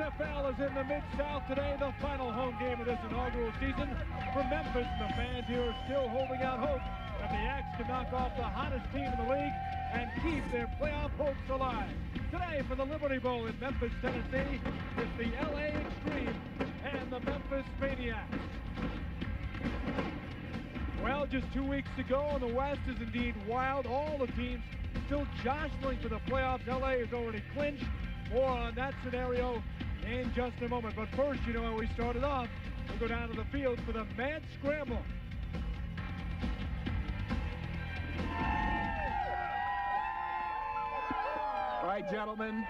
XFL is in the Mid-South today, the final home game of this inaugural season for Memphis. And the fans here are still holding out hope that the Axe can knock off the hottest team in the league and keep their playoff hopes alive. Today for the Liberty Bowl in Memphis, Tennessee, it's the LA Extreme and the Memphis Maniax. Well, just 2 weeks to go, and the West is indeed wild. All the teams still jostling for the playoffs. LA is already clinched. More on that scenario in just a moment. But first, you know how we started off. We'll go down to the field for the mad scramble. All right, gentlemen.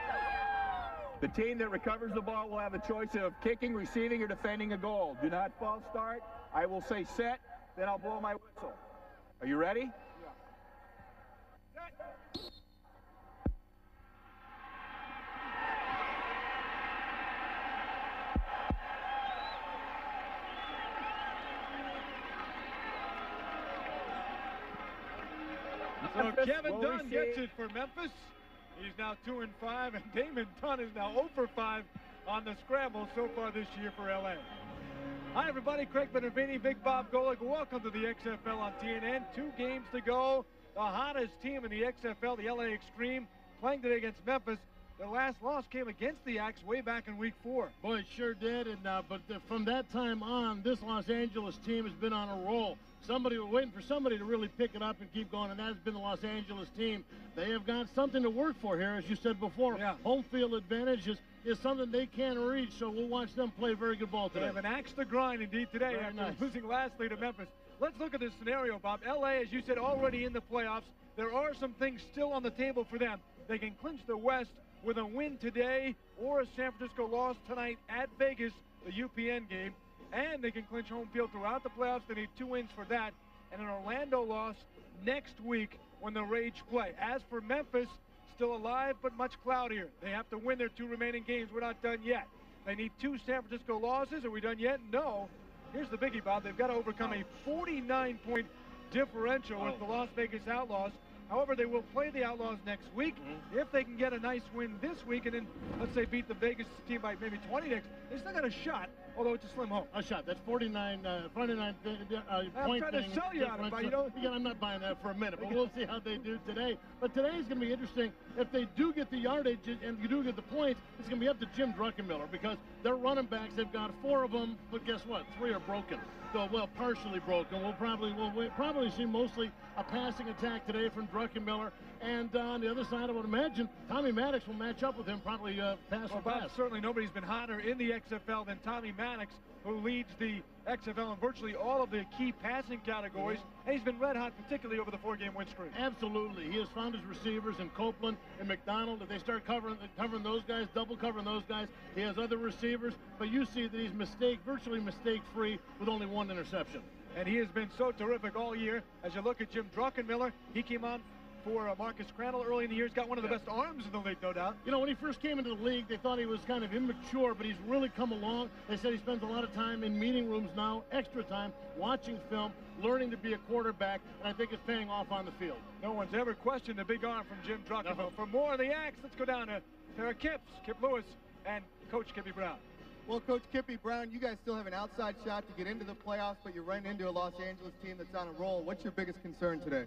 The team that recovers the ball will have a choice of kicking, receiving, or defending a goal. Do not false start. I will say set, then I'll blow my whistle. Are you ready? Yeah. Set. So Kevin Dunn gets it for Memphis. He's now 2-5, and Damon Dunn is now 0-for-5 on the scramble so far this year for LA. Hi, everybody. Craig Benavini, Big Bob Golic. Welcome to the XFL on TNN. 2 games to go. The hottest team in the XFL, the LA Extreme, playing today against Memphis. Their last loss came against the Axe way back in Week 4. Boy, it sure did. And from that time on, this Los Angeles team has been on a roll. Somebody was waiting for somebody to really pick it up and keep going, and that's been the Los Angeles team. They have got something to work for here, as you said before. Yeah. Home field advantage is something they can't reach, so we'll watch them play very good ball today. They have an axe to grind indeed today after losing lastly to Memphis. Let's look at this scenario, Bob. LA, as you said, already in the playoffs. There are some things still on the table for them. They can clinch the West with a win today or a San Francisco loss tonight at Vegas, the UPN game. And they can clinch home field throughout the playoffs. They need 2 wins for that, and an Orlando loss next week when the Rage play. As for Memphis, still alive but much cloudier. They have to win their 2 remaining games. We're not done yet. They need 2 San Francisco losses. Are we done yet? No. Here's the biggie, Bob. They've got to overcome a 49-point differential with the Las Vegas Outlaws. However, they will play the Outlaws next week. If they can get a nice win this week, and then let's say beat the Vegas team by maybe 20 next, they still got a shot, although it's a slim hope. A shot. That's 49 point. I'm trying to sell you on it, but you know, I'm not buying that for a minute. But we'll see how they do today. But today is going to be interesting. If they do get the yardage and you do get the points, it's going to be up to Jim Druckenmiller, because their running backs, they've got 4 of them, but guess what? 3 are broken. So, well, partially broken. We'll probably see mostly a passing attack today from Druckenmiller. And on the other side, I would imagine Tommy Maddox will match up with him, probably pass. Certainly nobody's been hotter in the XFL than Tommy Maddox, who leads the XFL in virtually all of the key passing categories. And he's been red hot, particularly over the 4-game win streak. Absolutely. He has found his receivers in Copeland and McDonald. If they start covering those guys, double covering those guys, he has other receivers. But you see that he's virtually mistake-free with only 1 interception. And he has been so terrific all year. As you look at Jim Druckenmiller, he came on for Marcus Crandall early in the year. He's got one of the best arms in the league, no doubt. You know, when he first came into the league, they thought he was kind of immature, but he's really come along. They said he spends a lot of time in meeting rooms now, extra time, watching film, learning to be a quarterback, and I think it's paying off on the field. No one's ever questioned the big arm from Jim Druckenmiller. No. For more of the Axe, let's go down to Tara Kipps, Kip Lewis, and Coach Kippy Brown. Well, Coach Kippy Brown, you guys still have an outside shot to get into the playoffs, but you're running into a Los Angeles team that's on a roll. What's your biggest concern today?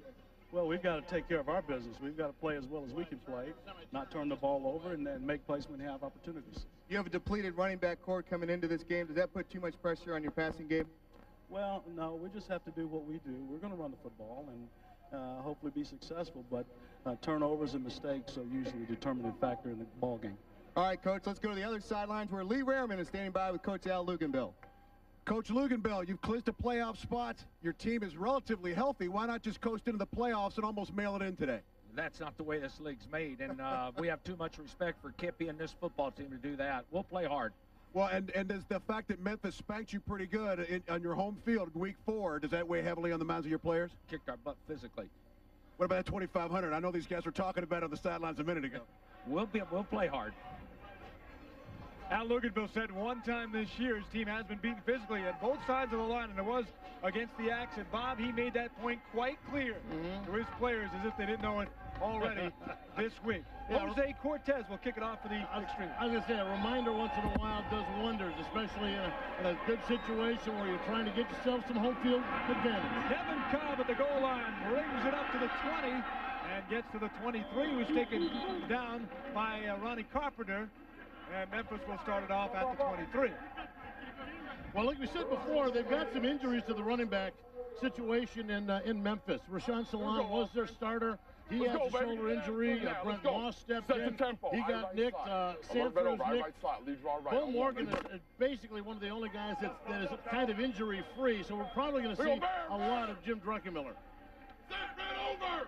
Well, we've got to take care of our business. We've got to play as well as we can play, not turn the ball over, and then make plays when we have opportunities. You have a depleted running back core coming into this game. Does that put too much pressure on your passing game? Well, no, we just have to do what we do. We're going to run the football and hopefully be successful, but turnovers and mistakes are usually a determining factor in the ball game. All right, Coach, let's go to the other sidelines where Lee Rarman is standing by with Coach Al Luginbill. Coach Luginbill, you've clinched a playoff spot. Your team is relatively healthy. Why not just coast into the playoffs and almost mail it in today? That's not the way this league's made, and we have too much respect for Kippy and this football team to do that. We'll play hard. Well, and does the fact that Memphis spanked you pretty good on your home field Week 4, does that weigh heavily on the minds of your players? Kicked our butt physically. What about that 2,500? I know these guys were talking about it on the sidelines a minute ago. We'll play hard. Al Luginbill said one time this year his team has been beaten physically at both sides of the line, and it was against the Axe. And Bob, he made that point quite clear to his players as if they didn't know it already this week. Yeah. Jose Cortez will kick it off for the Extreme. I was going to say, a reminder once in a while does wonders, especially in a good situation where you're trying to get yourself some home field advantage. Devin Cobb at the goal line brings it up to the 20 and gets to the 23, who's taken down by Ronnie Carpenter. And Memphis will start it off at the 23. Well, like we said before, they've got some injuries to the running back situation in Memphis. Rashaan Salaam was their starter. He had a shoulder injury. Brent Moss stepped in. He got nicked. Sanford was nicked. Bo Morgan is basically one of the only guys that is kind of injury-free, so we're probably going to see a lot of Jim Druckenmiller. Set red over!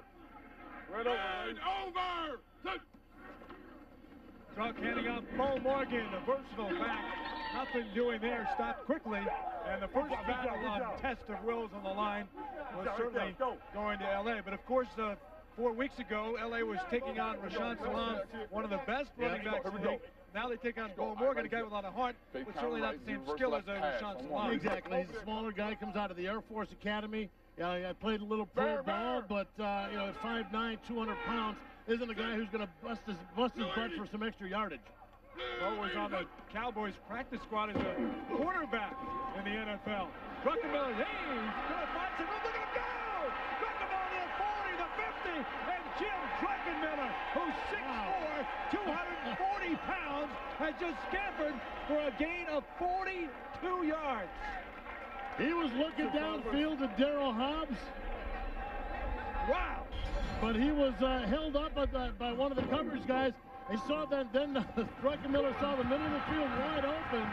Druck handing off Bo Morgan, a versatile back. Nothing doing there. Stopped quickly. And the first battle on test of wills on the line was certainly going to LA. But of course, 4 weeks ago, LA was taking on Rashaan Salaam, one of the best running backs in the league. Now they take on Bo Morgan, a guy without a heart, but certainly not the same skill as Rashaan Salaam. Exactly. He's a smaller guy, comes out of the Air Force Academy. Yeah, I played a little pro ball, but you know, at 5'9", 200 pounds, isn't a guy who's going to bust his butt for some extra yardage. Bo was on the Cowboys practice squad as a quarterback in the NFL. Druckenmiller, hey, he's going to find some room. Look at him go! Druckenmiller to the 40, the 50, and Jim Druckenmiller, who's 6'4", 240 pounds, has just scampered for a gain of 42 yards. He was looking downfield at Darryl Hobbs. Wow! But he was held up by one of the coverage guys. They saw that, then Druckenmiller saw the middle of the field wide open.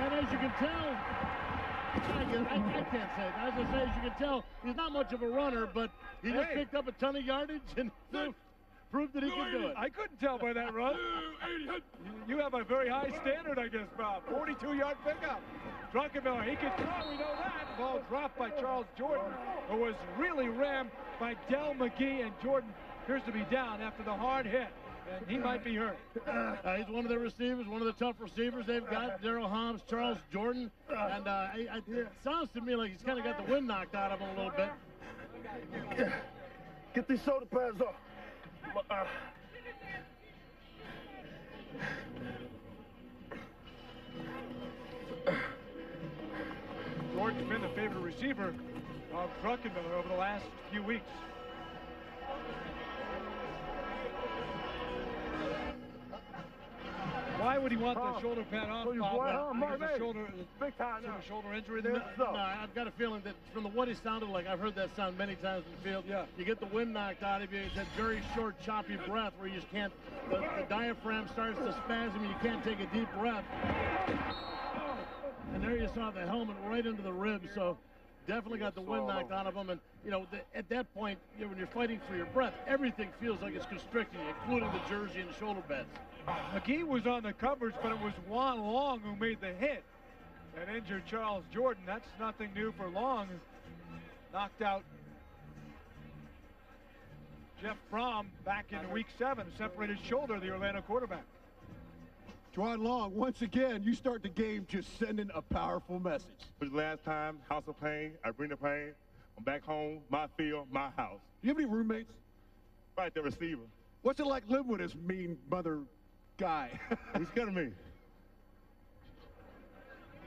And as you can tell, I can't say it. As I say, as you can tell, he's not much of a runner, but he just picked up a ton of yardage and proved that he could do it. I couldn't tell by that run. You have a very high standard, I guess, Bob. 42-yard pickup. Druckenmiller, he could throw, we know that. Ball dropped by Charles Jordan, who was really rammed by Del McGee, and Jordan appears to be down after the hard hit, and he might be hurt. He's one of the receivers, one of the tough receivers they've got, Darryl Hobbs, Charles Jordan, and it sounds to me like he's kind of got the wind knocked out of him a little bit. Get these soda pads off. Jordan's been the favorite receiver of Druckenmiller over the last few weeks. Why would he want the shoulder pad off? Shoulder injury there? No, I've got a feeling that from what he sounded like, I've heard that sound many times in the field. Yeah. You get the wind knocked out of you. It's that very short, choppy breath where you just can't, the diaphragm starts to spasm and you can't take a deep breath. And there you saw the helmet right into the rib, so definitely got the wind knocked out of him. And, you know, at that point, you know, when you're fighting for your breath, everything feels like it's constricting, including the jersey and the shoulder pads. McGee was on the coverage, but it was Juan Long who made the hit and injured Charles Jordan. That's nothing new for Long. Knocked out Jeff Brom back in week 7, separated shoulder, the Orlando quarterback. Juan Long, once again, you start the game just sending a powerful message. For the last time, house of pain, I bring the pain. I'm back home, my field, my house. Do you have any roommates? Right, the receiver. What's it like living with this mean mother guy? He's scared of me.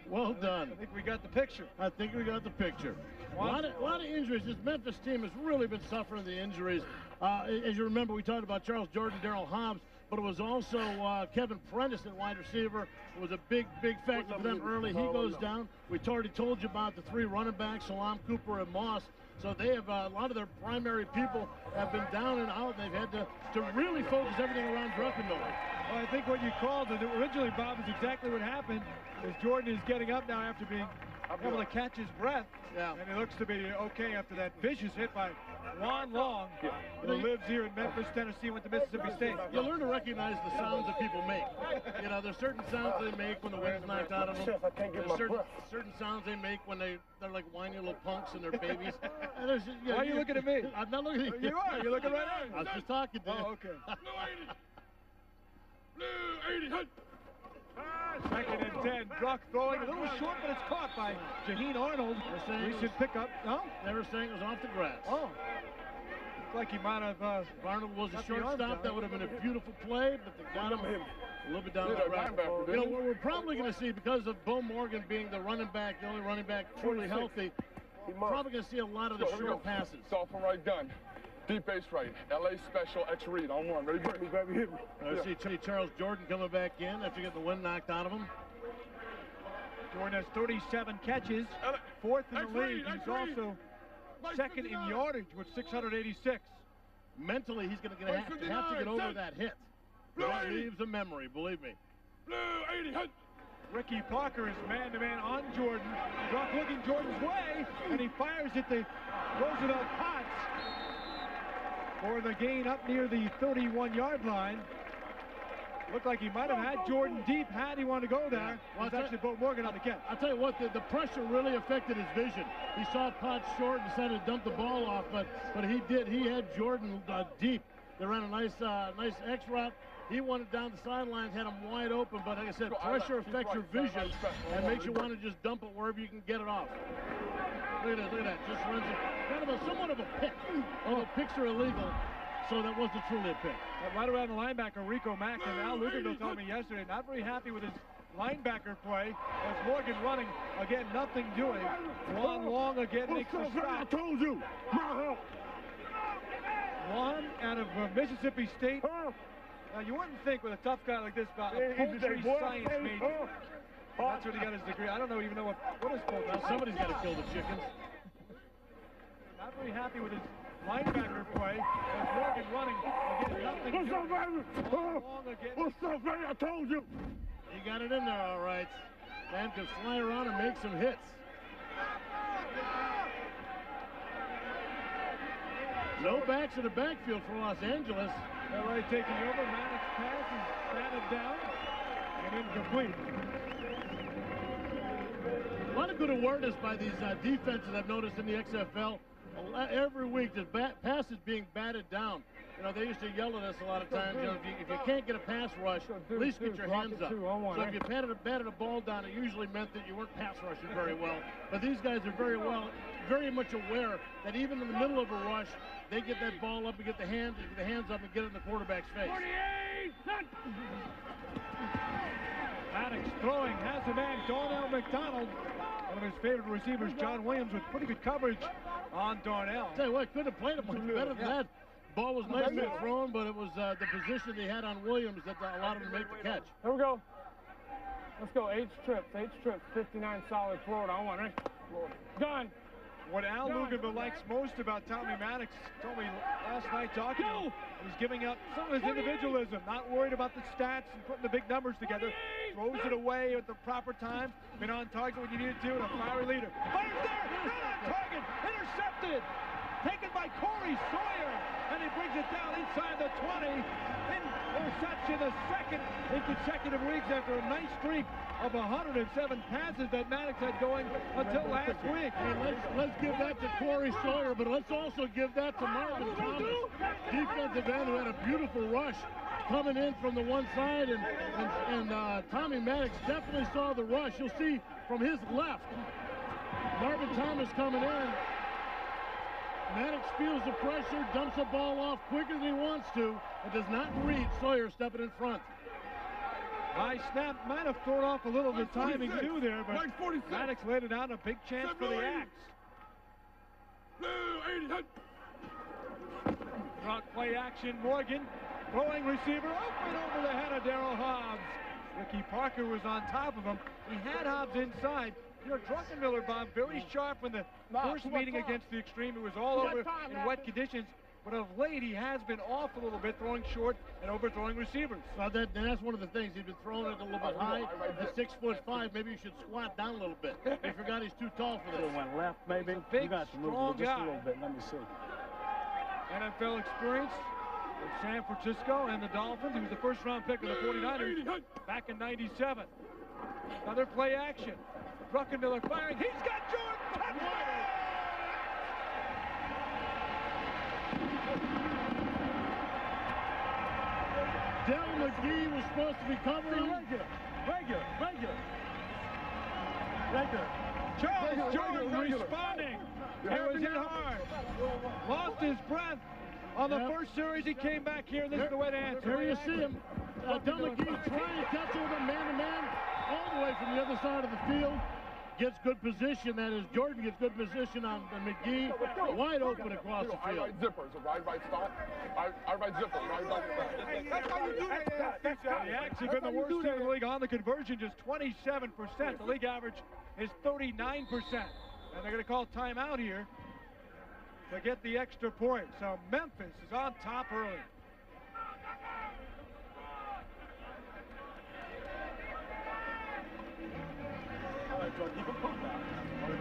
Well done. I think we got the picture. I think we got the picture. A lot of injuries. This Memphis team has really been suffering the injuries. As you remember, we talked about Charles Jordan, Darryl Hobbs, but it was also Kevin Prentice at wide receiver. It was a big, big factor for them early. He goes down. We already told you about the three running backs, Salaam, Cooper, and Moss. So they have a lot of their primary people have been down and out. They've had to really focus everything around Druckenmiller. Well, I think what you called it originally, Bob, is exactly what happened. Is Jordan is getting up now after being able to catch his breath. Yeah. And he looks to be okay after that vicious hit by Juan Long, who lives here in Memphis, Tennessee, went to Mississippi State. You learn to recognize the sounds that people make. You know, there's certain sounds they make when the wind's knocked out of them. There's certain sounds they make when they're like whiny little punks and they're babies. And you know, why are you looking at me? I'm not looking at you. You are. You're looking right at me. I was just talking to you. Oh, okay. Blue 80. Second and 10, Druck throwing a little short, but it's caught by Jaheen Arnold. Recent pickup. No? They were saying it was off the grass. Oh. Looked like he might have. Arnold was a shortstop. That would have been a beautiful play, but they got him a little bit down the right. You know what we're probably going to see, because of Bo Morgan being the running back, the only running back truly healthy, we're probably going to see a lot of the short passes. Soft and right gun. Deep base right. LA special X read on one. Ready, hit me, baby, hit me. I see Charles Jordan coming back in after getting the wind knocked out of him. Jordan has 37 catches, fourth in the league. He's also second in yardage with 686. Mentally, he's going to have to get over that hit. That leaves a memory, believe me. Ricky Parker is man-to-man on Jordan. Brock looking Jordan's way, and he fires at the Roosevelt Potts for the gain up near the 31-yard line. Looked like he might have had Jordan deep had he wanted to go there. Well, it's actually Bo Morgan on the catch. I'll tell you what, the pressure really affected his vision. He saw Potts short and decided to dump the ball off, but he did. He had Jordan deep. They ran a nice X route. He wanted down the sidelines, had him wide open, but like I said, pressure affects your vision and makes you want to just dump it wherever you can get it off. Look at that, just runs it. Kind of somewhat of a pick, although picks are illegal, so that wasn't truly a pick. And right around the linebacker, Rico Mack, and Al Luginbill told me yesterday, not very happy with his linebacker play, as Morgan running, again, nothing doing. Juan Long again makes the stop. I told you, my help. Juan out of Mississippi State. Now, you wouldn't think with a tough guy like this about a poultry science major. That's what he got his degree. I don't know, even know what is called. Now somebody's got to kill the chickens. Not very happy with his linebacker play. As Morgan running again, nothing. What's up, baby? What's up, baby? I told you. He got it in there, all right. Man can fly around and make some hits. No backs in the backfield for Los Angeles. LA taking over. Maddox passes, batted down, and incomplete. A lot of good awareness by these defenses I've noticed in the XFL. Every week, the pass is being batted down. You know, they used to yell at us a lot of times, you know, if you can't get a pass rush, at least get your hands up. So if you batted a ball down, it usually meant that you weren't pass rushing very well. But these guys are very much aware that even in the middle of a rush, they get that ball up and get the hands up and get it in the quarterback's face. 48! Maddox throwing, has the man, Darnell McDonald. One of his favorite receivers, John Williams, with pretty good coverage on Darnell. Tell you what, could have played him much better than that. Ball was nicely thrown, but it was the position they had on Williams that allowed him to make the catch. Here we go. Let's go, H trips, 59 solid, Florida. I want it. Done. What Al Luginbill likes most about Tommy Maddox, told me last night talking, he's giving up some of his individualism, not worried about the stats and putting the big numbers together. Throws it away at the proper time, been on target when you needed to, and a fiery leader. Fires there, not on target, intercepted, taken by Corey Sawyer, and he brings it down inside the 20. Interception, the second in consecutive weeks after a nice streak of 107 passes that Maddox had going until last week. And let's give that to Corey Sawyer, but let's also give that to Marvin Thomas, defensive end, who had a beautiful rush coming in from the one side, and Tommy Maddox definitely saw the rush. You'll see from his left, Marvin Thomas coming in. Maddox feels the pressure, dumps the ball off quicker than he wants to, and does not read Sawyer stepping in front. High snap, might have thrown off a little of the timing too there, but Maddox laid it out, a big chance for the Axe. Drop play action, Morgan, throwing receiver, open over the head of Darryl Hobbs. Ricky Parker was on top of him. He had Hobbs inside. You know, Druckenmiller, Bob, very sharp in the first meeting against the Extreme. It was all over in wet conditions, but of late he has been off a little bit, throwing short and overthrowing receivers. Now that's one of the things. He's been throwing it a little bit high. At 6'5", maybe you should squat down a little bit. He forgot he's too tall for this. Went left, maybe. Big, you got to move strong just a little bit. Let me see. NFL experience with San Francisco and the Dolphins. He was the first-round pick of the 49ers back in '97. Another play action. Druckenmiller firing. He's got Jordan. Touchdown! Del McGee was supposed to be covering. Regular. Charles Jordan responding. It was hit hard. Lost his breath. On the first series, he came back here, and this is the way to answer. Here you see him. Del McGee trying to catch him man-to-man all the way from the other side of the field. Gets good position, that is, Jordan gets good position on McGee, wide open across the field. I ride zippers, a ride-right spot. I ride zippers, ride-right spot. That's how you do that. They actually been the worst team in the league on the conversion, just 27%. The league average is 39%. And they're going to call timeout here to get the extra point. So Memphis is on top early.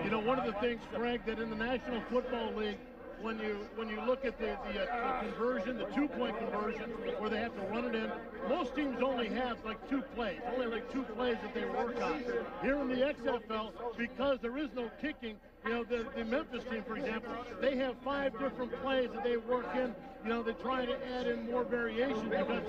You know, one of the things, Frank, that in the National Football League, when you look at the conversion, the two-point conversion, where they have to run it in, most teams only have like two plays that they work on. Here in the XFL, because there is no kicking, you know, the Memphis team, for example, they have 5 different plays that they work in. You know, they try to add in more variation because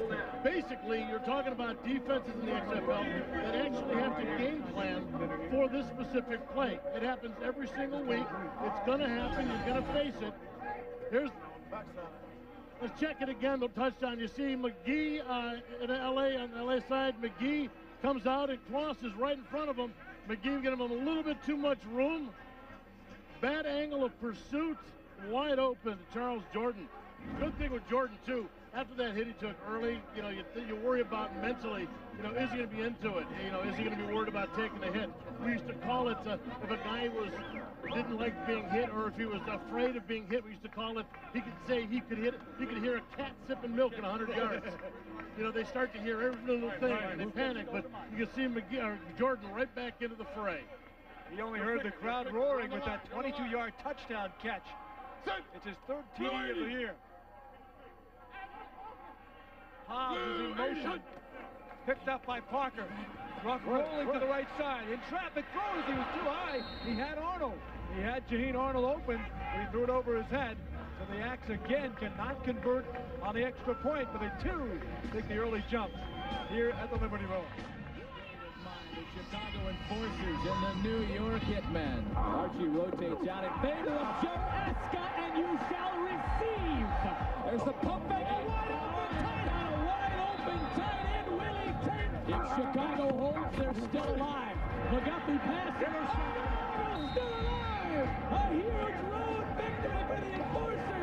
basically you're talking about defenses in the XFL that actually have to game plan for this specific play. It happens every single week. It's going to happen. You're going to face it. Here's, let's check it again, the touchdown. You see McGee in LA, on the LA side. McGee comes out and crosses right in front of him. McGee giving him a little bit too much room. Bad angle of pursuit, wide open to Charles Jordan. Good thing with Jordan, too, after that hit he took early, you know, you worry about mentally, you know, is he going to be into it? You know, is he going to be worried about taking the hit? We used to call it, if a guy didn't like being hit or if he was afraid of being hit, we used to call it, he could say he could hear a cat sipping milk in 100 yards. You know, they start to hear every little thing and they panic, but you can see McGee, or Jordan right back into the fray. He only heard the crowd roaring with that 22-yard touchdown catch. It's his 3rd TD of the year. Hobbs is in motion. Picked up by Parker. Rolling to the right side. In traffic, throws. He was too high. He had Arnold. He had Jaheen Arnold open. He threw it over his head. So the Axe again cannot convert on the extra point, but they too take the early jump here at the Liberty Bowl. The Chicago Enforcers and the New York Hitmen. Archie rotates out in favor of Joe Eska, and you shall receive. There's the pump fake, a wide open tight on a wide open tight end, Willie Tate. If Chicago holds, they're still alive. McGuffey passes. Oh, still alive. A huge road victory for the Enforcers.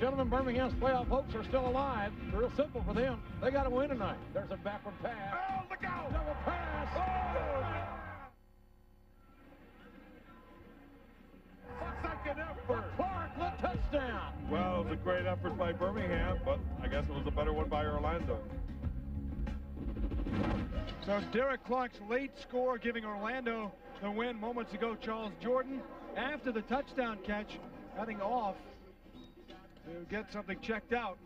Gentlemen, Birmingham's playoff hopes are still alive. Real simple for them. They got to win tonight. There's a backward pass. Oh, look out! Double pass. Oh! A second effort. Clark, the touchdown. Well, it was a great effort by Birmingham, but I guess it was a better one by Orlando. So Derek Clark's late score giving Orlando the win. Moments ago, Charles Jordan, after the touchdown catch, cutting off to get something checked out.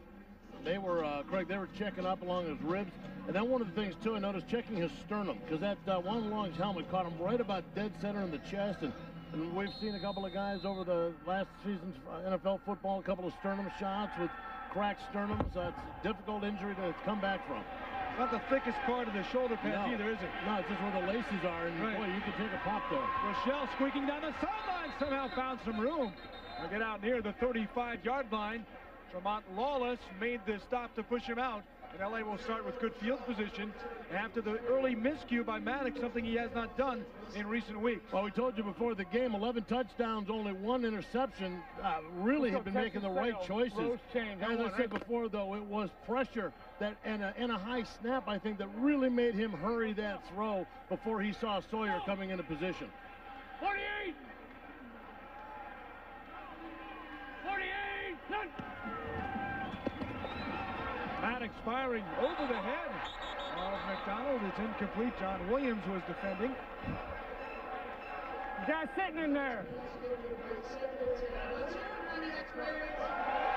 They were, Craig, they were checking up along his ribs. And then one of the things, too, I noticed, checking his sternum, because that Juan Long's helmet caught him right about dead center in the chest. And we've seen a couple of guys over the last season's NFL football, a couple of sternum shots with cracked sternums. It's a difficult injury to come back from. Not the thickest part of the shoulder pad either, is it? No, it's just where the laces are, and boy, you can take a pop there. Rochelle squeaking down the sideline, somehow found some room. They'll get out near the 35-yard line. Tremont Lawless made the stop to push him out, and LA will start with good field position after the early miscue by Maddox, something he has not done in recent weeks. Well, we told you before the game, 11 touchdowns, only 1 interception. Really have been making the right choices. As I said before, though, it was pressure that and a high snap, I think, that really made him hurry that throw before he saw Sawyer coming into position. 48! 48! None. Maddox firing over the head of McDonald. It's incomplete. John Williams was defending. Guy sitting in there.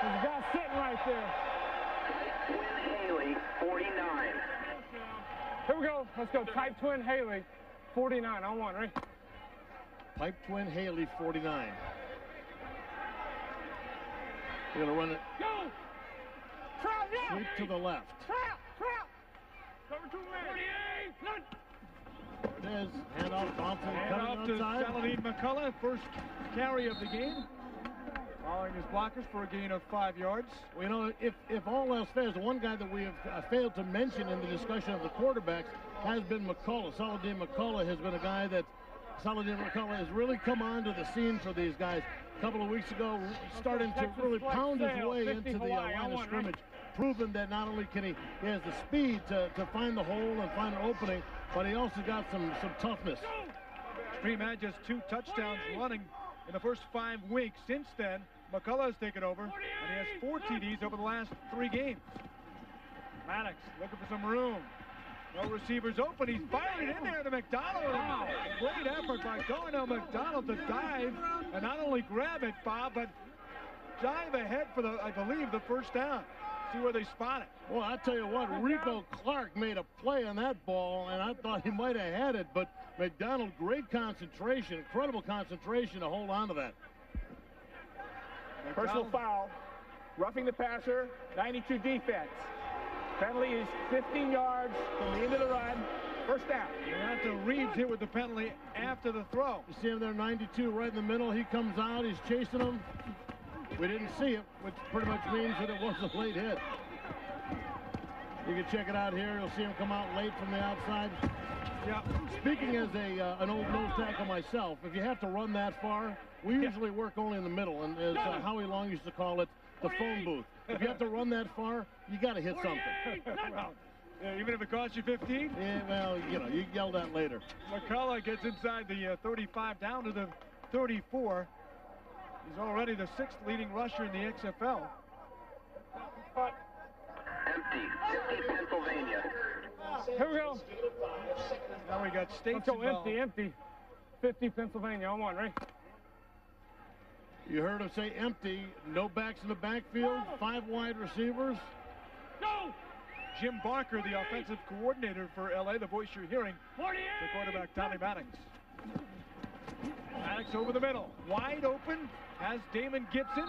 There's a guy sitting right there. Twin Haley, 49. Here we go. Let's go. Type Twin Haley, 49. On one, right? Type Twin Haley, 49. They're going to run it. Go! Trout now! Sweep to the left. Trout! Trout! Cover 2 men. 48! None! It is. Hand off Thompson. Hand off to Saladin McCullough. First carry of the game. Following his blockers for a gain of 5 yards. Well, you know, if all else fails, the one guy that we have failed to mention in the discussion of the quarterbacks has been McCullough. Saladin McCullough has been a guy that Saladin McCullough has really come onto the scene for these guys. A couple of weeks ago, starting to really pound his way into the line of scrimmage, proven that not only can he has the speed to find the hole and find an opening, but he also got some toughness. Extreme had just 2 touchdowns running in the first 5 weeks. Since then, McCullough has taken over, and he has 4 TDs over the last 3 games. Maddox looking for some room. No receivers open. He's fired in there to McDonald. Wow. Great effort by Darnell McDonald to dive and not only grab it, Bob, but dive ahead for the, I believe, the first down. See where they spot it. Well, I tell you what, Rico Clark made a play on that ball, and I thought he might have had it, but McDonald, great concentration, incredible concentration to hold on to that. McDonald. Personal foul, roughing the passer, 92 defense. Penalty is 15 yards from the end of the run. First down. You have to Reeves here with the penalty after the throw. You see him there, 92, right in the middle. He comes out, he's chasing him. We didn't see it, which pretty much means that it was a late hit. You can check it out here. You'll see him come out late from the outside. Yeah. Speaking as an old nose tackle myself, if you have to run that far, we usually work only in the middle, and as Howie Long used to call it, the phone booth. If you have to run that far, you got to hit something. Well, even if it costs you 15? Yeah, well, you know, you can yell that later. McCullough gets inside the 35 down to the 34. He's already the 6th leading rusher in the XFL. Empty Pennsylvania. Here we go. Now we got States involved. Empty. 50 Pennsylvania on one, right? You heard him say empty. No backs in the backfield. 5 wide receivers. No. Jim Barker, the offensive coordinator for LA, the voice you're hearing, the quarterback Tommy Maddox. Maddox over the middle, wide open, has Damon Gibson.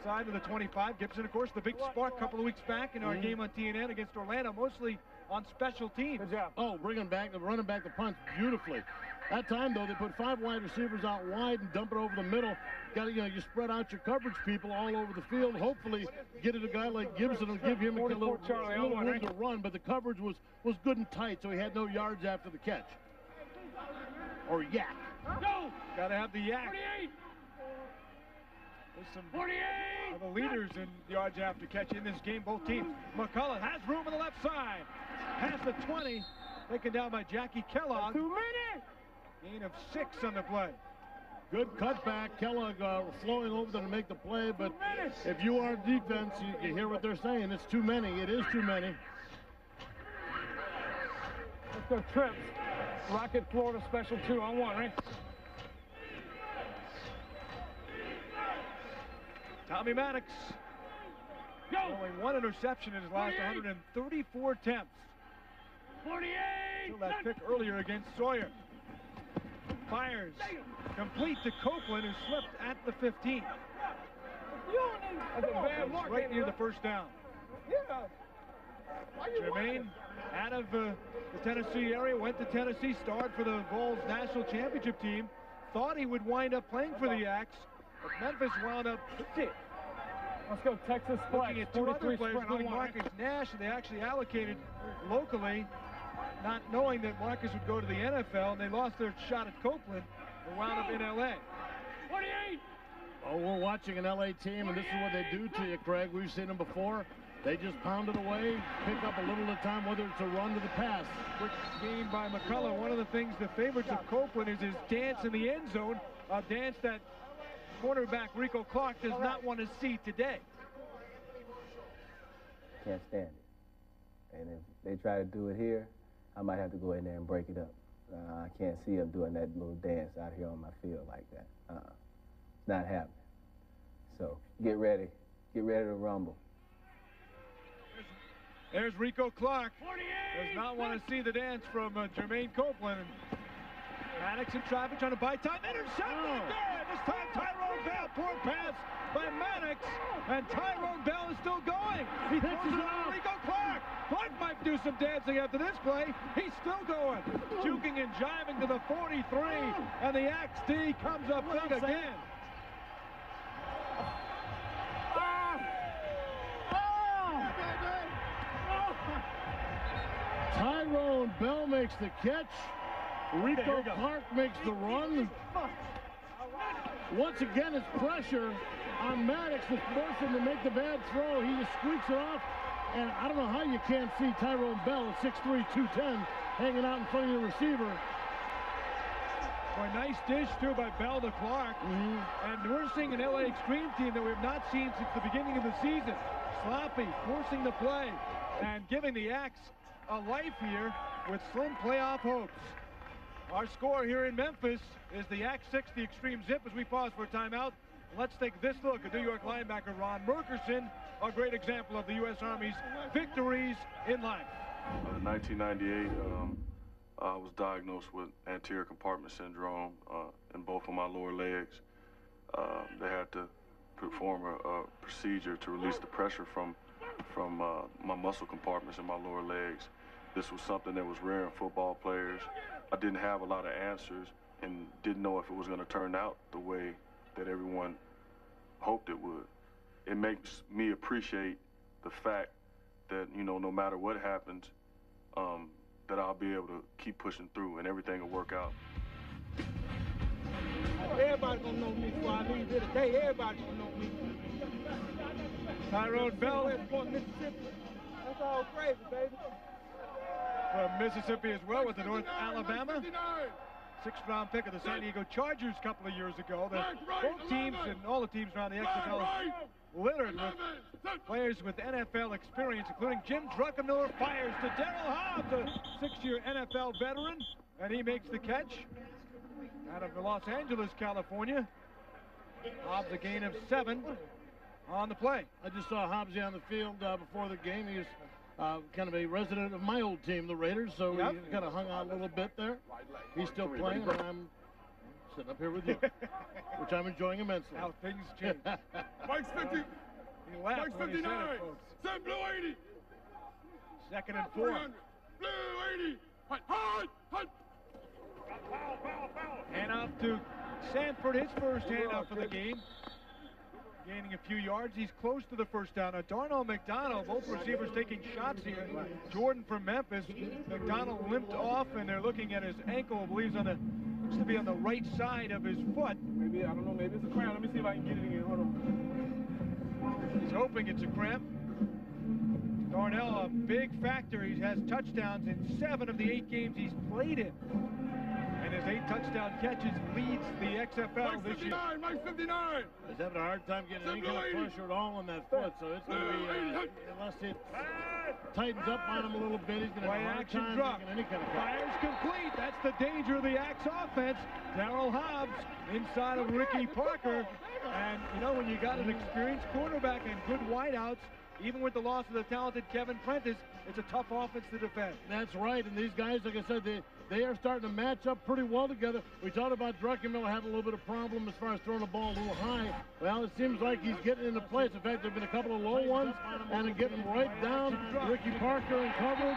Inside of the 25, Gibson, of course, the big spark a couple of weeks back in our game on TNN against Orlando, mostly on special teams. Good job. Oh, bringing back, running back the punt beautifully. That time, though, they put 5 wide receivers out wide and dump it over the middle. Got to, you know, you spread out your coverage people all over the field. Hopefully, get it a guy like Gibson and give him a little room to run, but the coverage was good and tight, so he had no yards after the catch. Or yak. No! Got to have the yak. 48. There's some 48. Of the leaders in yards after catch in this game, both teams. McCullough has room on the left side. Past the 20, taken down by Jackie Kellogg. 2 minutes. Gain of 6 on the play. Good cutback. Kellogg flowing over them to make the play, but if you are defense, you hear what they're saying. It's too many. It is too many. Let's go trips. Rocket Florida special 2 on 1, right? Tommy Maddox. Go. Only 1 interception in his last 134 attempts. 48. Still that pick earlier against Sawyer. Fires complete to Copeland, who slipped at the 15. That's a bad mark, right near the first down. Yeah. Jermaine out of the Tennessee area, went to Tennessee, starred for the Vols national championship team, thought he would wind up playing for the Axe, but Memphis wound up. Let's go Texas flex. Looking at 2 other players, including Marcus Nash, and they actually allocated locally, not knowing that Marcus would go to the NFL, and they lost their shot at Copeland and wound up in LA. 48. Oh, we're watching an LA team, and this is what they do to you, Craig. We've seen them before. They just pound it away, pick up a little at a time, whether it's a run to the pass. Quick game by McCullough. One of the things, the favorites of Copeland is his dance in the end zone, a dance that cornerback Rico Clark does not want to see today. Can't stand it. And if they try to do it here, I might have to go in there and break it up. I can't see them doing that little dance out here on my field like that. It's not happening. So get ready. Get ready to rumble. There's Rico Clark. Does not want to see the dance from Jermaine Copeland. Maddox in traffic trying to buy time. Intercepted again. This time Tyrone Bell. Poor pass by Maddox. And Tyrone Bell is still going. He throws it on Rico Clark. Clark might do some dancing after this play. He's still going. Juking and jiving to the 43. And the Axe D comes up big again. Tyrone Bell makes the catch. Rico Clark makes the run. Once again, it's pressure on Maddox to force him to make the bad throw. He just squeaks it off. And I don't know how you can't see Tyrone Bell at 6'3", 210, hanging out in front of the receiver. Well, a nice dish, too, by Bell to Clark. And we're seeing an LA Extreme team that we have not seen since the beginning of the season. Sloppy, forcing the play, and giving the Axe a life here with slim playoff hopes. Our score here in Memphis is the Axe 6, the Extreme Zip, as we pause for a timeout. Let's take this look at New York linebacker Ron Murkerson, a great example of the U.S. Army's victories in life. In 1998, I was diagnosed with anterior compartment syndrome in both of my lower legs. They had to perform a procedure to release the pressure from my muscle compartments in my lower legs. This was something that was rare in football players. I didn't have a lot of answers and didn't know if it was going to turn out the way that everyone hoped it would. It makes me appreciate the fact that, you know, no matter what happens, that I'll be able to keep pushing through and everything will work out. Everybody's gonna know me before I leave here today. Everybody's gonna know me. Tyrone Bell is from Mississippi. That's all crazy, baby. From Mississippi as well, with the North Alabama. Sixth-round pick of the San Diego Chargers a couple of years ago. Both teams and all the teams around the XFL littered with players with NFL experience, including Jim Druckenmiller. Fires to Darryl Hobbs, a six-year NFL veteran, and he makes the catch. Out of Los Angeles, California. Hobbs a gain of 7 on the play. I just saw Hobbs on the field before the game. He was kind of a resident of my old team, the Raiders, so he kind of hung out a little bit there. He's still playing, and I'm sitting up here with you, which I'm enjoying immensely. How things change. Mike's 50. He laughed. Mike's 59. Send blue 80. 2nd and 4. Blue 80. Hunt, hunt, hunt. Hand off to Sanford, his first handoff for the game. Gaining a few yards, he's close to the first down. Now, Darnell McDonald, both receivers taking shots here. Jordan from Memphis. McDonald limped off, and they're looking at his ankle, I believe, looks to be on the right side of his foot. Maybe, I don't know, maybe it's a cramp. Let me see if I can get it again. Hold on. He's hoping it's a cramp. Darnell, a big factor. He has touchdowns in 7 of the 8 games he's played in. And his 8 touchdown catches leads the XFL this year. Mike 59. He's having a hard time getting any kind of pressure at all on that foot, so it's going to be, unless it tightens up on him a little bit, he's going to have a hard time making any kind of catch. Fires complete. That's the danger of the Axe offense. Darryl Hobbs inside of Ricky Parker. And, you know, when you got an experienced quarterback and good wideouts, even with the loss of the talented Kevin Prentice, it's a tough offense to defend. That's right, and these guys, like I said, they are starting to match up pretty well together. We talked about Druckenmiller having a little bit of problem as far as throwing the ball a little high. Well, it seems like he's getting into place. In fact, there have been a couple of low ones, and getting right down. Ricky Parker in coverage.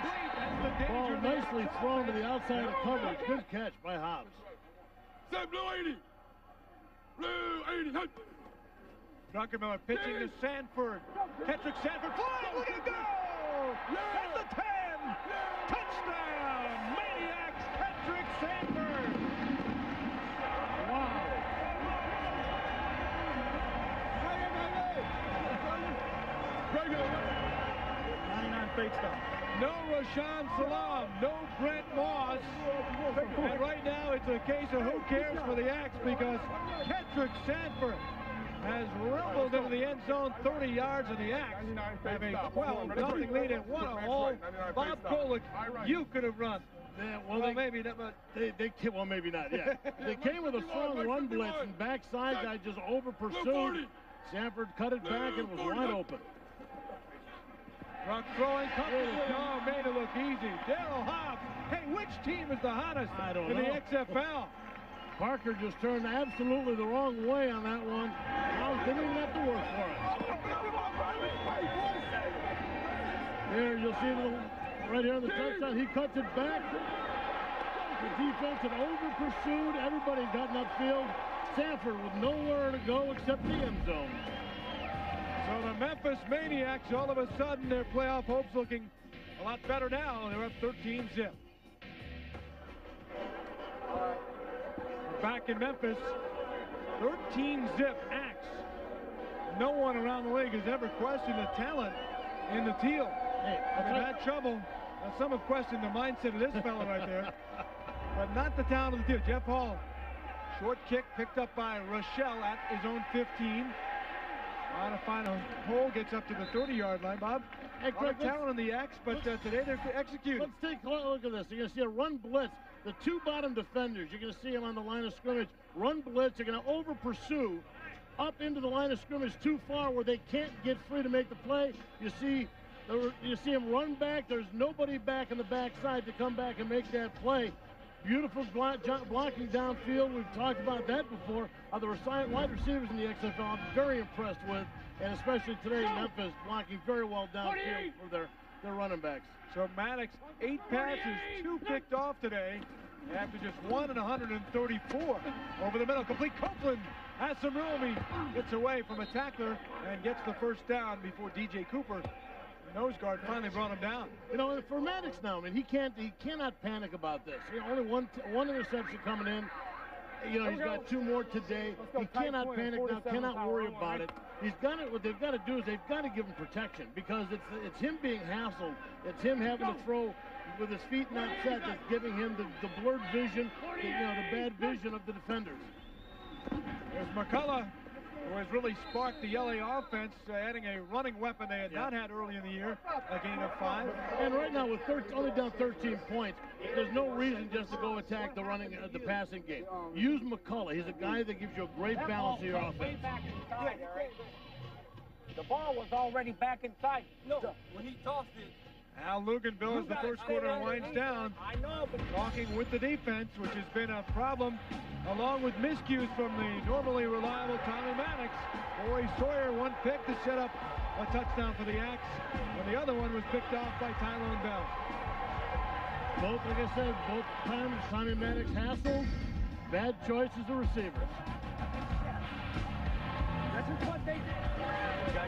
Ball nicely thrown to the outside of coverage. Good catch by Hobbs. Set blue 80. Blue 80. Druckenmiller pitching to Sanford. Patrick Sanford flying. Look at it go! That's a 10. Touchdown, Maniax. Patrick Sanford. Wow. Fake stuff. No Rashaan Salaam, no Brent Moss. And right now it's a case of who cares for the Axe, because Patrick Sanford has rumbled into the end zone, 30 yards of the Axe. Have a 12-0 lead at one all. Bob Golic, you could have run. Yeah, well, maybe not. But well, maybe not. Yeah, they came with a strong run blitz, and backside guy just over pursued. Sanford cut it back and was wide open. Rock throwing, made it look easy. Darryl Hobbs. Hey, which team is the hottest in the XFL? Parker just turned absolutely the wrong way on that one. Hobbs didn't even have to work for it. There, you'll see right here on the touchdown. He cuts it back. The defense had over pursued. Everybody's gotten upfield. Sanford with nowhere to go except the end zone. So the Memphis Maniax, all of a sudden, their playoff hopes looking a lot better now, and they're up 13-0. We're back in Memphis. 13-0 Axe. No one around the league has ever questioned the talent in the teal. Hey, I mean, that trouble. Now, some have questioned the mindset of this fella right there, but not the talent of the teal. Jeff Hall, short kick picked up by Rochelle at his own 15. On a final hole, gets up to the 30-yard line, Bob. Hey, Craig, a lot of talent on the Axe, but today they're executing. Let's take a look at this. You're going to see a run blitz. The two bottom defenders, you're going to see them on the line of scrimmage. Run blitz, they're going to over-pursue up into the line of scrimmage too far where they can't get free to make the play. You see him run back. There's nobody back in the backside to come back and make that play. Beautiful blocking downfield. We've talked about that before. Other wide receivers in the XFL I'm very impressed with, and especially today Memphis blocking very well downfield for their running backs. So Maddox, 8 passes, 2 picked off today after just 1 and 134 over the middle. Complete. Copeland has some room. He gets away from a tackler and gets the first down before DJ Cooper, nose guard, finally brought him down. You know, for Maddox now, I mean, he cannot panic about this. You know, only one interception coming in. You know, he's got 2 more today. He cannot panic now, cannot worry about it. He's done it. What they've got to do is they've got to give him protection, because it's him being hassled. It's him having to throw with his feet not set that's giving him the blurred vision, the bad vision of the defenders. There's McCullough, who has really sparked the LA offense, adding a running weapon they had not had early in the year, a gain of 5. And right now, with only down 13 points, there's no reason just to go attack the passing game. Use McCullough. He's a guy that gives you a great balance to your offense. The ball was already back inside. No, when he tossed it. Al Luginbill is the first quarter winds down. I know, but talking with the defense, which has been a problem, along with miscues from the normally reliable Tommy Maddox. Corey Sawyer, 1 pick to set up a touchdown for the Axe, and the other one was picked off by Tyrone Bell. Both, like I said, both times Tommy Maddox hassled. Bad choices of receivers. That's what they did. Okay.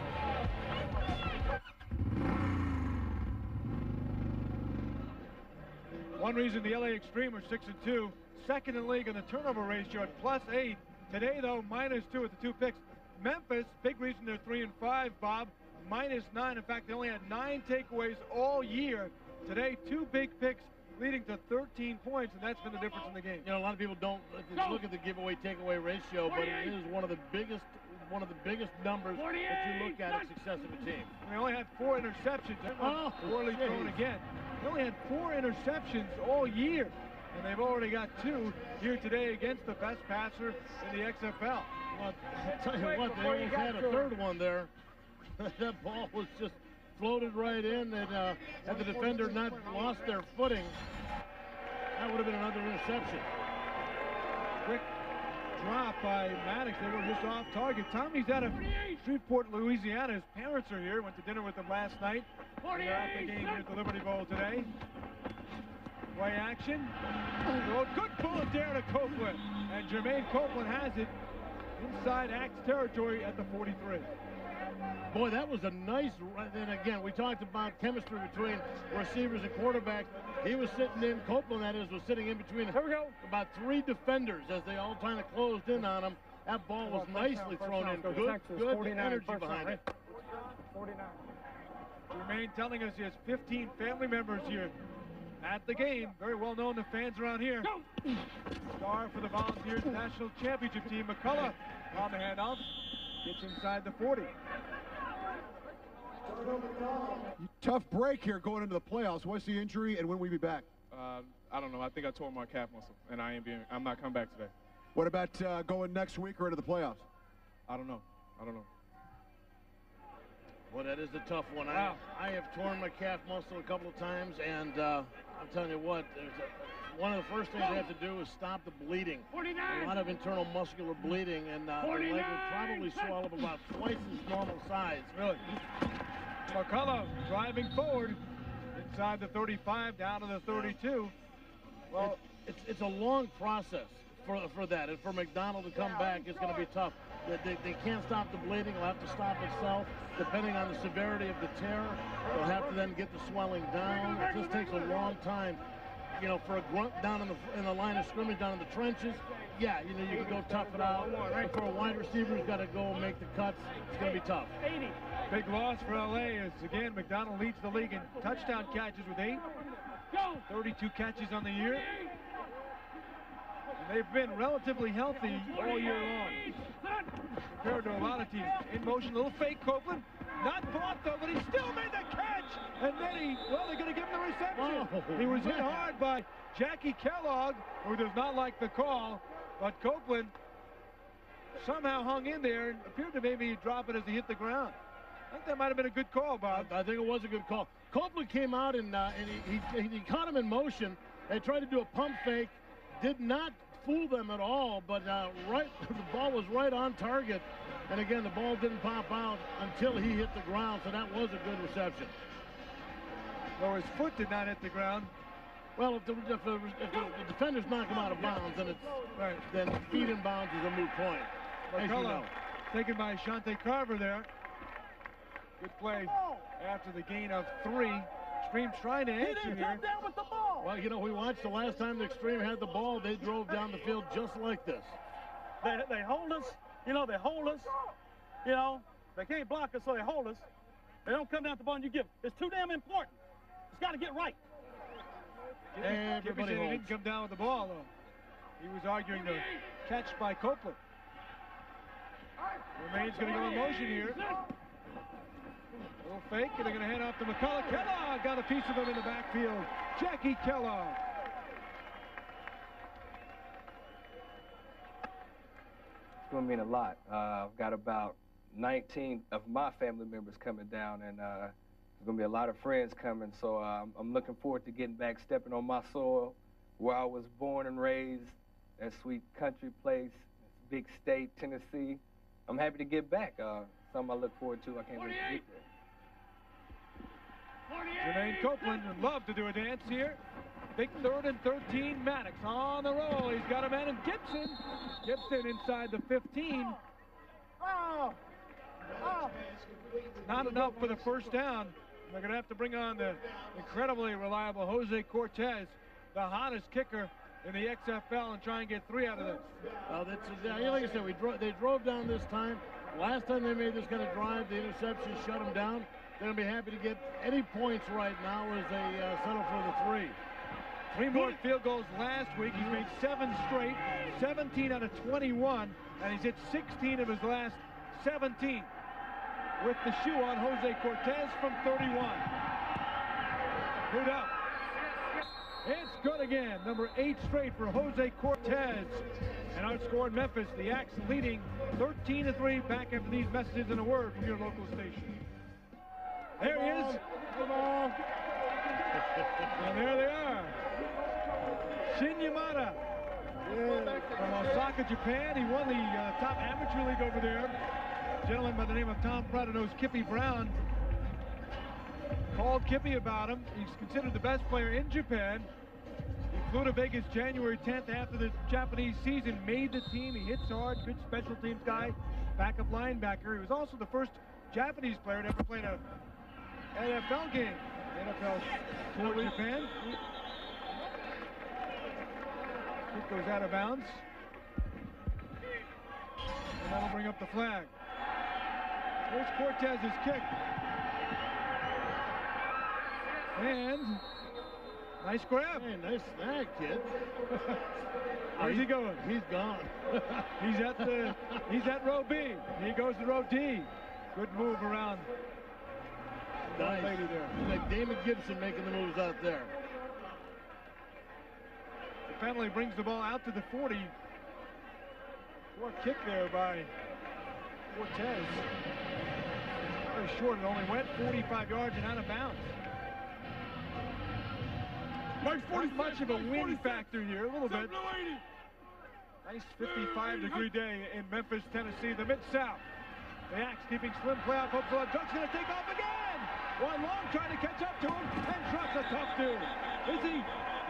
One reason the LA Extreme are 6-2, second in league in the turnover ratio at +8. Today, though, -2 at the 2 picks. Memphis, big reason they're 3-5, Bob, -9. In fact, they only had 9 takeaways all year. Today, 2 big picks leading to 13 points, and that's been the difference in the game. You know, a lot of people don't look at the giveaway-takeaway ratio, but it is one of the biggest numbers that you look at success of a team. We only had 4 interceptions. Poorly thrown again. They only had 4 interceptions all year, and they've already got 2 here today against the best passer in the XFL. Well, I'll tell you what, they almost had a 3rd one there. That ball was just floated right in, and had the defender not lost their footing, that would have been another interception. Quick drop by Maddox. They were just off target. Tommy's out of Shreveport, Louisiana. His parents are here. Went to dinner with them last night. They're at the game here at the Liberty Bowl today. Play action. Good bullet there to Copeland. And Jermaine Copeland has it inside Axe territory at the 43. Boy, that was a nice run. And again, we talked about chemistry between receivers and quarterbacks. He was sitting in, Copeland that is, was sitting in between about 3 defenders as they all kind of closed in on him. That ball was nicely thrown in. Good energy behind it. 49. Jermaine telling us he has 15 family members here at the game. Very well known to fans around here. Go. Star for the Volunteers National Championship team. McCullough on the handoff. Gets inside the 40. Tough break here going into the playoffs. What's the injury and when will we be back? I don't know. I think I tore my calf muscle, and I'm not coming back today. What about going next week or into the playoffs? I don't know. Well, that is a tough one. Wow. I have torn my calf muscle a couple of times, and I'm telling you what, there's one of the first things you have to do is stop the bleeding. 49. A lot of internal muscular bleeding, and the leg will probably swell up about twice its normal size. Really. McCullough driving forward inside the 35, down to the 32. Well, it's a long process for that. And for McDonald to come back is going to be tough. They can't stop the bleeding. It'll have to stop itself. Depending on the severity of the tear, they'll have to then get the swelling down. It just takes a long time. You know, for a grunt down in the line of scrimmage, down in the trenches, yeah, you know, you can go tough it out. But for a wide receiver who's got to go and make the cuts, it's going to be tough. Big loss for L.A. as, again, McDonald leads the league in touchdown catches with 8. 32 catches on the year. And they've been relatively healthy all year long compared to a lot of teams. In motion, little fake Copeland. Not blocked, though, but he still made the catch. And then they're going to give him the reception. Whoa. He was hit hard by Jackie Kellogg, who does not like the call. But Copeland somehow hung in there and appeared to maybe drop it as he hit the ground. I think that might have been a good call, Bob. I think it was a good call. Copeland came out and he caught him in motion. They tried to do a pump fake. Did not fool them at all, but the ball was right on target. And again, the ball didn't pop out until he hit the ground, so that was a good reception. Though his foot did not hit the ground. Well, if the defenders knock him out of bounds, then feet in bounds is a moot point. McCullough taken by Shante Carver there. Good play after the gain of 3. Extreme trying to hit you here. Well, you know, we watched the last time the Extreme had the ball, they drove down the field just like this. They hold us, you know, they hold us, you know, they can't block us, so they hold us. They don't come down the ball and you give them. It's too damn important. It's got to get right. Everybody said he didn't come down with the ball, though. He was arguing the catch by Copeland. Jermaine's going to go in motion here. Little fake, and they're going to hand off to McCullough. Kellogg got a piece of him in the backfield. Jackie Kellogg. It's going to mean a lot. I've got about 19 of my family members coming down, and there's going to be a lot of friends coming, so I'm looking forward to getting back, stepping on my soil, where I was born and raised, that sweet country place, big state, Tennessee. I'm happy to get back. Something I look forward to. I can't wait to get there. Jermaine Copeland would love to do a dance here. Big 3rd and 13. Maddox on the roll. He's got a man in Gibson. Gibson inside the 15. Not enough for the first down. They're going to have to bring on the incredibly reliable Jose Cortez, the hottest kicker in the XFL, and try and get 3 out of this. Well, like I said, they drove down this time. Last time they made this kind of drive, the interception shut them down. They're going to be happy to get any points right now as they settle for the 3. 3 more field goals last week. He's made 7 straight, 17 out of 21, and he's hit 16 of his last 17. With the shoe on, Jose Cortez from 31. Good up. It's good again. Number 8 straight for Jose Cortez. And outscored Memphis. The Axe leading 13-3. Back after these messages and a word from your local station. There he is. And there they are. Shin Yamada from Osaka, Japan. He won the top amateur league over there. A gentleman by the name of Tom Prada knows Kippy Brown. Called Kippy about him. He's considered the best player in Japan. He flew to Vegas January 10th after the Japanese season. Made the team. He hits hard. Good special teams guy. Backup linebacker. He was also the first Japanese player to ever play in a NFL game. NFL for Japan. Kick goes out of bounds. And that'll bring up the flag. Here's Cortez's kick. And nice grab. Hey, nice snag, kid. Where's he going? He's gone. he's at row B. He goes to row D. Good move around. Nice. There. Like Damon Gibson making the moves out there. The penalty brings the ball out to the 40. Poor kick there by Cortez. Very short. It only went 45 yards and out of bounds. Not much of a wind factor here. A little bit. Nice 55-degree day in Memphis, Tennessee, the Mid-South. The Axe keeping slim playoff hopes. Duck's going to take off again. Juan Long trying to catch up to him, and drops a tough dude.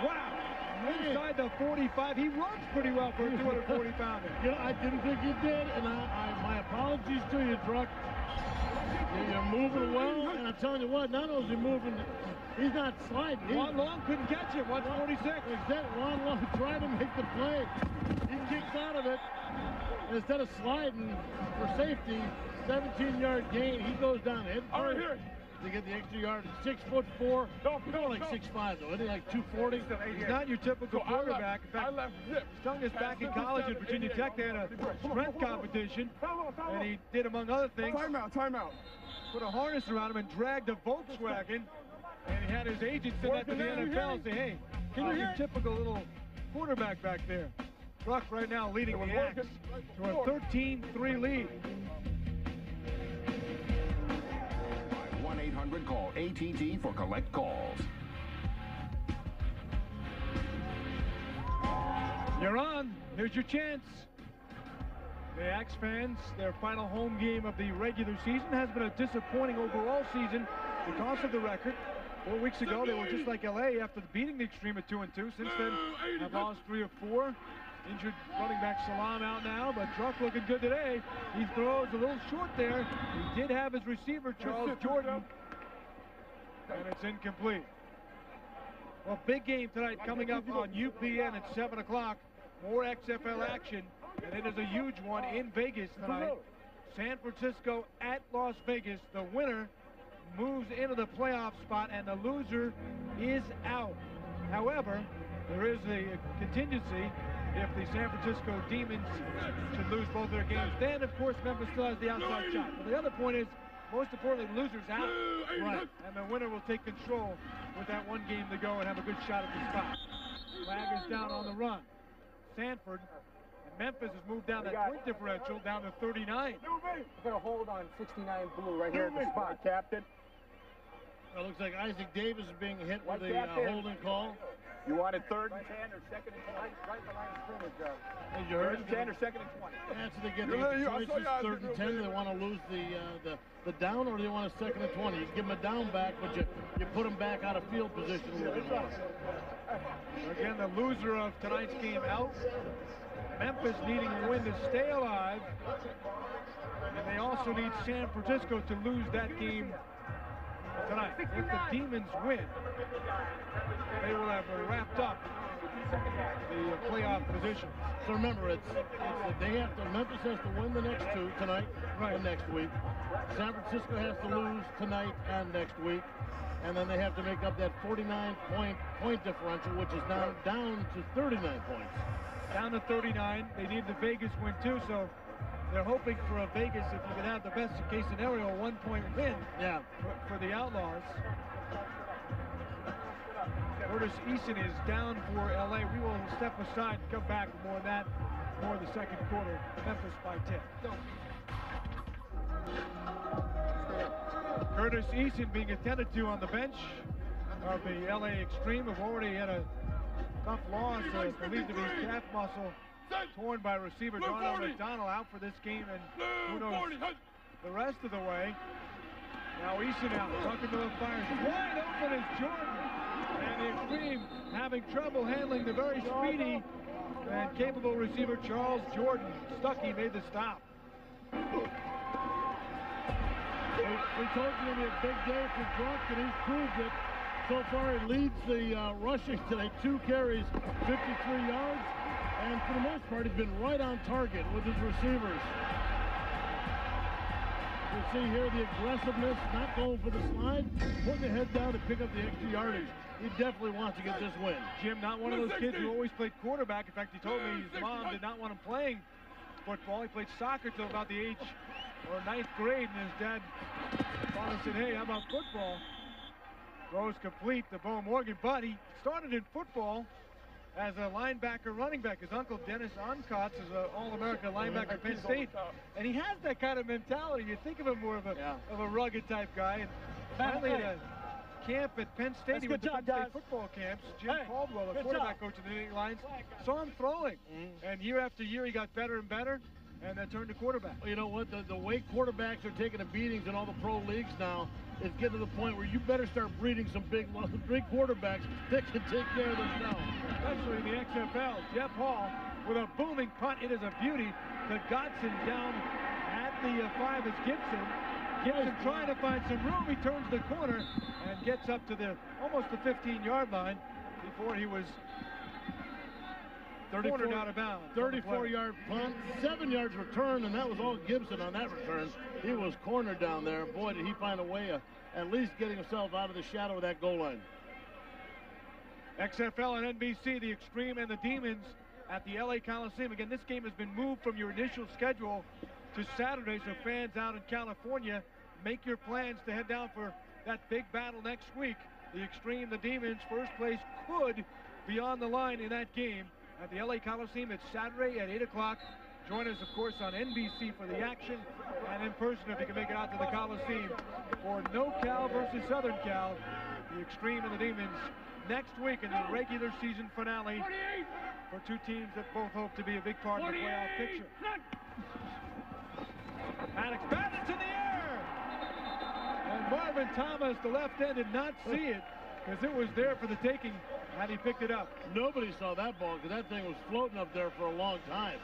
Wow. inside the 45. He runs pretty well for a 240-pounder. You know, I didn't think you did, and my apologies to you, Druck. You're moving well, and I'm telling you what, not only is he moving, he's not sliding. Juan Long couldn't catch it. 146. Juan Long tried to make the play. He kicks out of it. Instead of sliding for safety, 17-yard gain, he goes down head first to get the extra yard. 6'4". No, like 6'5", though. Isn't he like 240? He's not your typical quarterback. In fact, he's done this back in college at Virginia Tech. They had a strength competition, and he did, among other things, timeout. Put a harness around him and dragged a Volkswagen, and he had his agent send that to the NFL and say, hey, here's your typical little quarterback back there. Druck right now leading the Axe to a 13-3 lead. 1-800-CALL AT&T for collect calls. You're on. Here's your chance. The Axe fans, their final home game of the regular season has been a disappointing overall season because of the record. 4 weeks ago, they were just like LA after beating the Extreme at 2-2. Since then, have lost 3 of 4. Injured running back Salaam out now, but Druck looking good today. He throws a little short there. He did have his receiver, Charles Jordan, and it's incomplete. Well, big game tonight coming up on UPN at 7 o'clock. More XFL action, and it is a huge one in Vegas tonight. San Francisco at Las Vegas. The winner moves into the playoff spot, and the loser is out. However, there is a contingency. If the San Francisco Demons should lose both their games, then, of course, Memphis still has the outside shot. But the other point is, most importantly, the loser's out. Right. And the winner will take control with that one game to go and have a good shot at the spot. Flag is down on the run. Sanford and Memphis has moved down that point differential down to 39. We're going to hold on 69 blue right here at the spot, Captain. Well, it looks like Isaac Davis is being hit with a holding call. You wanted third and 10 or second and 20? Right behind the scrimmage, Joe. You heard? Third and 10 or second and 20. After they get third and 10, do they want to lose the down, or do they want a second and 20? You give them a down back, but you put them back out of field position a little bit more. Again, the loser of tonight's game out. Memphis needing a win to stay alive. And they also need San Francisco to lose that game tonight. If the Demons win, they will have wrapped up the playoff position. So remember, Memphis has to win the next two tonight and next week. San Francisco has to lose tonight and next week. And then they have to make up that 49-point differential, which is now down to 39 points. Down to 39. They need the Vegas win too, so they're hoping for a Vegas, if you could have the best case scenario, a 1-point win for the Outlaws. Curtis Eason is down for LA. We will step aside and come back with more of that, more of the second quarter. Memphis by 10. Curtis Eason being attended to on the bench of the LA Extreme. Have already had a tough loss, believed to be calf muscle torn by receiver Darnell McDonald, out for this game, and who knows the rest of the way. Now Eason out, Druckenmiller fires. Wide open is Jordan, and the Extreme having trouble handling the very speedy and capable receiver Charles Jordan. Stuckey made the stop. We told you it would be a big day for Druck, and he's proved it. So far, he leads the rushing today. 2 carries, 53 yards. And for the most part, he's been right on target with his receivers. You see here the aggressiveness, not going for the slide, putting the head down to pick up the extra yardage. He definitely wants to get this win. Jim, not one of those kids who always played quarterback. In fact, he told me his mom did not want him playing football. He played soccer until about the age or 9th grade, and his dad finally said, hey, how about football? Throws complete to Bo Morgan, but he started in football as a linebacker running back. His uncle Dennis Onkotz is an All-American linebacker at Penn State, and he has that kind of mentality. You think of him more of a rugged type guy. And finally at a camp at Penn State, he went to Penn State football camps. Jim Caldwell, a quarterback coach of the Nittany Lions, saw him throwing, and year after year he got better and better. And that turned to quarterback. You know what? The way quarterbacks are taking the beatings in all the pro leagues now is getting to the point where you better start breeding some big quarterbacks that can take care of themselves. Especially in the XFL. Jeff Hall with a booming punt. It is a beauty to Godson down at the 5 is Gibson. Gibson trying to find some room. He turns the corner and gets up to the almost the 15-yard line before he was 34 out of bounds. 34-yard punt, 7 yards return, and that was all Gibson on that return. He was cornered down there. Boy, did he find a way of at least getting himself out of the shadow of that goal line. XFL and NBC, the Extreme and the Demons at the LA Coliseum. Again, this game has been moved from your initial schedule to Saturday, so fans out in California, make your plans to head down for that big battle next week. The Extreme, the Demons, first place could be on the line in that game at the LA Coliseum. It's Saturday at 8 o'clock. Join us, of course, on NBC for the action, and in person if you can make it out to the Coliseum for NorCal versus Southern Cal, the Extreme and the Demons, next week in the regular season finale for two teams that both hope to be a big part of the playoff picture. Maddox bats in the air! And Marvin Thomas, the left end, did not see it because it was there for the taking had he picked it up. Nobody saw that ball because that thing was floating up there for a long time.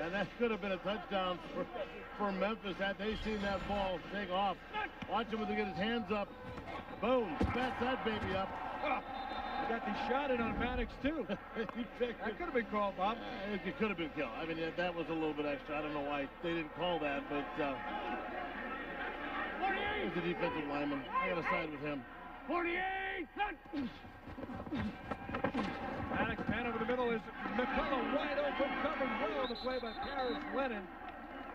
And that could have been a touchdown for Memphis had they seen that ball take off. Watch him when he gets his hands up. Boom, bats that baby up. Oh, he got the shot in on Maddox, too. That could have been called, Bob. It could have been killed. I mean, that was a little bit extra. I don't know why they didn't call that, but he's a defensive lineman. I got to side with him. 48! Maddox man over the middle is McCullough, wide open, covered well. The play by Paris Lennon,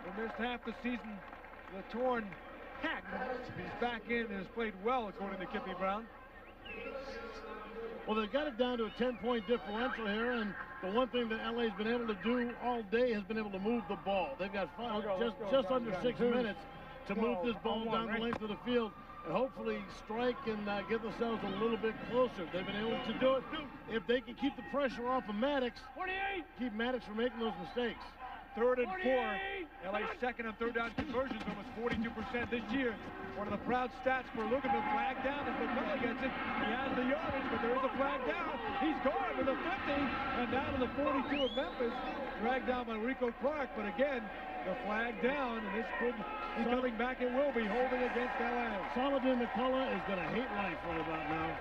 who missed half the season with a torn hack. He's back in and has played well, according to Kippy Brown. Well, they've got it down to a 10-point differential here, and the one thing that LA's been able to do all day has been able to move the ball. They've got just under six minutes to move this ball down the length of the field and hopefully strike and get themselves a little bit closer. They've been able to do it. If they can keep the pressure off of Maddox, keep Maddox from making those mistakes. Third and four, LA's second and third down conversions, almost 42% this year. One of the proud stats for Luginbill. Flag down as McCullough gets it. He has the yardage, but there is a flag down. He's gone with a 50, and down to the 42 of Memphis. Dragged down by Rico Clark, but again, the flag down, and this could be coming back. It will be holding against LA. Saladin McCullough is going to hate life right about now.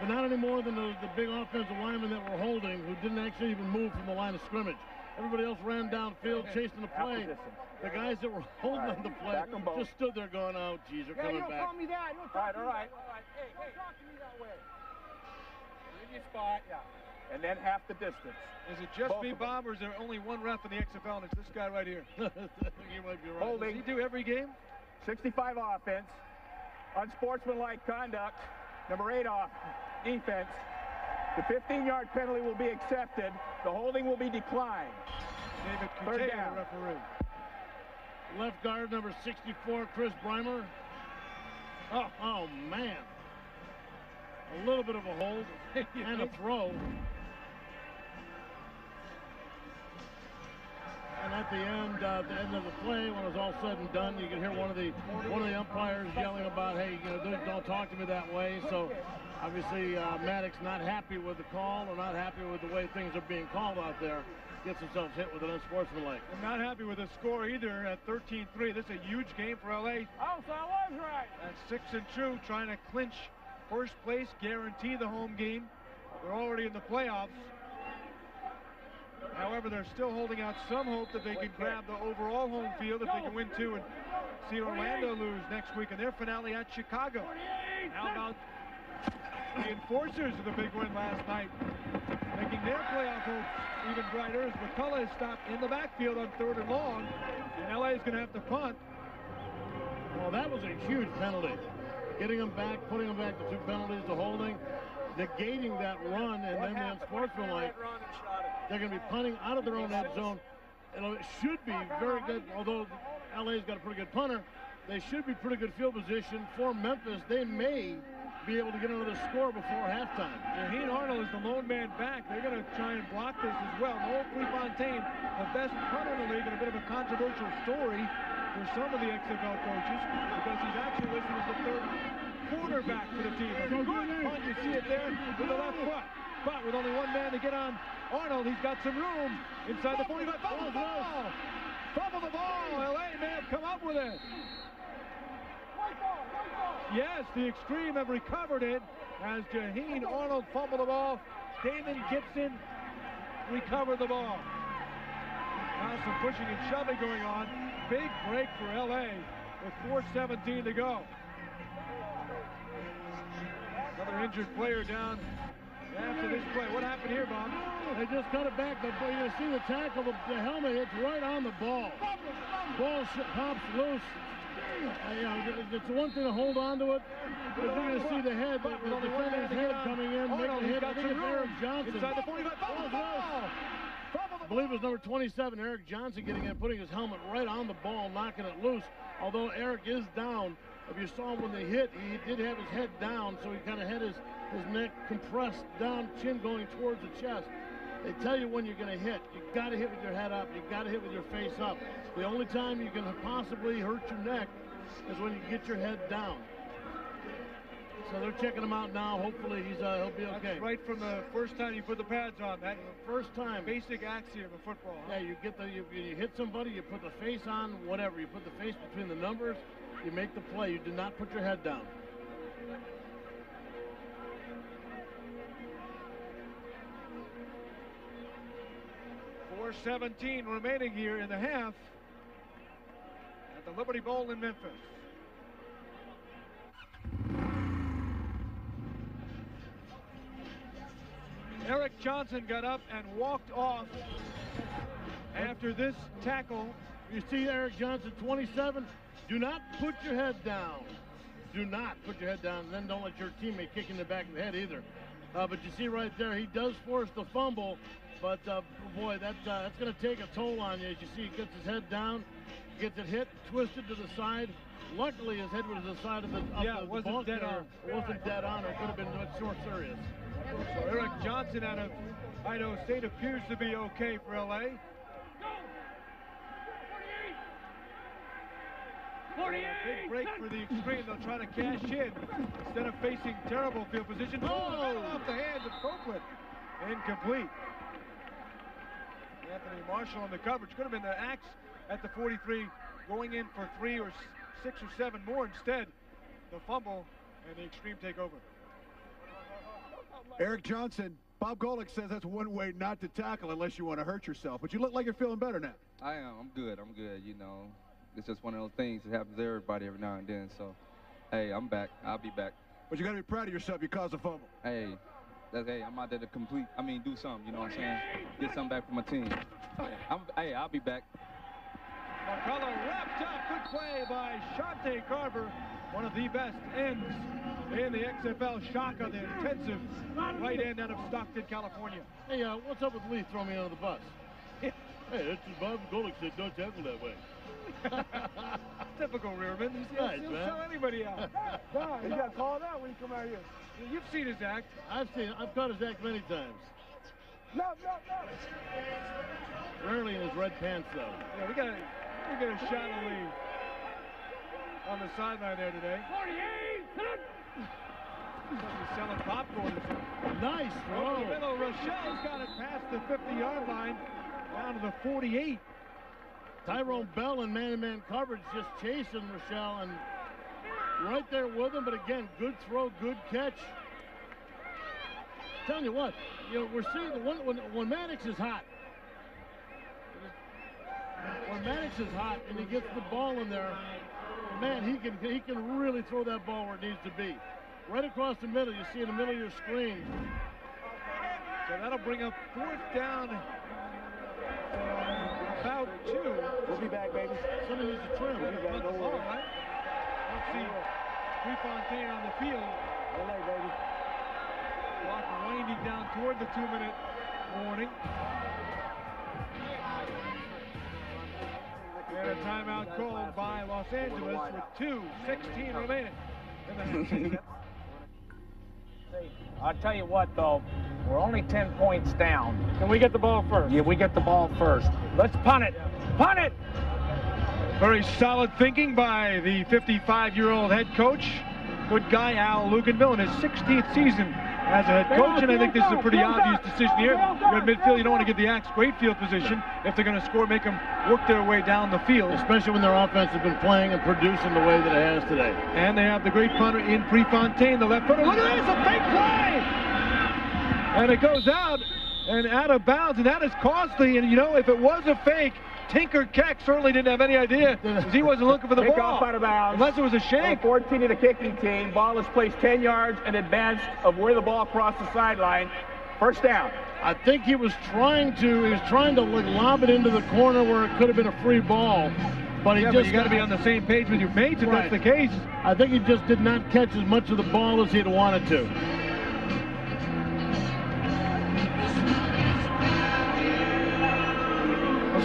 But not any more than the big offensive lineman that we're holding, who didn't actually even move from the line of scrimmage. Everybody else ran downfield chasing the play. The guys that were holding on the play just stood there going, oh, geez, they're coming back. Call me that. All right. Hey, don't talk to me that way. Leave your spot, and then half the distance. Is it just me, Bob, or is there only one ref in the XFL, and it's this guy right here? You might be right. Holding. Does he do every game? 65 offense. Unsportsmanlike conduct. Number 8 off defense. The 15-yard penalty will be accepted. The holding will be declined. David Coutinho, the referee. Left guard, number 64, Chris Breimer. Oh, man. A little bit of a hold and a throw. And at the end of the play, when it was all said and done, you could hear one of the umpires yelling about, hey, you know, don't talk to me that way. So obviously Maddox not happy with the call or not happy with the way things are being called out there. Gets themselves hit with an unsportsmanlike. I'm not happy with the score either at 13-3. This is a huge game for LA. Oh, so I was right. At 6-2, trying to clinch first place, guarantee the home game. They're already in the playoffs. However, they're still holding out some hope that they can grab the overall home field if they can win 2 and see Orlando lose next week in their finale at Chicago. How about the enforcers of the big win last night, making their playoff hopes even brighter as McCullough is stopped in the backfield on 3rd and long, and LA is going to have to punt. Well, that was a huge penalty. Getting them back, putting them back to 2 penalties, the holding, negating that run, and then the unsportsmanlike. They're going to be punting out of their own end zone. It should be very good, although LA's got a pretty good punter. They should be pretty good field position for Memphis. They may be able to get another score before halftime. Jaheen Arnold is the lone man back. They're going to try and block this as well. Noel Prefontaine, the best punter in the league, and a bit of a controversial story for some of the XFL coaches because he's actually listed as the third quarterback for the team. Good punt, you see it there with the left foot. But with only one man to get on Arnold, he's got some room inside the 45. Fumble the ball! Fumble the ball! LA may have come up with it. Yes, the Extreme have recovered it as Jaheen Arnold fumbled the ball. Damon Gibson recovered the ball. Now some pushing and shoving going on. Big break for LA with 4:17 to go. Another injured player down after this play. What happened here, Bob? They just cut it back, but you see the tackle. The helmet hits right on the ball. Ball pops loose. It's one thing to hold on to it, but you're going to see the head, the defender's head coming in, making the hit. Look at Eric Johnson. Inside the 45, I believe it was number 27, Eric Johnson, getting in, putting his helmet right on the ball, knocking it loose. Although Eric is down, if you saw him when they hit, he did have his head down, so he kind of had his neck compressed down, chin going towards the chest. They tell you when you're going to hit. You've got to hit with your head up. You've got to hit with your face up. The only time you can possibly hurt your neck is when you get your head down. So they're checking him out now. Hopefully he'll be okay. That's right from the first time you put the pads on. That's the first time. Basic axiom of football. Huh? Yeah, you hit somebody, you put the face on, whatever. You put the face between the numbers, you make the play. You do not put your head down. We're 17 remaining here in the half at the Liberty Bowl in Memphis. Eric Johnson got up and walked off after this tackle. You see Eric Johnson, 27. Do not put your head down. Do not put your head down, and then don't let your teammate kick in the back of the head either. But you see right there, he does force the fumble. But, boy, that's going to take a toll on you. As you see, he gets his head down, gets it hit, twisted to the side. Luckily, his head was to the side of the It wasn't dead on. It could have been short serious. So Eric Johnson out of Idaho State appears to be okay for L.A. 48. Big break for the Extreme. They'll try to cash in instead of facing terrible field position. Oh, off the hands of Copeland. Incomplete. Anthony Marshall on the coverage. Could have been the axe at the 43, going in for 3 or 6 or 7 more. Instead, the fumble and the Extreme take over. Eric Johnson, Bob Golic says that's one way not to tackle unless you want to hurt yourself. But you look like you're feeling better now. I am. I'm good. I'm good. You know, it's just one of those things that happens to everybody every now and then. So, hey, I'm back. I'll be back. But you got to be proud of yourself. You caused a fumble. Hey. Hey, I'm out there to do something, you know what I'm saying? Get something back for my team. I'll be back. McCullough wrapped up. Good play by Shante Carver, one of the best ends in the XFL. Shaka, the intensive right end out of Stockton, California. Hey, what's up with Lee throwing me under the bus? Hey, that's Bob Golic said don't tackle that way. Typical rearman. He'll sell anybody out. No, he got called out when he come out here. You've seen his act. I've caught his act many times. No. Rarely in his red pants though. Yeah, we got a shot of Lee on the sideline there today. 48. Selling popcorn. Nice throw. Rochelle's got it past the 50-yard line, down to the 48. Tyrone Bell in man-to-man coverage just chasing Rochelle and right there with him, but again, good throw, good catch. I'm telling you what, we're seeing the when Maddox is hot. When Maddox is hot and he gets the ball in there, man, he can really throw that ball where it needs to be. Right across the middle, you see in the middle of your screen. So that'll bring up fourth down. About 2. We'll be back, baby. Somebody needs to trim. We'll be back. Don't worry. Right? Let's see Prefontaine on the field. Delay, baby. Clock winding down toward the 2-minute warning. And a timeout called by Los Angeles with 2:16 remaining. I'll tell you what, though, we're only 10 points down. Can we get the ball first? Yeah, we get the ball first. Let's punt it. Punt it! Very solid thinking by the 55-year-old head coach. Good guy, Al Luginbill, in his 16th season as a head coach, and I think this is a pretty obvious decision here. You're in midfield, you don't want to give the Axe great field position. If they're going to score, make them work their way down the field. Especially when their offense has been playing and producing the way that it has today. And they have the great punter in Prefontaine, the left footer. Look at this, a fake play! And it goes out and out of bounds, and that is costly. And, you know, if it was a fake, Tinker Keck certainly didn't have any idea because he wasn't looking for the ball. Off out of bounds. Unless it was a shank. 14 to the kicking team. Ball is placed 10 yards in advance of where the ball crossed the sideline. First down. I think he was trying to lob it into the corner where it could have been a free ball. But you got to be on the same page with your mates if that's the case. I think he just did not catch as much of the ball as he'd wanted to.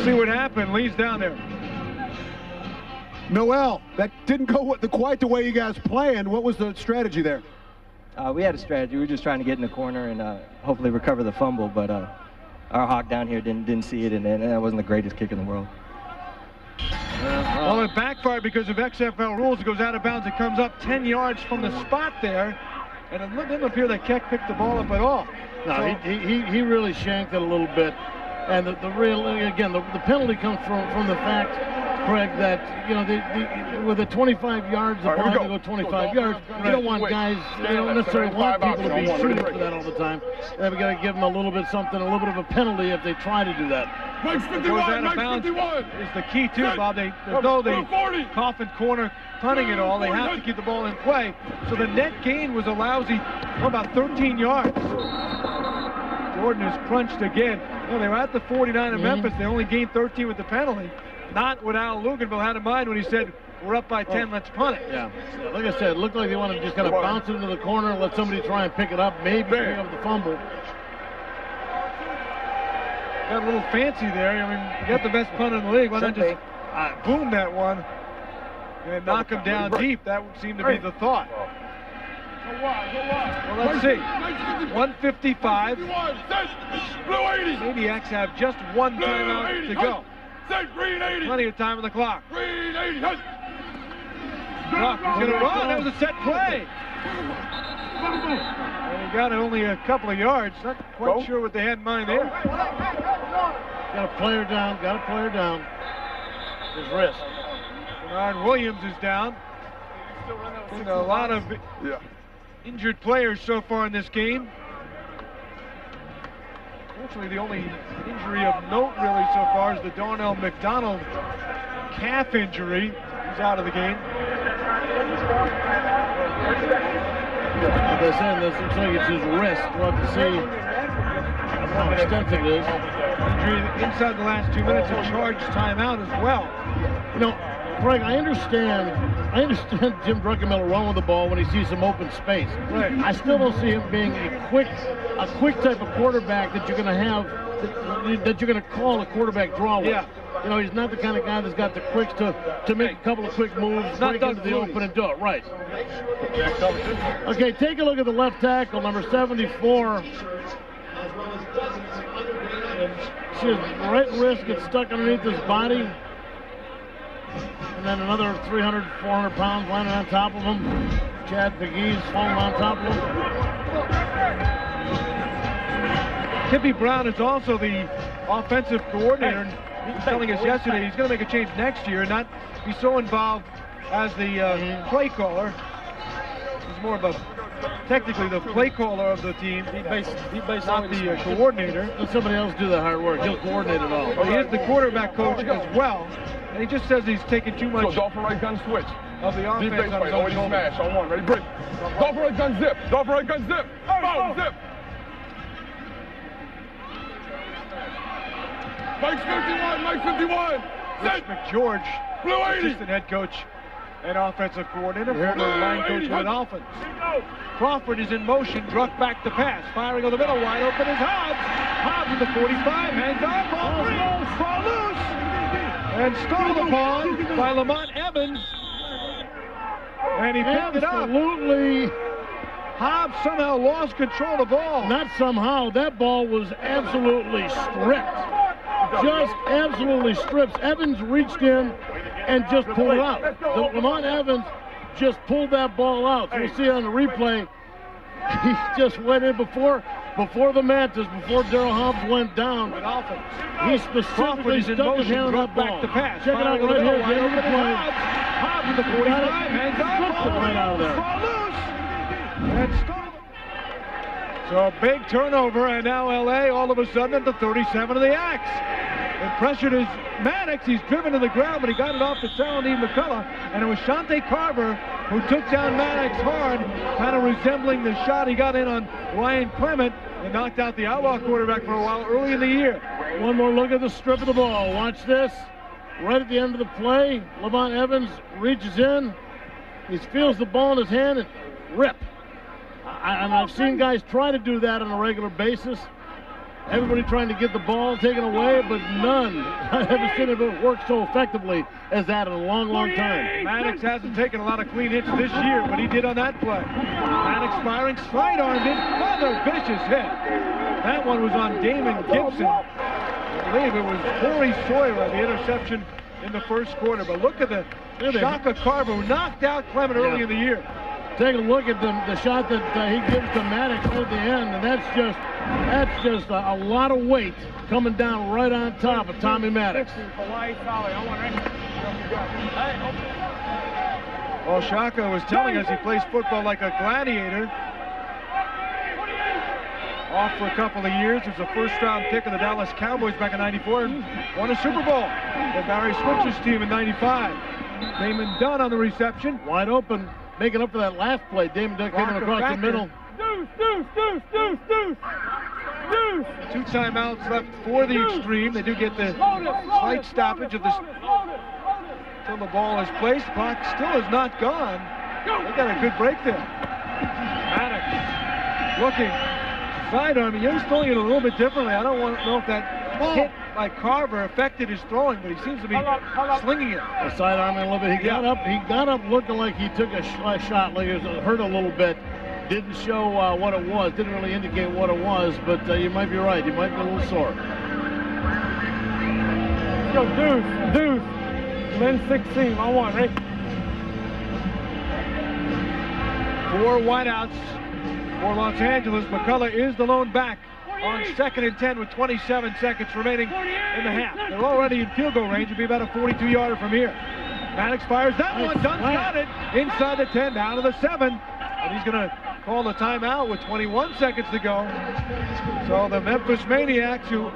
See what happened. Lee's down there. Noel, that didn't go quite the way you guys planned. What was the strategy there? We had a strategy. We were just trying to get in the corner and hopefully recover the fumble, but our hawk down here didn't see it, and that wasn't the greatest kick in the world. Well, it backfired because of XFL rules. It goes out of bounds. It comes up 10 yards from the spot there, and it didn't appear that Keck picked the ball up at all. No, so, he really shanked it a little bit. And the penalty comes from the fact, Craig, that, you know, with the 25 yards, the ball to go 25 yards, you don't want guys, you don't necessarily want people to be shooting for that all the time. They've got to give them a little bit something, a little bit of a penalty if they try to do that. Mike's 51, Mike's 51! Is the key, too, Bob. Though they coffin corner punting it all, they have to keep the ball in play. So the net gain was a lousy, about 13 yards. Jordan is crunched again. Well, they were at the 49 in Memphis. They only gained 13 with the penalty. Not what Al Luginbill had in mind when he said, we're up by 10, let's punt it. Yeah. Like I said, it looked like they wanted to just kind of bounce it into the corner and let somebody try and pick it up, maybe pick up the fumble. Got a little fancy there. I mean, you got the best punt in the league. Why not just boom that one and knock him down deep? That seemed to be the thought. Well, let's see. 155. Maniacs have just one timeout to go. Plenty of time on the clock. Clock is going to run. That was a set play. And he got it only a couple of yards. Not quite sure what they had in mind there. Got a player down. His wrist. Bernard Williams is down. And a lot of injured players so far in this game. Actually, the only injury of note really so far is the Darnell McDonald calf injury. He's out of the game. As I said, this looks like it's his wrist. We'll have to see how extensive it is. Injury inside the last 2 minutes, a charged timeout as well. You know, Craig, I understand Jim Druckenmiller running with the ball when he sees some open space. Right. I still don't see him being a quick type of quarterback that you're going to have, that you're going to call a quarterback draw with. Yeah. You know, he's not the kind of guy that's got the quicks to make a couple of quick moves, break into the open and do it. Right. Okay, take a look at the left tackle, number 74. His right wrist gets stuck underneath his body. And then another 300, 400 pounds landing on top of him. Chad McGee's falling on top of him. Kippy Brown is also the offensive coordinator. He was telling us yesterday he's going to make a change next year and not be so involved as the play caller. He's more of technically the play caller of the team. He based not the coordinator. Let somebody else do the hard work. He'll coordinate it all. But he is the quarterback coach as well. And he just says he's taking too much. So dolphin right gun switch. Of the offense. Deep base play, always smash on one. Ready, break. Dolphin right gun zip. Dolphin right gun zip. Boom, zip. Mike's 51, Mike's 51. Rich McGeorge, Blue 80. Assistant head coach and offensive coordinator. Former line coach for the Dolphins. Crawford is in motion. Druck back to pass. Firing on the middle. Wide open is Hobbs. Hobbs in the 45. Hands on. Ball loose. And stolen upon by Lamont Evans. And he picked it up. Absolutely Hobbs somehow lost control of the ball. Not somehow. That ball was absolutely stripped. Just absolutely stripped. Evans reached in and just pulled it out. Lamont Evans just pulled that ball out. So we'll see on the replay. He just went in before the Mantis, before Darryl Hobbs went down. He specifically stuck his hand on that ball. Check it out right here. Get over the play. Hobbs with the 45. And flips it right out of there. So a big turnover, and now LA all of a sudden at the 37 of the Axe. And pressured his Maddox. He's driven to the ground, but he got it off to Saladin McCullough. And it was Shante Carver who took down Maddox hard, kind of resembling the shot he got in on Ryan Clement and knocked out the Outlaw quarterback for a while early in the year. One more look at the strip of the ball. Watch this. Right at the end of the play, Lamont Evans reaches in. He feels the ball in his hand and rip. And I've seen guys try to do that on a regular basis. Everybody trying to get the ball taken away, but none. I haven't seen it work so effectively as that in a long, long time. Maddox hasn't taken a lot of clean hits this year, but he did on that play. Maddox firing, side-armed it, another vicious hit. That one was on Damon Gibson. I believe it was Corey Sawyer on the interception in the first quarter. But look at the Shaka Carver, who knocked out Clement early in the year. Take a look at the shot that he gives to Maddox at the end, and that's just a lot of weight coming down right on top of Tommy Maddox. Well, Shaka was telling us he plays football like a gladiator. Off for a couple of years. He was a first-round pick of the Dallas Cowboys back in 94 and won a Super Bowl with Barry Switzer's team in 95. Damon Dunn on the reception. Wide open. Making up for that last play, Damon Dunn came across the middle. Two timeouts left for the Extreme. They do get the slight stoppage of this until the ball is placed. Clock still is not gone. They got a good break there. Maddox looking sidearm. Young's throwing it a little bit differently. I don't know if that hit by Carver affected his throwing, but he seems to be slinging it. The sidearm a little bit. He got up looking like he took a shot, like it hurt a little bit. Didn't show what it was. Didn't really indicate what it was, but you might be right. He might be a little sore. Yo, Deuce. Lynn 16, I want, right? Four wideouts for Los Angeles. McCullough is the lone back on 2nd and 10 with 27 seconds remaining in the half. They're already in field goal range. It'll be about a 42-yarder from here. Maddox fires that one. Dunn got it inside the 10, down to the 7. And he's going to call the timeout with 21 seconds to go. So the Memphis Maniax, who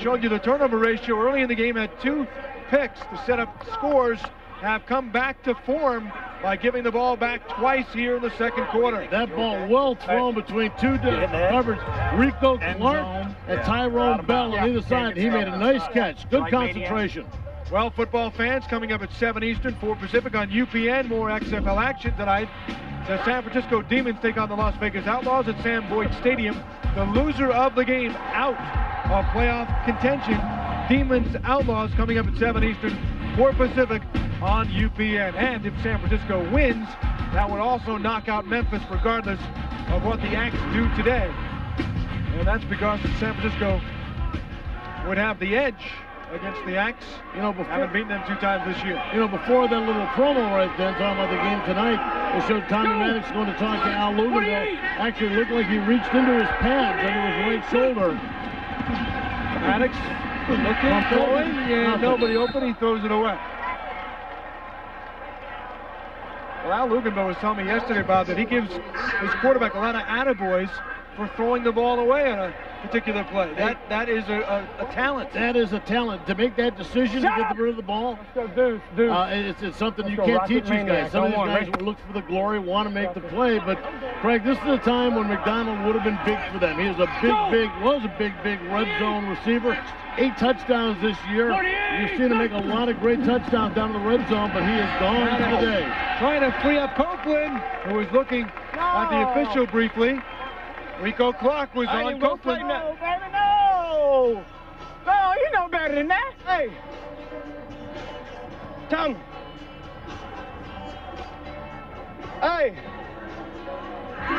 showed you the turnover ratio early in the game, had 2 picks to set up scores, have come back to form by giving the ball back twice here in the second quarter. That ball well thrown between two coverage, Rico Clark and Tyrone Bell on either side. He made a nice catch. Good concentration. Well, football fans, coming up at 7 Eastern, 4 Pacific on UPN. More XFL action tonight. The San Francisco Demons take on the Las Vegas Outlaws at Sam Boyd Stadium. The loser of the game out of playoff contention. Demons Outlaws coming up at 7 Eastern, 4 Pacific on UPN. And if San Francisco wins, that would also knock out Memphis regardless of what the Axe do today. And that's because San Francisco would have the edge against the Axe. You know, haven't beaten them 2 times this year. You know, before that little promo right then, talking about the game tonight, they showed Tommy Maddox going to talk to Al Luginbill. Actually looked like he reached into his pads under his right shoulder. Maddox looking, throwing, and nobody open. He throws it away. Well, Al Luginbill was telling me yesterday about that he gives his quarterback a lot of attaboys for throwing the ball away on a particular play. That is a talent. That is a talent. To make that decision to get rid of the ball, it's something you can't teach these guys. Some of these guys will look for the glory, want to make the play, but, Craig, this is a time when McDonald would have been big for them. He was a big red zone receiver. 8 touchdowns this year. You've seen him make a lot of great touchdowns down in the red zone, but he is gone for the day. Trying to free up Copeland, who was looking at the official briefly. Rico Clark was on Copeland. No, baby, no! No, you know better than that. Hey, Tommy. Hey.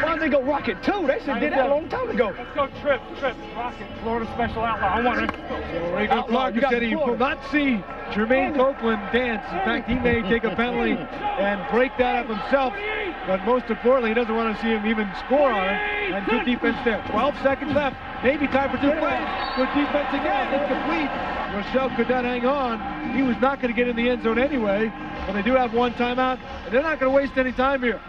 times they go Rocket too. They should did that a long time ago. Let's go Trip, Rocket, Florida Special Outlaw. I want to. Rico Clark said he will not see Jermaine Copeland dance. In fact, he may take a penalty and break that up himself. But most importantly, he doesn't want to see him even score on it. And good defense there. 12 seconds left. Maybe time for two plays. Good defense again. Incomplete. Rochelle could not hang on. He was not going to get in the end zone anyway. But they do have one timeout. And they're not going to waste any time here.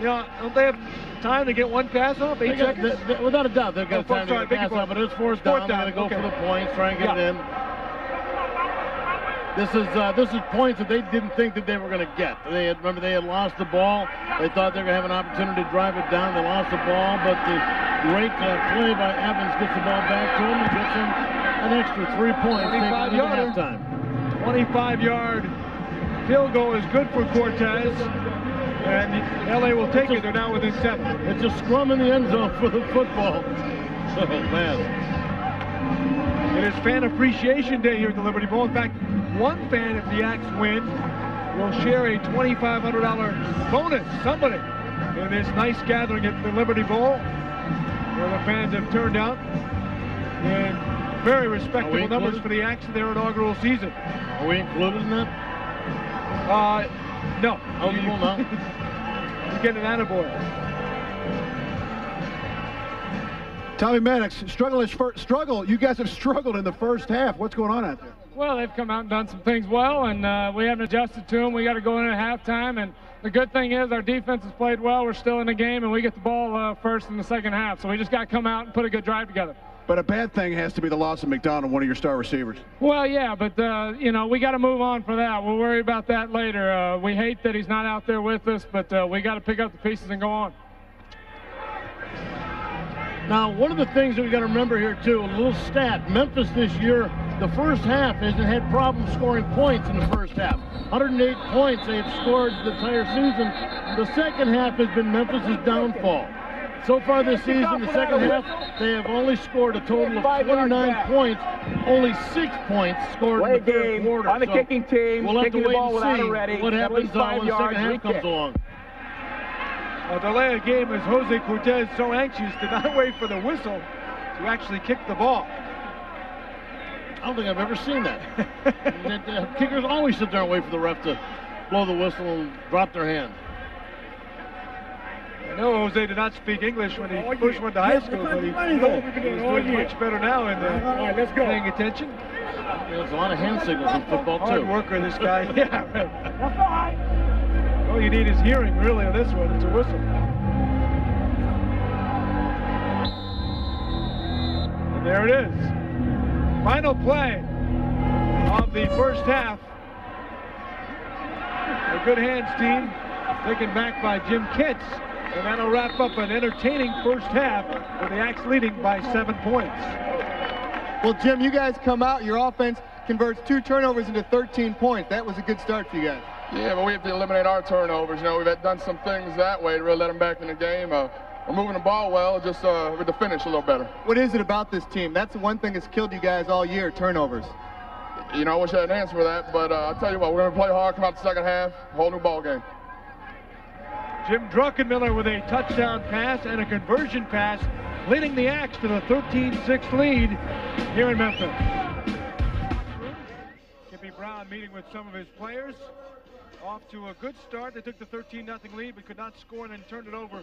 You know, don't they have time to get one pass off? 8 seconds? Without a doubt, they've got time to get a pass off. But it's fourth down. They're going to go for the points, try and get it in. This is points that they didn't think that they were going to get. They had lost the ball. They thought they were going to have an opportunity to drive it down. They lost the ball, but the great play by Evans gets the ball back to him and gets him an extra 3 points. 25-yard field goal is good for Cortez, and LA will take it. They're now within 7. It's a scrum in the end zone for the football. Oh, man. It is Fan Appreciation Day here at the Liberty Bowl. In fact, one fan, if the Axe win, will share a $2,500 bonus. Somebody in this nice gathering at the Liberty Bowl, where the fans have turned out, and very respectable numbers for the Axe in their inaugural season. Are we included in that? No. Oh, you will not. You get an attaboy. Tommy Maddox, struggle. You guys have struggled in the first half. What's going on out there? Well, they've come out and done some things well, and we haven't adjusted to them. We got to go in at halftime, and the good thing is our defense has played well. We're still in the game, and we get the ball first in the second half. So we just got to come out and put a good drive together. But a bad thing has to be the loss of McDonald, one of your star receivers. Well, yeah, but, you know, we got to move on for that. We'll worry about that later. We hate that he's not out there with us, but we got to pick up the pieces and go on. Now, one of the things that we got to remember here, too, a little stat. Memphis this year, the first half, hasn't had problems scoring points in the first half. 108 points they have scored the entire season. The second half has been Memphis' downfall. So far this season, the second half, they have only scored a total of 29 points, only 6 points scored in the third quarter. On the kicking team, we'll have to wait and see what happens when the second half comes along. A delay of game as Jose Cortez, so anxious, did not wait for the whistle to actually kick the ball. I don't think I've ever seen that. Kickers always sit there and wait for the ref to blow the whistle and drop their hand. I know Jose did not speak English when he first went to high school, but he's much better now in paying attention. There's a lot of hand signals in football, too. Hard worker, this guy. Yeah, right. All you need is hearing, really, on this one. It's a whistle. And there it is. Final play of the first half. A good hands team taken back by Jim Kitts. And that'll wrap up an entertaining first half with the Axe leading by 7 points. Well, Jim, you guys come out. Your offense converts 2 turnovers into 13 points. That was a good start for you guys. Yeah, but we have to eliminate our turnovers. You know, we've done some things that way to really let them back in the game. We're moving the ball well, just with the finish a little better. What is it about this team? That's the one thing that's killed you guys all year, turnovers. You know, I wish I had an answer for that, but I'll tell you what, we're going to play hard, come out the second half, whole new ball game. Jim Druckenmiller with a touchdown pass and a conversion pass, leading the Axe to the 13-6 lead here in Memphis. Kippy Brown meeting with some of his players. Off to a good start. They took the 13-0 lead, but could not score and then turned it over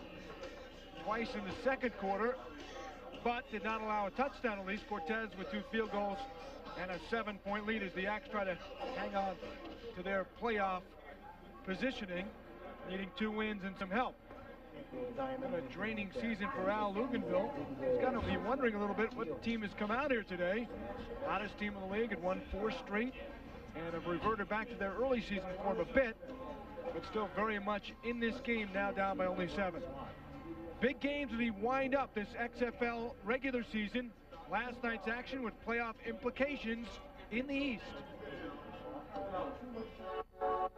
twice in the second quarter, but did not allow a touchdown at least. Cortez with 2 field goals and a 7-point lead as the Axe try to hang on to their playoff positioning, needing 2 wins and some help. What a draining season for Al Luginbill. He's got to be wondering a little bit what team has come out here today. Hottest team in the league, had won 4 straight, and have reverted back to their early season form a bit, but still very much in this game now, down by only 7. Big games as we wind up this XFL regular season. Last night's action with playoff implications in the East. We're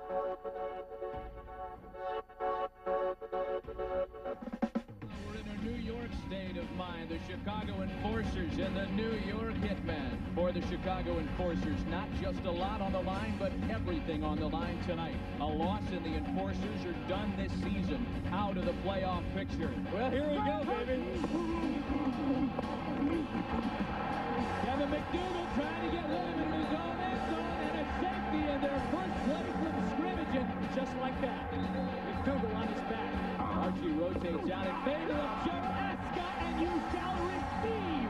in a New York state of mind, the Chicago Enforcers and the New York Hitmen. for the Chicago Enforcers. Not just a lot on the line, but everything on the line tonight. A loss and the Enforcers are done this season, out of the playoff picture. Well, here we go, baby. Kevin McDougal trying to get William in his own end zone, and a safety in their first play from scrimmage, and just like that, McDougal on his back. Archie rotates out in favor of Jim Ascott, and you shall receive.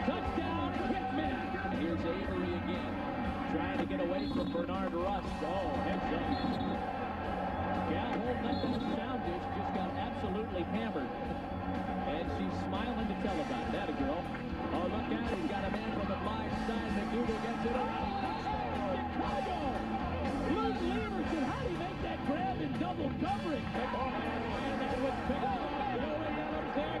Touchdown, Pittman. And here's Avery again, trying to get away from Bernard Rust. Oh, heads up. Calhoun left that sound dish, just got absolutely hammered. And she's smiling to tell about it. That a girl. Oh, look out, he's got a man from the blind side. McDougal gets it around. Oh, Chicago! Luke Leverson, how do you make that grab in double coverage? Oh, and that was picked up. There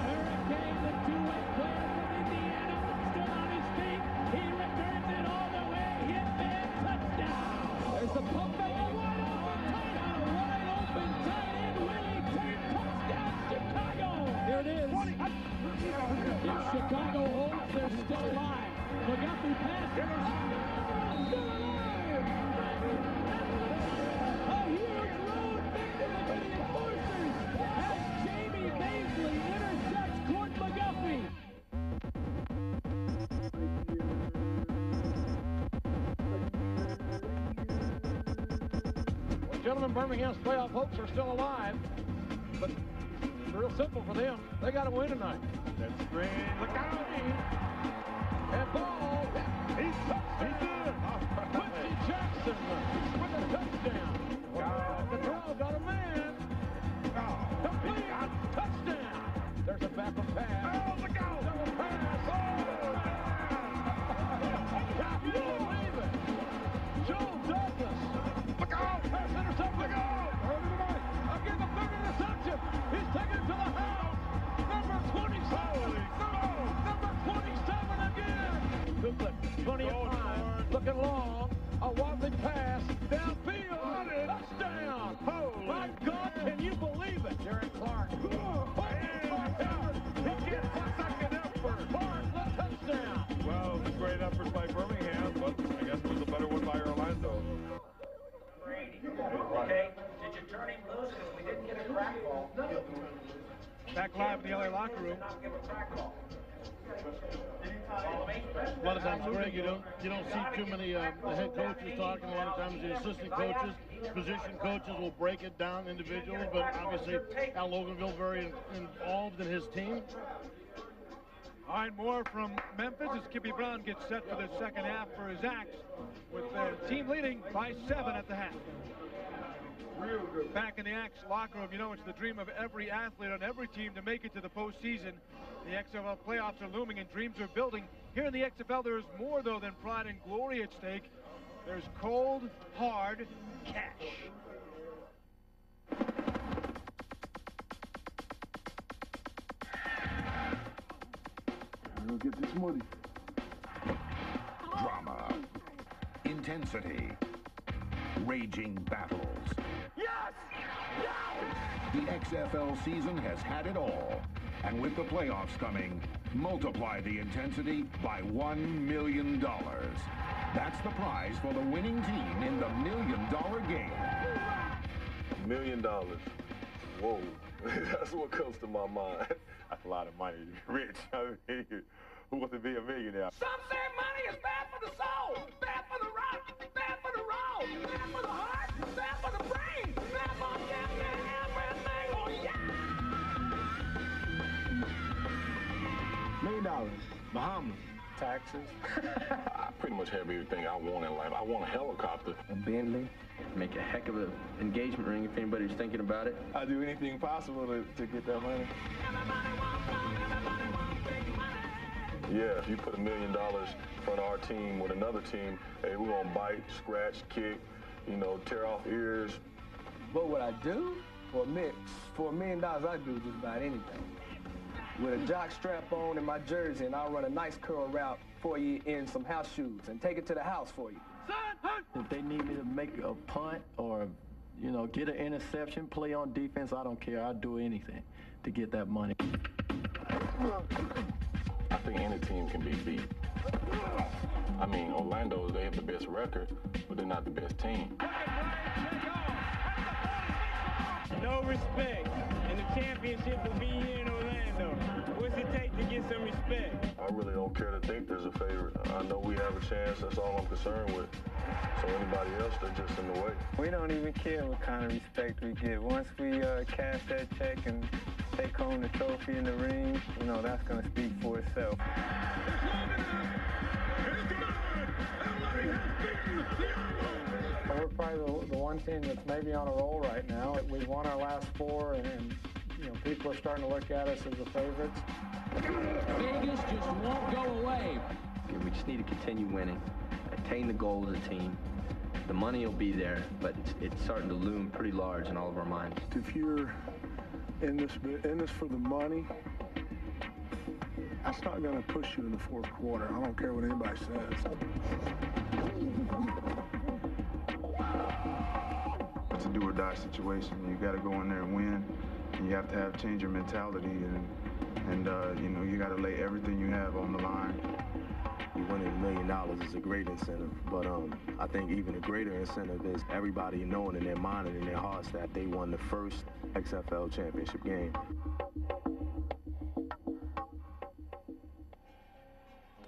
Hurricane, the two-way player from Indiana, still on his feet. He returns it all the way. Hit man, touchdown. There's the pump fake, and wide open tight end, Willie Tate, touchdown, Chicago. Here it is. If Chicago holds, they're still alive. McGuffey passes. Oh, still alive. A huge road victory for the Enforcers as Jamie Baisley intercepts Court McGuffey. Well, gentlemen, Birmingham's playoff hopes are still alive, but real simple for them. They got to win tonight. That's great. Look out! And ball. He's touchdown. He did. Quincy Jackson with a touchdown. Wow. The draw got a man. Wow. Complete. Touchdown. There's a backup pass. Oh, look out! Double pass. Oh. Looking long, a wobbling pass, downfield, touchdown! Holy my God, can you believe it? Jerry Clark. He gets a second effort. Clark, the touchdown! Well, it was a great effort by Birmingham, but I guess it was a better one by Orlando. Brady, okay, did you turn him loose? Because we didn't get a crack ball. No. Back live in the LA locker room. A lot of times, Greg, you don't see too many the head coaches talking. A lot of times, the assistant coaches, position coaches will break it down individually. But obviously, Al Luginbill very involved in his team. All right, more from Memphis as Kippy Brown gets set for the second half for his Axe, with their team leading by 7 at the half. Back in the Axe locker room, you know it's the dream of every athlete on every team to make it to the postseason. The XFL playoffs are looming and dreams are building. Here in the XFL, there is more, though, than pride and glory at stake. There's cold, hard cash. We'll get this money. Drama. Intensity. Raging battles. Yes! Yes! The XFL season has had it all. And with the playoffs coming, multiply the intensity by $1 million. That's the prize for the winning team in the $1 million game. $1 million. Whoa. That's what comes to my mind. That's a lot of money to be rich. I mean, who wants to be a millionaire? Some say money is bad for the soul, bad for the rock, bad for the road, bad for the heart, bad for the brain, bad for everything. Oh, yeah! $1 million. Muhammad. Taxes. I pretty much have everything I want in life. I want a helicopter. A Bentley. Make a heck of an engagement ring if anybody's thinking about it. I'll do anything possible to get that money. Everybody wants love, everybody wants big money. Yeah, if you put $1 million in front of our team with another team, hey, we're gonna bite, scratch, kick, you know, tear off ears. But what I do for a mix, for $1 million, I do just about anything. With a jock strap on and my jersey, and I'll run a nice curl route for you in some house shoes and take it to the house for you. If they need me to make a punt or, you know, get an interception, play on defense, I don't care. I'll do anything to get that money. I think any team can be beat. I mean, Orlando, they have the best record, but they're not the best team. No respect, and the championship will be here in Orlando. What's it take to get some respect? I really don't care to think there's a favorite. I know we have a chance, that's all I'm concerned with. So anybody else, they're just in the way. We don't even care what kind of respect we get. Once we cash that check and take home the trophy and the ring, you know, that's going to speak for itself. We're probably the one team that's maybe on a roll right now. We've won our last four, and you know, people are starting to look at us as the favorites. Vegas just won't go away. We just need to continue winning, attain the goal of the team. The money will be there, but it's starting to loom pretty large in all of our minds. If you're in this for the money, that's not going to push you in the fourth quarter. I don't care what anybody says. Do or die situation. You got to go in there and win, and you have to change your mentality, and you know, you got to lay everything you have on the line. Winning $1 million is a great incentive, but I think even a greater incentive is everybody knowing in their mind and in their hearts that they won the first XFL championship game.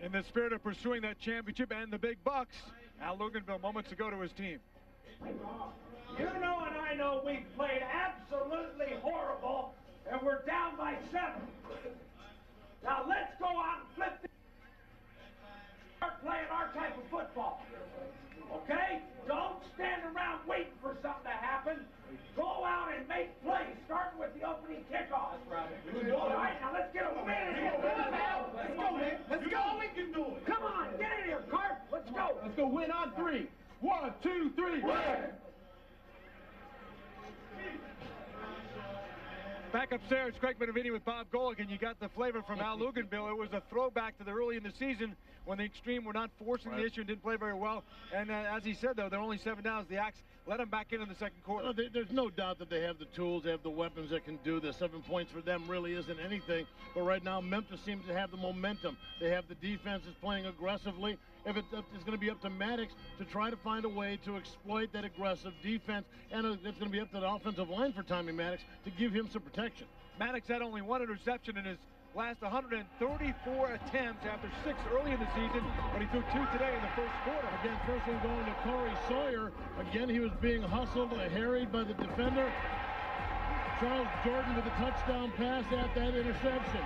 In the spirit of pursuing that championship and the big bucks, Al Luginbill moments ago to his team. You know and I know we've played absolutely horrible, and we're down by 7. Now let's go out and flip the... Start playing our type of football, okay? Don't stand around waiting for something to happen. Go out and make plays, starting with the opening kickoff. All right, now let's get a win in here. Let's go, man. Let's go. We can do it. Come on, get in here, Carp. Let's go. Let's go win on 3. 1, 2, 3, win. Back upstairs, Craig Benavini with Bob Golic, and you got the flavor from Al Luginbill. It was a throwback to the early in the season when the Extreme were not forcing the issue and didn't play very well. And as he said, though, they're only 7 downs. The Axe let them back in the second quarter. No, there's no doubt that they have the tools, they have the weapons that can do this. 7 points for them really isn't anything. But right now, Memphis seems to have the momentum. They have the defense that's playing aggressively. It's going to be up to Maddox to try to find a way to exploit that aggressive defense, and it's going to be up to the offensive line for Tommy Maddox to give him some protection. Maddox had only 1 interception in his last 134 attempts after 6 early in the season, but he threw 2 today in the first quarter. Again, first one going to Corey Sawyer. Again, he was being hustled and harried by the defender. Charles Jordan with a touchdown pass at that interception.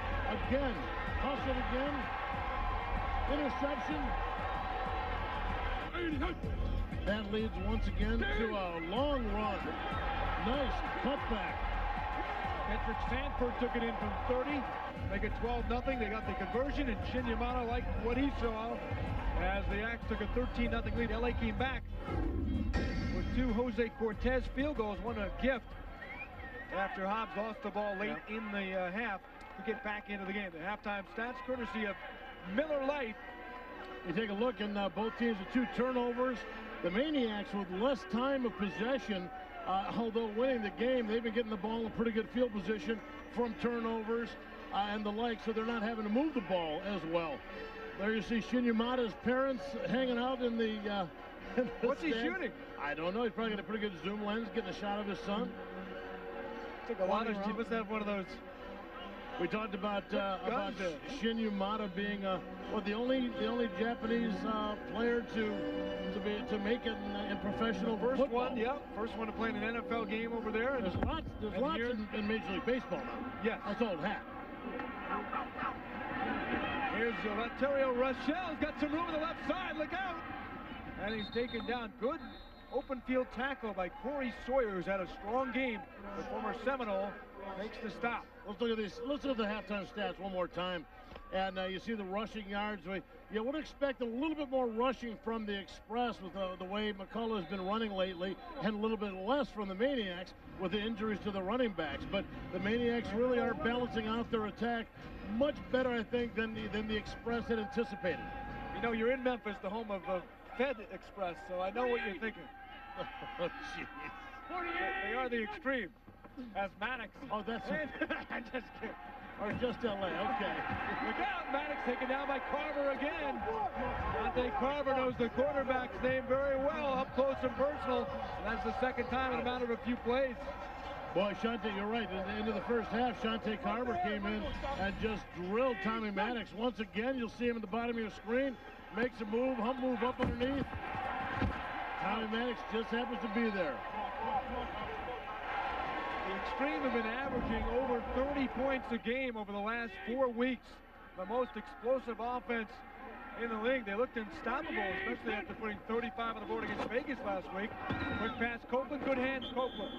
Again, hustled again. Interception. That leads once again to a long run. Nice cutback. Patrick Sanford took it in from 30. Make it 12-0. They got the conversion, and Shin Yamano liked what he saw as the Axe took a 13-0 lead. LA came back with 2 Jose Cortez field goals, 1 a gift after Hobbs lost the ball late in the half to get back into the game. The halftime stats courtesy of Miller Lite. You take a look, and both teams with 2 turnovers. The Maniacs with less time of possession, although winning the game, they've been getting the ball in pretty good field position from turnovers and the like, so they're not having to move the ball as well. There you see Shin Yamada's parents hanging out in the What's he shooting? I don't know. He's probably got a pretty good zoom lens, getting a shot of his son. Took a lot of. He must have one of those. We talked about Shin Yamada being well, the only Japanese player to make it in professional football. First one, yeah, first one to play in an NFL game over there. And there's lots in Major League Baseball now. Yes, that's old hat. Here's Laterio Rochelle. Got some room on the left side. Look out! And he's taken down. Good open field tackle by Corey Sawyer, who's had a strong game. The former Seminole makes the stop. Let's look at these. Let's look at the halftime stats one more time. And you see the rushing yards. You would expect a little bit more rushing from the Express with the way McCullough has been running lately, and a little bit less from the Maniacs with the injuries to the running backs. But the Maniacs really are balancing out their attack much better, I think, than the Express had anticipated. You know, you're in Memphis, the home of Fed Express, so I know what you're thinking. Oh, jeez. They are the Extreme. As Maddox. Oh, that's... just kidding. or just L.A.? Okay. Look out, Maddox taken down by Carver again. Shante Carver knows the quarterback's name very well, up close and personal, and that's the second time in a matter of a few plays. Boy, Shante, you're right. At the end of the first half, Shante Carver came in and just drilled Tommy Maddox. Once again, you'll see him at the bottom of your screen. Makes a move, hump move up underneath. Tommy Maddox just happens to be there. The Extreme have been averaging over 30 points a game over the last 4 weeks. The most explosive offense in the league. They looked unstoppable, especially after putting 35 on the board against Vegas last week. Quick pass, Copeland. Good hands, Copeland.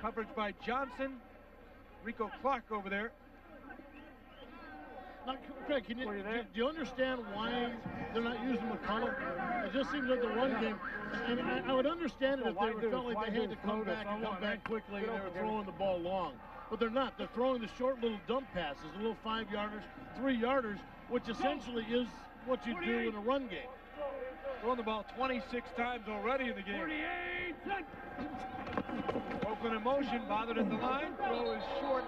Coverage by Johnson. Rico Clark over there. Now, Craig, do you understand why they're not using McCullough? It just seems like the run game. And I would understand it if they felt like they had to come back and come back quickly and they were throwing the ball long. But they're not. They're throwing the short little dump passes, the little 5-yarders, 3-yarders, which essentially is what you do in a run game. Throwing the ball 26 times already in the game. 48! Open in motion, bothered at the line. Throw is short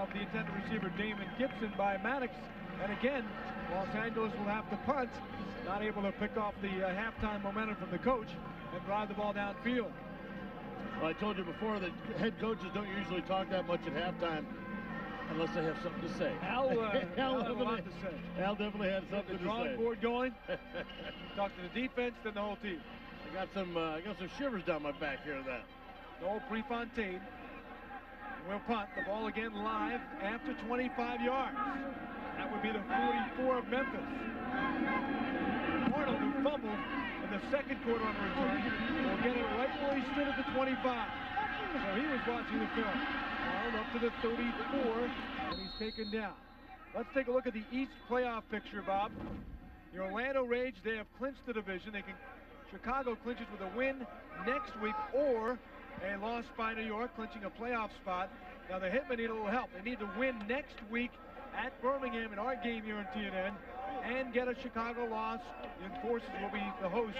of the intended receiver, Damon Gibson, by Maddox. And again, Los Angeles will have to punt, not able to pick off the halftime momentum from the coach and drive the ball downfield. Well, I told you before that head coaches don't usually talk that much at halftime unless they have something to say. Al definitely had something to say. The drawing board going. Talk to the defense, then the whole team. I got some shivers down my back here. That Noel Prefontaine will punt the ball again live after 25 yards. That would be the 44 of Memphis. Arnold, who fumbled in the second quarter on the return, will get it right where he stood at the 25. So he was watching the film. Arnold up to the 34, and he's taken down. Let's take a look at the East playoff picture, Bob. The Orlando Rage, they have clinched the division. Chicago clinches with a win next week, or a loss by New York, clinching a playoff spot. Now the Hitmen need a little help. They need to win next week at Birmingham in our game here on TNN and get a Chicago loss. The Enforcers will be the host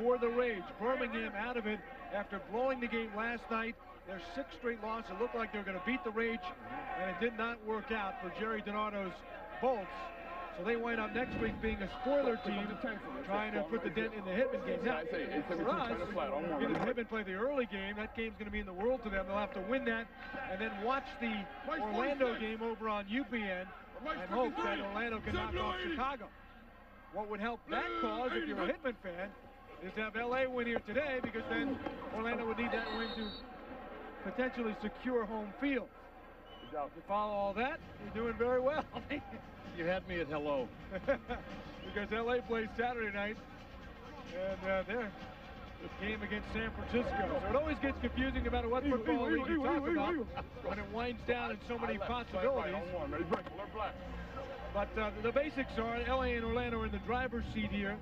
for the Rage. Birmingham out of it after blowing the game last night. Their sixth straight loss. It looked like they were going to beat the Rage, and it did not work out for Jerry Donato's Bolts. So they wind up next week being a spoiler team, trying to put the dent in the Hitman game. Now, for us, the Hitman play the early game. That game's going to be in the world to them. They'll have to win that and then watch the Orlando game over on UPN and hope that Orlando can knock off Chicago. What would help that cause, if you're a Hitman fan, is to have LA win here today, because then Orlando would need that win to potentially secure home field. You follow all that, you're doing very well. You had me at hello. Because LA plays Saturday night, and their game against San Francisco. So it always gets confusing no matter what football league you talk about when it winds down in so many possibilities. But the basics are LA and Orlando are in the driver's seat here,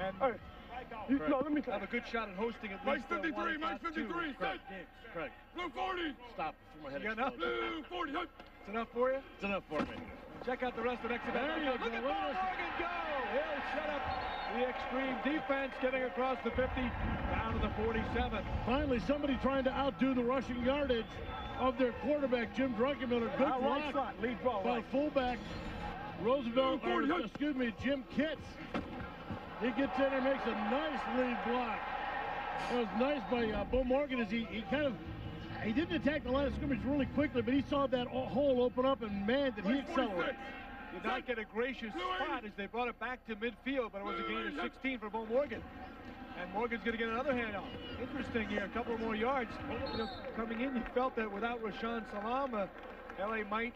and have a good shot at hosting at least. Mike 53, Mike 53. Craig. Blue 40. Stop before my head explodes. Blue 40. It's enough for you? It's enough for me. Check out the rest of XFL. Look at Bo Morgan go! He'll shut up the Extreme defense, getting across the 50, down to the 47. Finally, somebody trying to outdo the rushing yardage of their quarterback, Jim Druckenmiller. Good block by fullback Roosevelt, Jim Kitts. He gets in and makes a nice lead block. That was nice by Bo Morgan, as he didn't attack the line of scrimmage really quickly, but he saw that hole open up, and man, did he accelerate. Did not get a gracious spot as they brought it back to midfield, but it was a gain of 16 for Bo Morgan. And Morgan's going to get another handoff. Interesting here, a couple more yards. You know, coming in, you felt that without Rashaan Salaam, LA might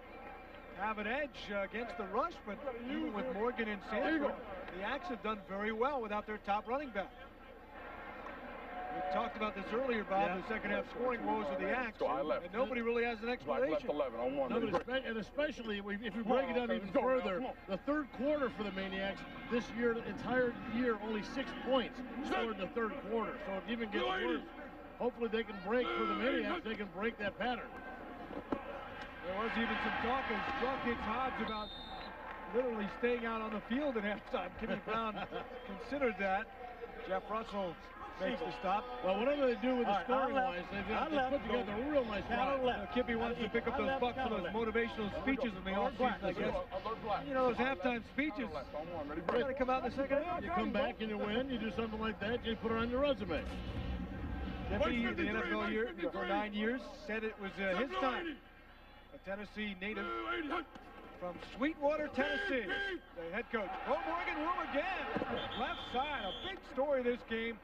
have an edge against the rush, but even with Morgan and Sanford, the Axe have done very well without their top running back. We talked about this earlier, Bob, the second half scoring woes of the Axe, and nobody really has an explanation. And especially, if we break it down even further, the third quarter for the Maniacs this year, the entire year, only 6 points scored in the third quarter, so it even gets worse. Hopefully they can break, for the Maniacs, they can break that pattern. There was even some talk as Struck hits Hobbs about literally staying out on the field at halftime. Kippy Brown considered that. Jeff Russell makes the stop. Well, whatever they do with the scoring-wise, they put together a real nice paddle. Kippy wants to pick up those bucks for those motivational speeches in the offseason, I guess. You know, those halftime speeches, you got to come out in the second half. You come back and you win, you do something like that, you put it on your resume. Kippy, in the NFL year for 9 years, said it was his time. A Tennessee native from Sweetwater, Tennessee, the head coach. Bo Morgan room again, left side, a big story this game.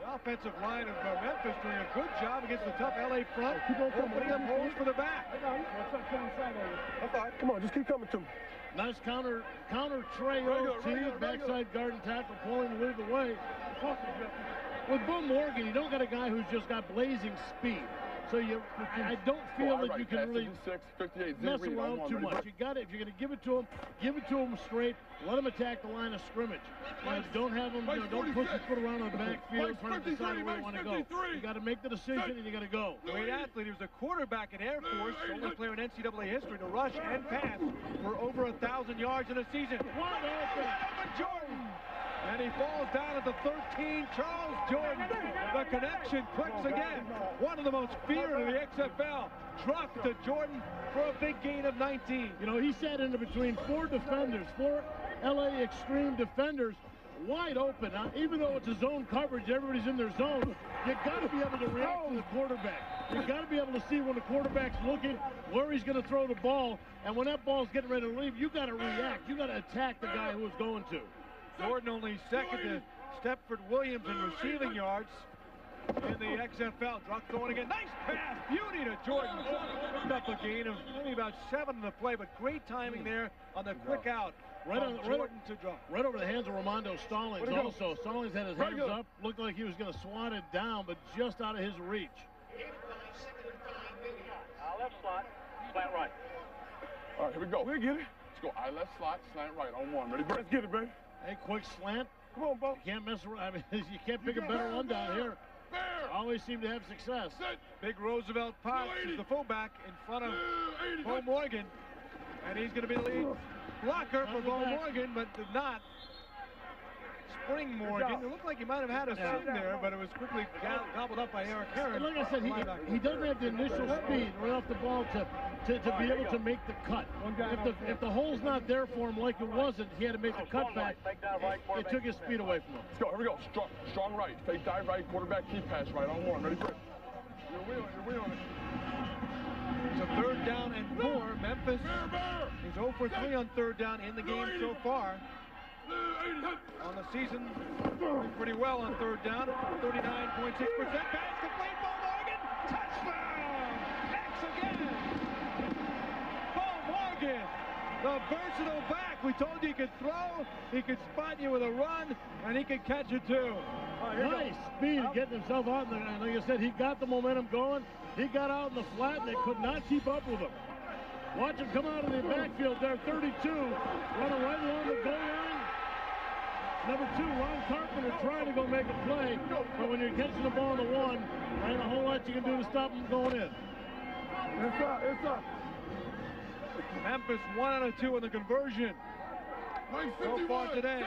The offensive line of Memphis doing a good job against the tough LA front, opening up holes for the back. Come on, just keep coming to him. Nice counter tray OT, backside guard and tackle, pulling to lead the way. With Bo Morgan, you don't got a guy who's just got blazing speed. So I don't feel that you can really mess around too much. You got it. If you're going to give it to him straight. Let him attack the line of scrimmage. Don't have him. Don't push his foot around on the backfield trying to decide where you want to go. You got to make the decision and you got to go. Great athlete. He was a quarterback at Air Force. Only player in NCAA history to rush and pass for over 1,000 yards in a season. One open Jordan. And he falls down at the 13. Charles Jordan, the connection clicks again. One of the most feared in the XFL. Dropped to Jordan for a big gain of 19. You know, he sat in between four defenders, four LA Extreme defenders, wide open. Now, even though it's a zone coverage, everybody's in their zone, you got to be able to react to the quarterback. You got to be able to see when the quarterback's looking, where he's going to throw the ball, and when that ball's getting ready to leave, you got to react. You got to attack the guy who it's going to. Jordan only second to Stepford Williams in receiving yards in the XFL. Druck going again. Nice pass. Beauty to Jordan. Picked up a gain of maybe about 7 in the play, but great timing there on the quick out. Right over the hands of Ramondo Stallings also. Stallings had his hands up. Looked like he was going to swat it down, but just out of his reach. Left slot, slant right. All right, here we go. We'll get it. Let's go. Left slot, slant right. On one. Ready, bro? Let's get it, baby. Hey, quick slant. Come on, Bo. You can't mess around. I mean, you can't pick a better one down here. Always seem to have success. Big Roosevelt Potts is the fullback in front of Bo Morgan. And he's going to be the lead blocker for Bo Morgan, but did not spring Morgan. It looked like he might have had a sin there, but it was quickly gobbled up by Eric Herron. Like I said, he doesn't have the initial speed right off the ball to be able to make the cut. If the hole's not there for him like it wasn't, he had to make the cut back. It took his speed away from him. Let's go. Here we go. Strong right. Fake dive right. Quarterback key pass right on one. Ready, quick. You're wheeling it. It's a 3rd down and 4. Memphis is 0 for 3 on 3rd down in the game so far. On the season, doing pretty well on 3rd down. 39.6%. Pass complete. Bo Morgan. Touchdown. X again. Bo Morgan, the versatile back. We told you he could throw, he could spot you with a run, and he could catch it too. Nice speed getting himself out in there. And like I said, he got the momentum going. He got out in the flat, and they could not keep up with him. Watch him come out of the backfield there, 32. Running right along the goal line. Number 2, Ron Carpenter trying to go make a play, but when you're catching the ball on the 1, there ain't a whole lot you can do to stop him going in. It's up. Memphis 1 out of 2 in the conversion so far today.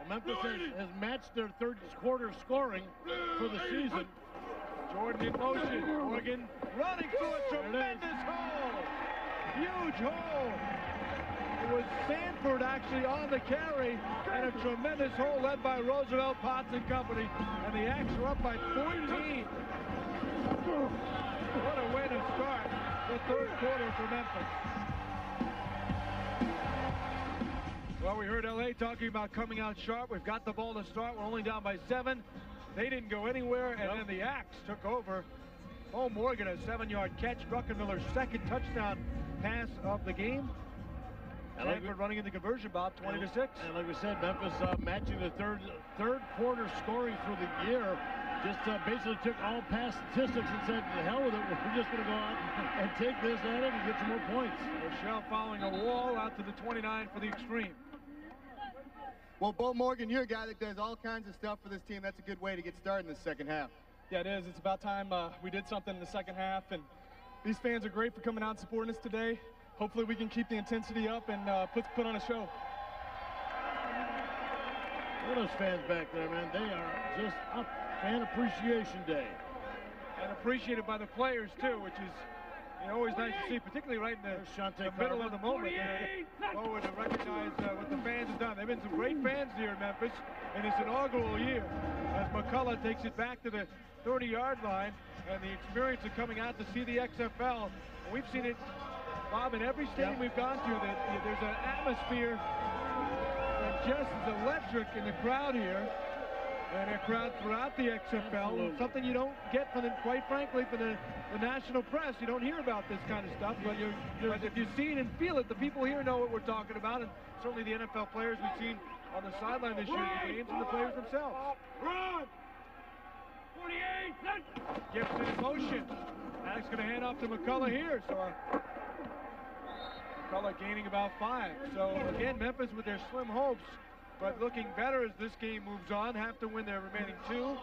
And Memphis has matched their 3rd quarter scoring for the season. Jordan in motion. Morgan running for a tremendous hole. Huge hole. It was Sanford actually on the carry, and a tremendous hole led by Roosevelt Potts and company, and the Axe are up by 14. What a way to start the 3rd quarter for Memphis. Well, we heard LA talking about coming out sharp. We've got the ball to start. We're only down by 7. They didn't go anywhere, and then the Axe took over. Bo Morgan, a 7-yard catch. Druckenmiller's 2nd touchdown pass of the game. Sanford running in the conversion, Bob, 20 to 6. And like we said, Memphis matching the third quarter scoring for the year. Just basically took all past statistics and said, to hell with it, we're just going to go out and take this at it and get some more points. Rochelle following a wall out to the 29 for the Extreme. Well, Bo Morgan, you're a guy that does all kinds of stuff for this team. That's a good way to get started in the second half. Yeah, it is. It's about time we did something in the second half, and these fans are great for coming out and supporting us today. Hopefully we can keep the intensity up and put on a show. Look at those fans back there, man. They are just up and Appreciation Day. And appreciated by the players, too, which is always nice to see, particularly right in the middle of the moment. Forward to recognize what the fans have done. They've been some great fans here in Memphis in this inaugural year, as McCullough takes it back to the 30-yard line, and the experience of coming out to see the XFL. We've seen it, Bob, in every stadium we've gone to, that there's an atmosphere that just is electric in the crowd here, and a crowd throughout the XFL. Absolutely. Something you don't get from, quite frankly, from the national press. You don't hear about this kind of stuff, but if you see it and feel it, the people here know what we're talking about, and certainly the NFL players we've seen on the sideline this year, the games, and the players themselves. Run! 48! Gibson in motion. Maddox going to hand off to McCullough here. So McCullough gaining about 5. So again, Memphis with their slim hopes, but looking better as this game moves on. Have to win their remaining 2.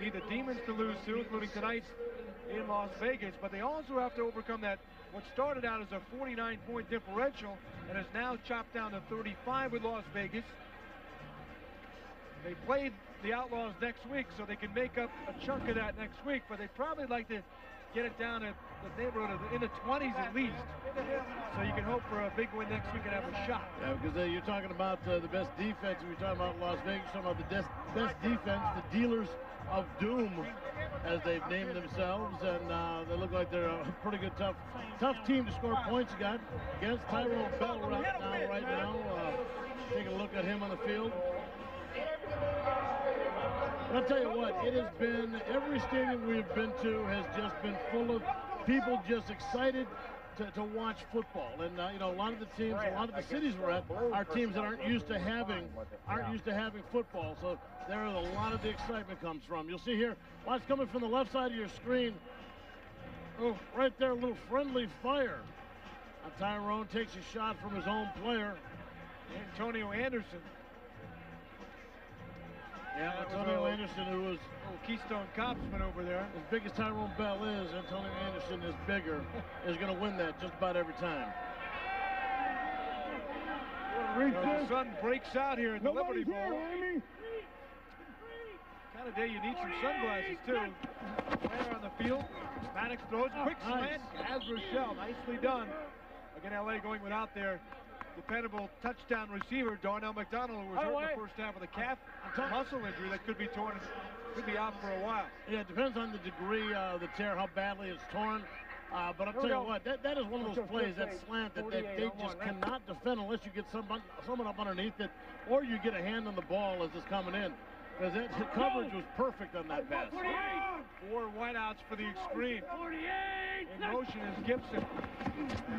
They need the Demons to lose 2, including tonight's in Las Vegas. But they also have to overcome that what started out as a 49-point differential and is now chopped down to 35 with Las Vegas. They played the Outlaws next week, so they can make up a chunk of that next week, but they'd probably like to get it down at the neighborhood of in the 20s at least, so you can hope for a big win next week and have a shot. Yeah, because you're talking about the best defense. We're talking about Las Vegas, talking about the best defense, the Dealers of Doom, as they've named themselves, and they look like they're a pretty good, tough team to score points against. Tyrone Bell right now. Take a look at him on the field. I'll tell you what, it has been, every stadium we've been to has just been full of people just excited to watch football. And a lot of the teams, a lot of the cities we're at are teams that aren't used to having football. So there is a lot of the excitement comes from. You'll see here, watch coming from the left side of your screen. Oh, right there, a little friendly fire. Now Tyrone takes a shot from his own player, Antonio Anderson. Yeah, Antonio Anderson, who was Keystone Copsman over there. As big as Tyrone Bell is, Antonio Anderson is bigger, is going to win that just about every time. The sun breaks out here in the Liberty Bowl. Kind of day you need some sunglasses, too. There on the field, Maddox throws, quick slant, as Rochelle, nicely done. Again, LA going without their dependable touchdown receiver, Darnell McDonald, who was hurt in the first half with a calf muscle injury that could be torn, could be out for a while. Yeah, it depends on the degree of the tear, how badly it's torn. But I'll tell you what, that is one of those plays, that slant, that they just cannot defend unless you get someone up underneath it, or you get a hand on the ball as it's coming in. Because the coverage was perfect on that pass. 4 wideouts for the Extreme. In motion is Gibson.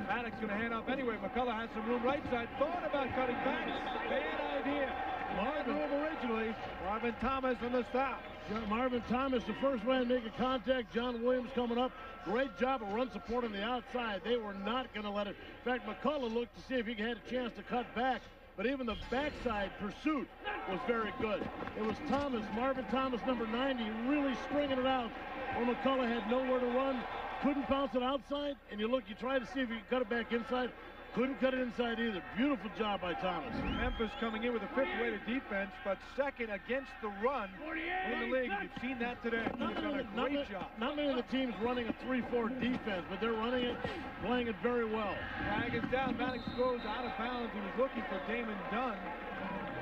Maddox going to hand off anyway. McCullough has some room right side. Thought about cutting back. Bad idea. Marvin Thomas on the stop. Marvin Thomas, the first man making contact. John Williams coming up. Great job of run support on the outside. They were not going to let it. In fact, McCullough looked to see if he had a chance to cut back. But even the backside pursuit was very good. It was Thomas, Marvin Thomas, number 90, really stringing it out. Where McCullough had nowhere to run, couldn't bounce it outside, and you try to see if you can cut it back inside, couldn't cut it inside either. Beautiful job by Thomas. Memphis coming in with a fifth-rated defense, but second against the run in the league. You've seen that today. He's done a great job. Not many of the teams running a 3-4 defense, but they're running it, playing it very well. Flag is down. Maddox goes out of bounds. He was looking for Damon Dunn,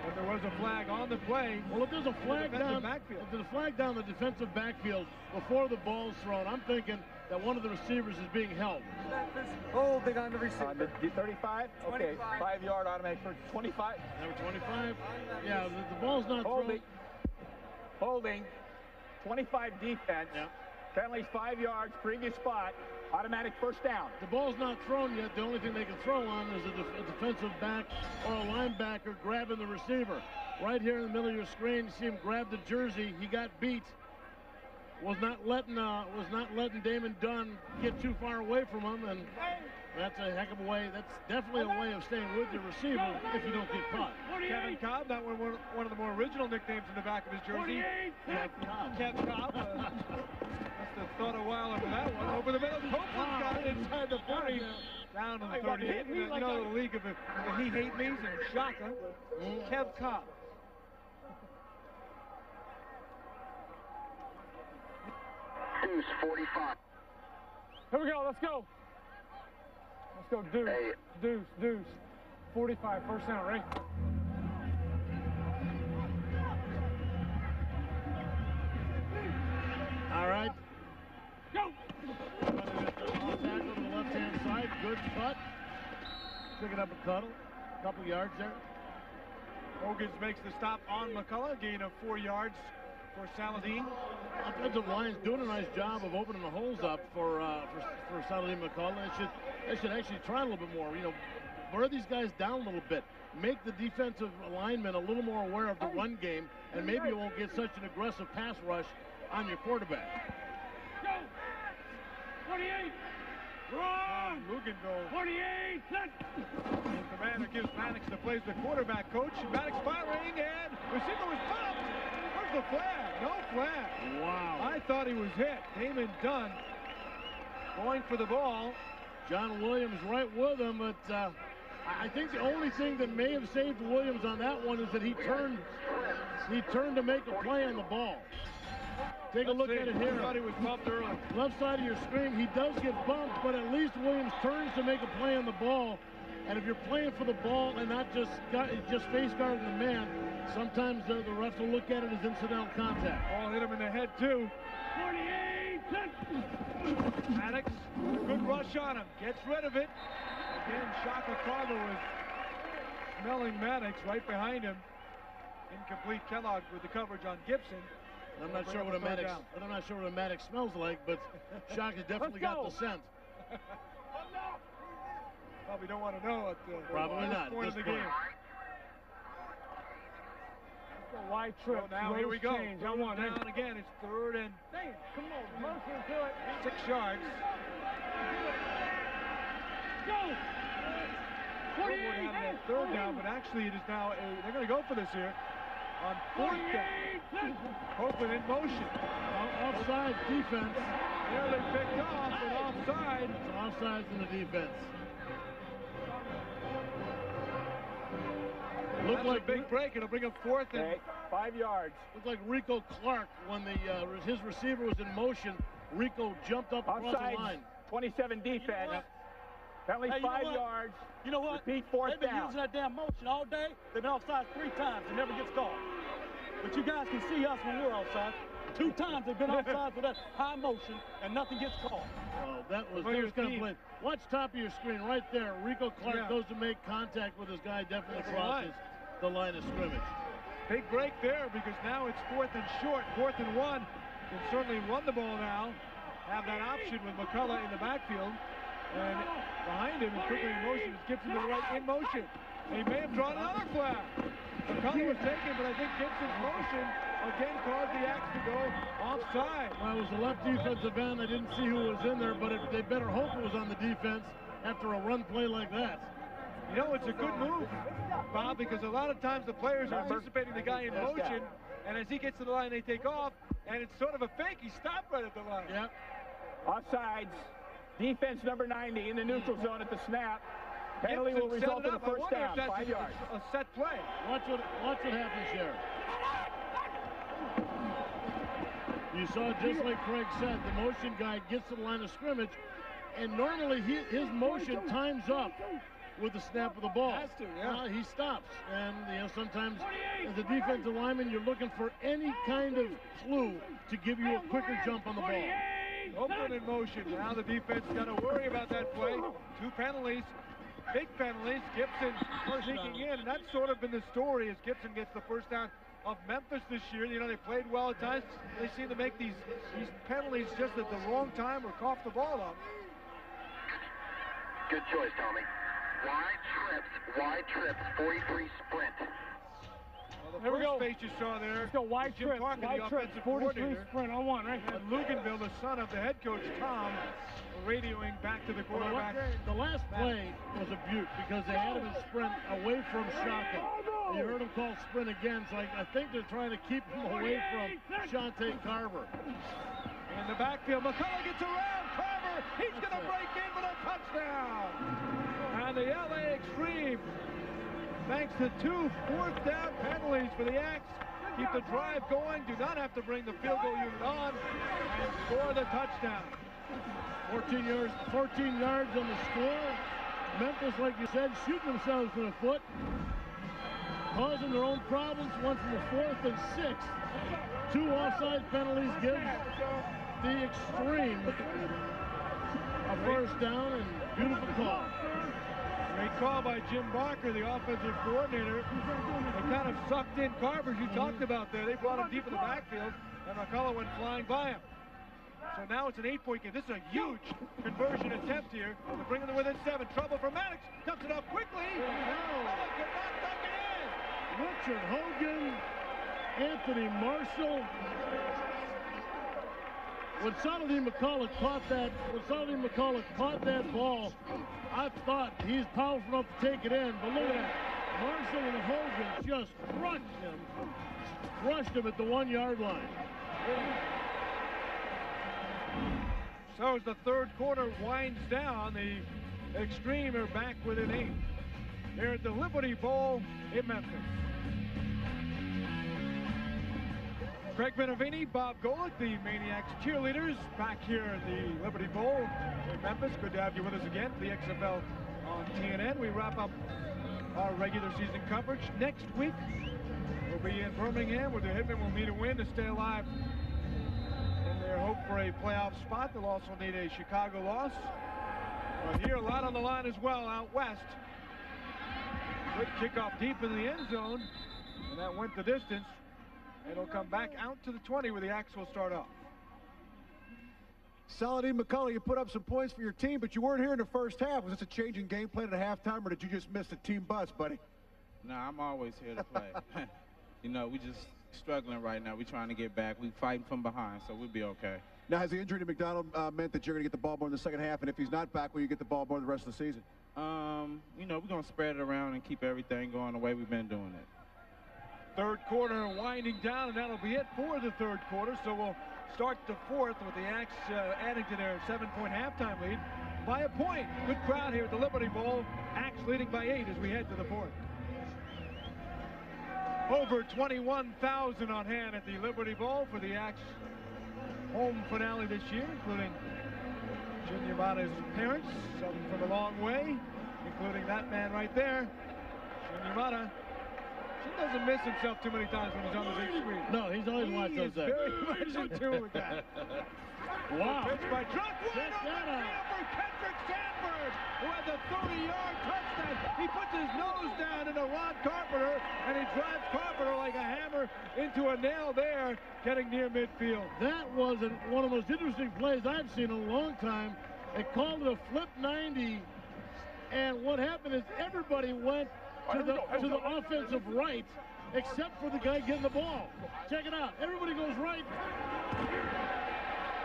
but there was a flag on the play. Well, if there's a flag down, the defensive backfield before the ball's thrown, I'm thinking that one of the receivers is being held. Holding on the receiver. The 35? Okay, 5-yard automatic for 25. Number 25? Yeah, the ball's not holding. Thrown. Holding, 25 defense. Yeah. Penalty's 5 yards, previous spot, automatic first down. The ball's not thrown yet. The only thing they can throw on is a defensive back or a linebacker grabbing the receiver. Right here in the middle of your screen, you see him grab the jersey. He got beat. Was not letting Damon Dunn get too far away from him, and that's a heck of a way. That's definitely a way of staying with your receiver if you don't get caught. Kevin Cobb, that one of the more original nicknames in the back of his jersey. Kevin Cobb. Must have thought a while over that one. Over the middle, Copeland got it inside the 40. Down to the 38. The league of the he hate me's and Shaka. Kev Cobb. Deuce 45. Here we go, let's go. Let's go, Deuce, hey. Deuce, Deuce. 45, first down, right? All right. Go! Running at the off tackle on the left-hand side, good putt. Picking up a cuddle, a couple yards there. Hogan makes the stop on McCullough, gain of 4 yards for Saladin. Offensive line is doing a nice job of opening the holes up for Saladin McCullough. They should actually try a little bit more. You know, wear these guys down a little bit. Make the defensive linemen a little more aware of the run game, and maybe you won't get such an aggressive pass rush on your quarterback. Go! 28! Run! Luginbill. 48! Set! The commander gives Maddox the plays the quarterback coach. Maddox firing, and receiver was popped! Where's the flag? No flag. Wow. I thought he was hit. Damon Dunn going for the ball. John Williams right with him, but I think the only thing that may have saved Williams on that one is that he turned to make a play on the ball. Take a look at it here. I thought he was bumped early. Left side of your screen, he does get bumped, but at least Williams turns to make a play on the ball. And if you're playing for the ball and not just face guarding the man, sometimes the refs will look at it as incidental contact. Ball hit him in the head too. 48. Maddox, good rush on him, gets rid of it. Again, Shante Carver was smelling Maddox right behind him. Incomplete. Kellogg with the coverage on Gibson. I'm not sure what a Maddox smells like, but Shock has definitely got the scent. Probably don't want to know at the probably not point of the game. That's a wide trip. So now here we go. Down again. It's third and. Damn, come on, Murphy do it. 6 yards. Go. 48. Third down, but actually it is now. They're going to go for this here. On fourth down, Copeland in motion. Offside defense. Nearly picked off, but offside. Offsides in the defense. Looked like a big break. It'll bring up fourth and 5 yards. Looked like Rico Clark when his receiver was in motion. Rico jumped up across the line. 27 defense. Penalty 5 yards. You know what? Repeat fourth down. They've been using that damn motion all day. They've been offside 3 times and never gets called. But you guys can see us when we're offside. 2 times they've been offside with that high motion and nothing gets called. Oh, that was complete. Watch top of your screen right there. Rico Clark goes to make contact with his guy. Definitely crosses the line of scrimmage. Big break there because now it's fourth and short. Fourth and one. Can certainly run the ball now. Have that option with McCullough in the backfield. And behind him, quickly in motion, Gibson to the right in motion. He may have drawn another flag. McCullough was taken, but I think Gibson's motion again caused the Axe to go offside. Well, it was the left defensive end. I didn't see who was in there, but they better hope it was on the defense after a run play like that. You know, it's a good move, Bob, because a lot of times the players are anticipating the guy in motion, and as he gets to the line, they take off, and it's sort of a fake. He stopped right at the line. Yep. Offsides. Defense number 90 in the neutral zone at the snap. Penalty will result in a first down. 5 yards. A set play. Watch what happens here. You saw, just like Craig said, the motion guy gets to the line of scrimmage, and normally his motion times up with the snap of the ball. Has to, yeah. He stops, and you know sometimes as a defensive lineman, you're looking for any kind of clue to give you a quicker jump on the ball. Open in motion. Now the defense got to worry about that play. 2 penalties, big penalties. Gibson sneaking in, and that's sort of been the story as Gibson gets the first down of Memphis this year. You know, they played well at times. They seem to make these penalties just at the wrong time or cough the ball up. Good choice, Tommy. Wide trips, 43 sprint. There we go. Face you saw there. Let's go. Wide trip. 43 sprint on one, right? And Luginbill, the son of the head coach Tom, radioing back to the quarterback. The last play was a beaut because they had him in sprint away from Shante. You heard him call sprint again, so I think they're trying to keep him away from Shante Carver. In the backfield, McCullough gets around Carver. He's going to break in with a touchdown. And the LA Extreme. Thanks to 2 fourth down penalties for the Axe, Keep the drive going. Do not have to bring the field goal unit on. And score the touchdown. 14 yards on the score. Memphis, like you said, shooting themselves in the foot, causing their own problems. One from the 4th and 6. Two offside penalties gives the Extreme a first down, and beautiful call. Great call by Jim Barker, the offensive coordinator. They kind of sucked in Carver, you talked about there. They brought him deep in the backfield, and McCullough went flying by him. So now it's an 8-point game. This is a huge conversion attempt here to bring them within 7. Trouble for Maddox. Dumps it up quickly. McCullough could not dunk it in. Richard Hogan, Anthony Marshall. When Saladin McCullough caught that ball, I thought he's powerful enough to take it in. But look at that. Marshall and Hogan just crushed him at the 1-yard line. So as the third quarter winds down, the Extreme are back with an 8 here at the Liberty Bowl in Memphis. Craig Benavini, Bob Golic, the Maniacs cheerleaders, back here at the Liberty Bowl in Memphis. Good to have you with us again. The XFL on TNN. We wrap up our regular season coverage. Next week, we'll be in Birmingham, where the Hitmen will need a win to stay alive in their hope for a playoff spot. They'll also need a Chicago loss. Well, here, a lot on the line as well out west. Good kickoff deep in the end zone, and that went the distance. It'll come back out to the 20 where the Axe will start off. Saladin McCullough, you put up some points for your team, but you weren't here in the first half. Was this a change in game plan at halftime, or did you just miss the team bus, buddy? Nah, I'm always here to play. You know, we just struggling right now. We're trying to get back. We're fighting from behind, so we'll be okay. Now, has the injury to McDonald meant that you're going to get the ball more in the second half, and if he's not back, will you get the ball more the rest of the season? You know, we're going to spread it around and keep everything going the way we've been doing it. Third quarter winding down, and that'll be it for the third quarter. So we'll start the fourth with the Axe adding to their 7-point halftime lead by a point. Good crowd here at the Liberty Bowl. Axe leading by 8 as we head to the fourth. Over 21,000 on hand at the Liberty Bowl for the Axe home finale this year, including Junior Mata's parents, some from a long way, including that man right there, Junior Mata. He doesn't miss himself too many times when he's on the big screen. No, he's always watching those. Very much in tune with that. Wow. Pitch by Druckenmiller for Patrick Sanford, who had the 30-yard touchdown. He puts his nose down into Ron Carpenter, and he drives Carpenter like a hammer into a nail there, getting near midfield. That was one of the most interesting plays I've seen in a long time. They called it a flip 90, and what happened is everybody went to the offensive right, except for the guy getting the ball. Check it out. Everybody goes right,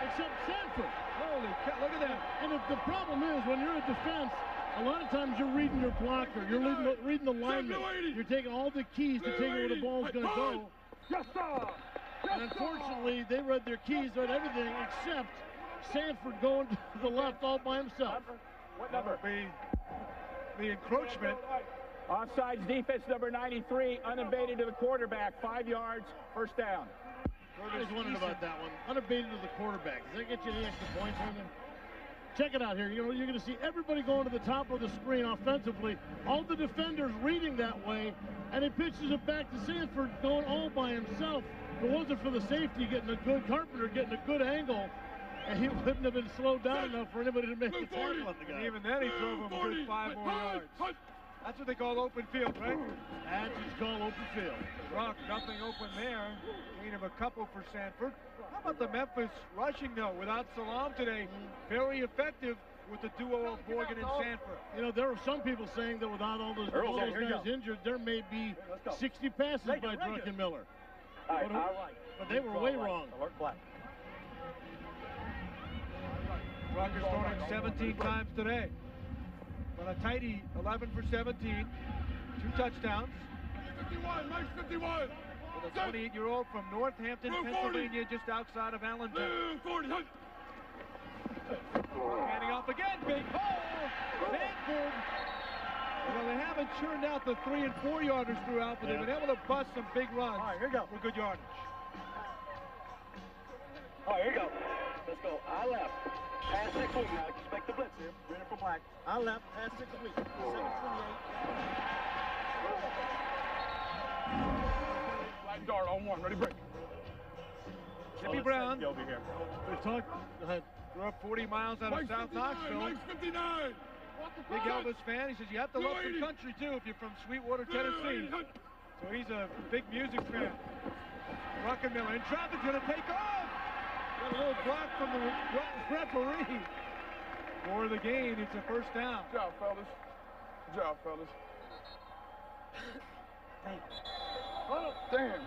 except Sanford. Holy cow, look at that. And if the problem is, when you're a defense, a lot of times you're reading your blocker. You're reading the lineman. You're taking all the keys to take where the ball's going to go. Yes, sir. And unfortunately, they read their keys, read everything, except Sanford going to the left all by himself. What number? The encroachment. Offsides defense, number 93, unabated to the quarterback. 5 yards, first down. I was wondering about that one. Unabated to the quarterback. Does that get you any extra points on them? Check it out here. You know, you're going to see everybody going to the top of the screen offensively. All the defenders reading that way, and he pitches it back to Sanford going all by himself. If it wasn't for the safety getting a good Carpenter, getting a good angle, and he wouldn't have been slowed down enough for anybody to make a tackle on the guy. And even then, he drove him a good 5 more yards. That's what they call open field, right? That's what they call open field. Rock, nothing open there. Gain of a couple for Sanford. How about the Memphis rushing, though, without Salaam today? Very effective with the duo of Morgan and Sanford. You know, there were some people saying that without all those guys injured, there may be 60 passes by Druckenmiller. But they were way wrong. Alert black. Rocker's thrown him 17 times today. But a tidy 11 for 17, 2 touchdowns. 51. With a 28-year-old from Northampton, Pennsylvania, just outside of Allentown. Handing off again, big hole. Sanford You know, they haven't churned out the 3- and 4-yarders throughout, but they've been able to bust some big runs. All right, here we go. We're good yardage. All right, here we go. Let's go. I left. Pass 6 weeks. I expect the blitz here. Brennan for Black. I left. Pass 6 weeks. 728. Black dart on one. Ready, break. Kippy Brown. They're talking. We're up 40 miles out of South Knoxville. Big Elvis fan. He says you have to love the country too if you're from Sweetwater, Tennessee. So he's a big music fan. Druckenmiller in traffic, gonna take off. Got a little block from the referee for the gain. It's a first down. Good job, fellas. Good job, fellas. Damn.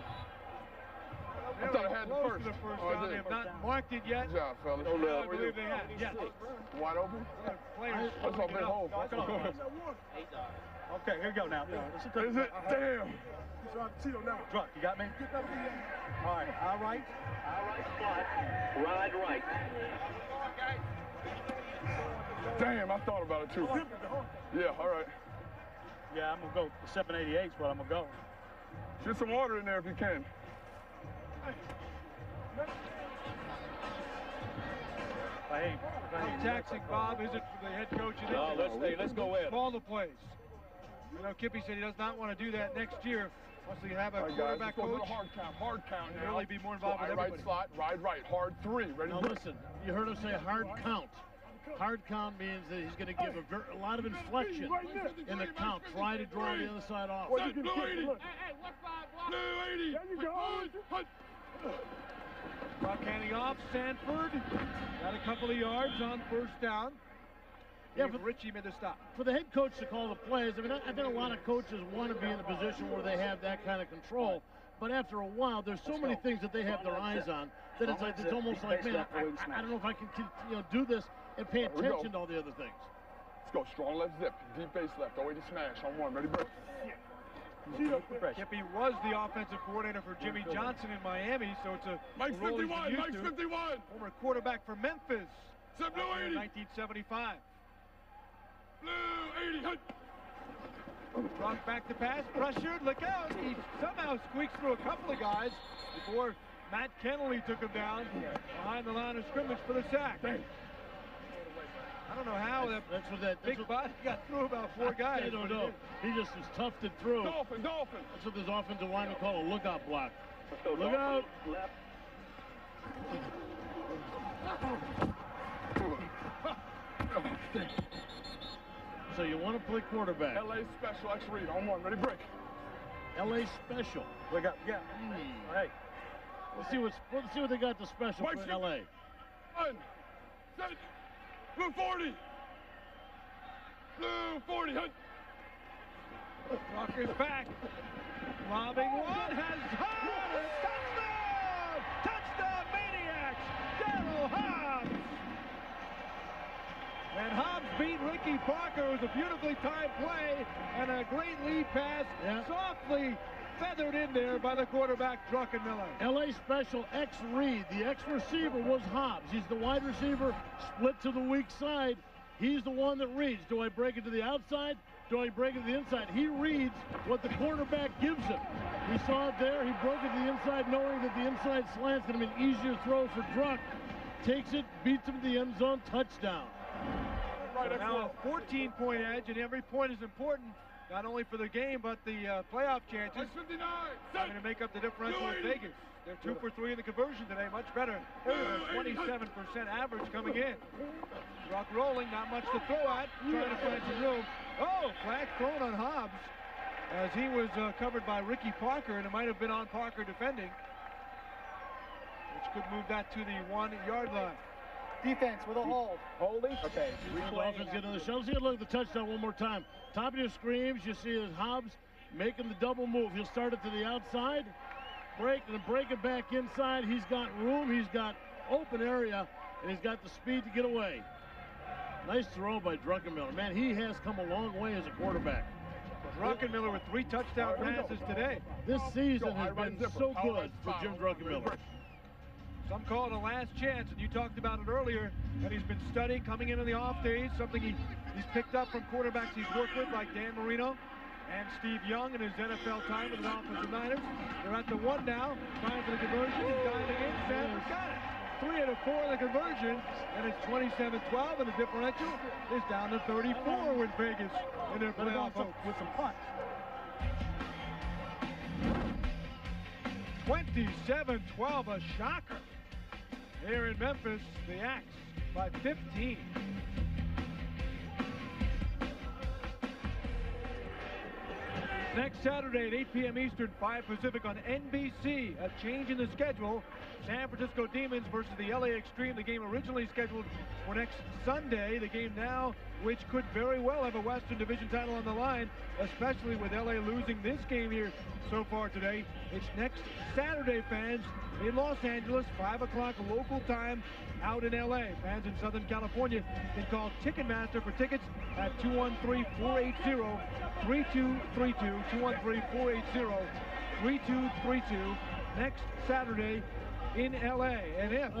I thought I had the first. They have not marked it yet. Good job, fellas. Oh, no, I believe they have. Yes. Wide open. Players. That's all been home. Okay, here we go now. Is it? Damn. Drunk, you got me? All right, all right. All right, spot. Ride right. Damn, I thought about it too. Yeah, all right. Yeah, I'm going to go 788 is what I'm going to go. Shoot some water in there if you can. How taxing, Bob, is it for the head coach? No, let's go with it. Call the plays. You know, Kippy said he does not want to do that next year. Once they have a quarterback coach, hard count now. Really be more involved with everybody. Right slot, ride, hard three. Ready? Now listen, you heard him say hard count. Hard count means that he's going to give a lot of inflection in the count. Try to draw the other side off. Blue 80. Blue 80. There you go. Buck handing off. Sanford got a couple of yards on first down. Yeah, but Richie made the stop. For the head coach to call the plays, I mean, I think a lot of coaches want to be in a position where they have that kind of control. But after a while, there's so many things that they have their eyes on that it's like, it's almost like, man, I don't know if I can, you know, do this and pay attention to all the other things. Let's go. Strong left zip, deep base left, 080 smash on one. Ready, break. Kippy was the offensive coordinator for Jimmy Johnson in Miami, so it's a Mike's 51, Mike's 51. Former quarterback for Memphis in 1975. Blue 80. Rock back to pass, pressured, look out. He somehow squeaks through a couple of guys before Matt Kennelly took him down behind the line of scrimmage for the sack. I don't know how that big body got through about four guys. I don't know. He just was toughed it through. Dolphin. That's what this offensive line would call a lookout block. Look out. Left. So you want to play quarterback. LA special, X read on one. Ready, break. LA special. Look up. Yeah. Hey. Let's see what they got the special for LA. One. Seven. Blue 40! Blue 40! Walker's back. Lobbing one has Hobbs! Touchdown! Touchdown Maniacs! Darryl Hobbs! And Hobbs beat Ricky Parker. It was a beautifully timed play and a great lead pass. Yeah. Softly feathered in there by the quarterback, Druckenmiller. LA special, X read. The X receiver was Hobbs. He's the wide receiver, split to the weak side. He's the one that reads. Do I break it to the outside? Do I break it to the inside? He reads what the quarterback gives him. He saw it there. He broke it to the inside, knowing that the inside slant's going to be an easier throw for Druck. Takes it, beats him to the end zone, touchdown. Right, so now a 14-point edge, and every point is important. Not only for the game, but the playoff chances. They're going to make up the differential in Vegas. They're 2 for 3 in the conversion today, much better. 27% average coming in. Rock rolling, not much to throw at. Trying to find some room. Oh, flag thrown on Hobbs as he was covered by Ricky Parker, and it might have been on Parker defending, which could move that to the 1-yard line. Defense with a hold. Holding. Okay. Offense getting the show. Let's take a look at the touchdown one more time. Top of your screens, you see is Hobbs making the double move. He'll start it to the outside, break, and break it back inside. He's got room, he's got open area, and he's got the speed to get away. Nice throw by Druckenmiller. Man, he has come a long way as a quarterback. Druckenmiller with 3 touchdown passes today. This season has been so good for Jim Druckenmiller. Some call it a last chance, and you talked about it earlier, that he's been studying, coming in on the off days, something he's picked up from quarterbacks he's worked with, like Dan Marino and Steve Young in his NFL time with the offensive Niners. They're at the one now, trying for the conversion, and diving in, Sanders got it. 3 out of 4 in the conversion, and it's 27-12, and the differential is down to 34 with Vegas in their playoff hopes with some punts. 27-12, a shocker. Here in Memphis, the Axe by 15. Next Saturday at 8 p.m. Eastern, 5 Pacific on NBC, a change in the schedule. San Francisco Demons versus the LA Extreme, the game originally scheduled for next Sunday. The game now, which could very well have a Western Division title on the line, especially with LA losing this game here so far today. It's next Saturday, fans, in Los Angeles, 5 o'clock local time out in LA. Fans in Southern California can call Ticketmaster for tickets at 213-480-3232, 213-480-3232. Next Saturday in LA. And if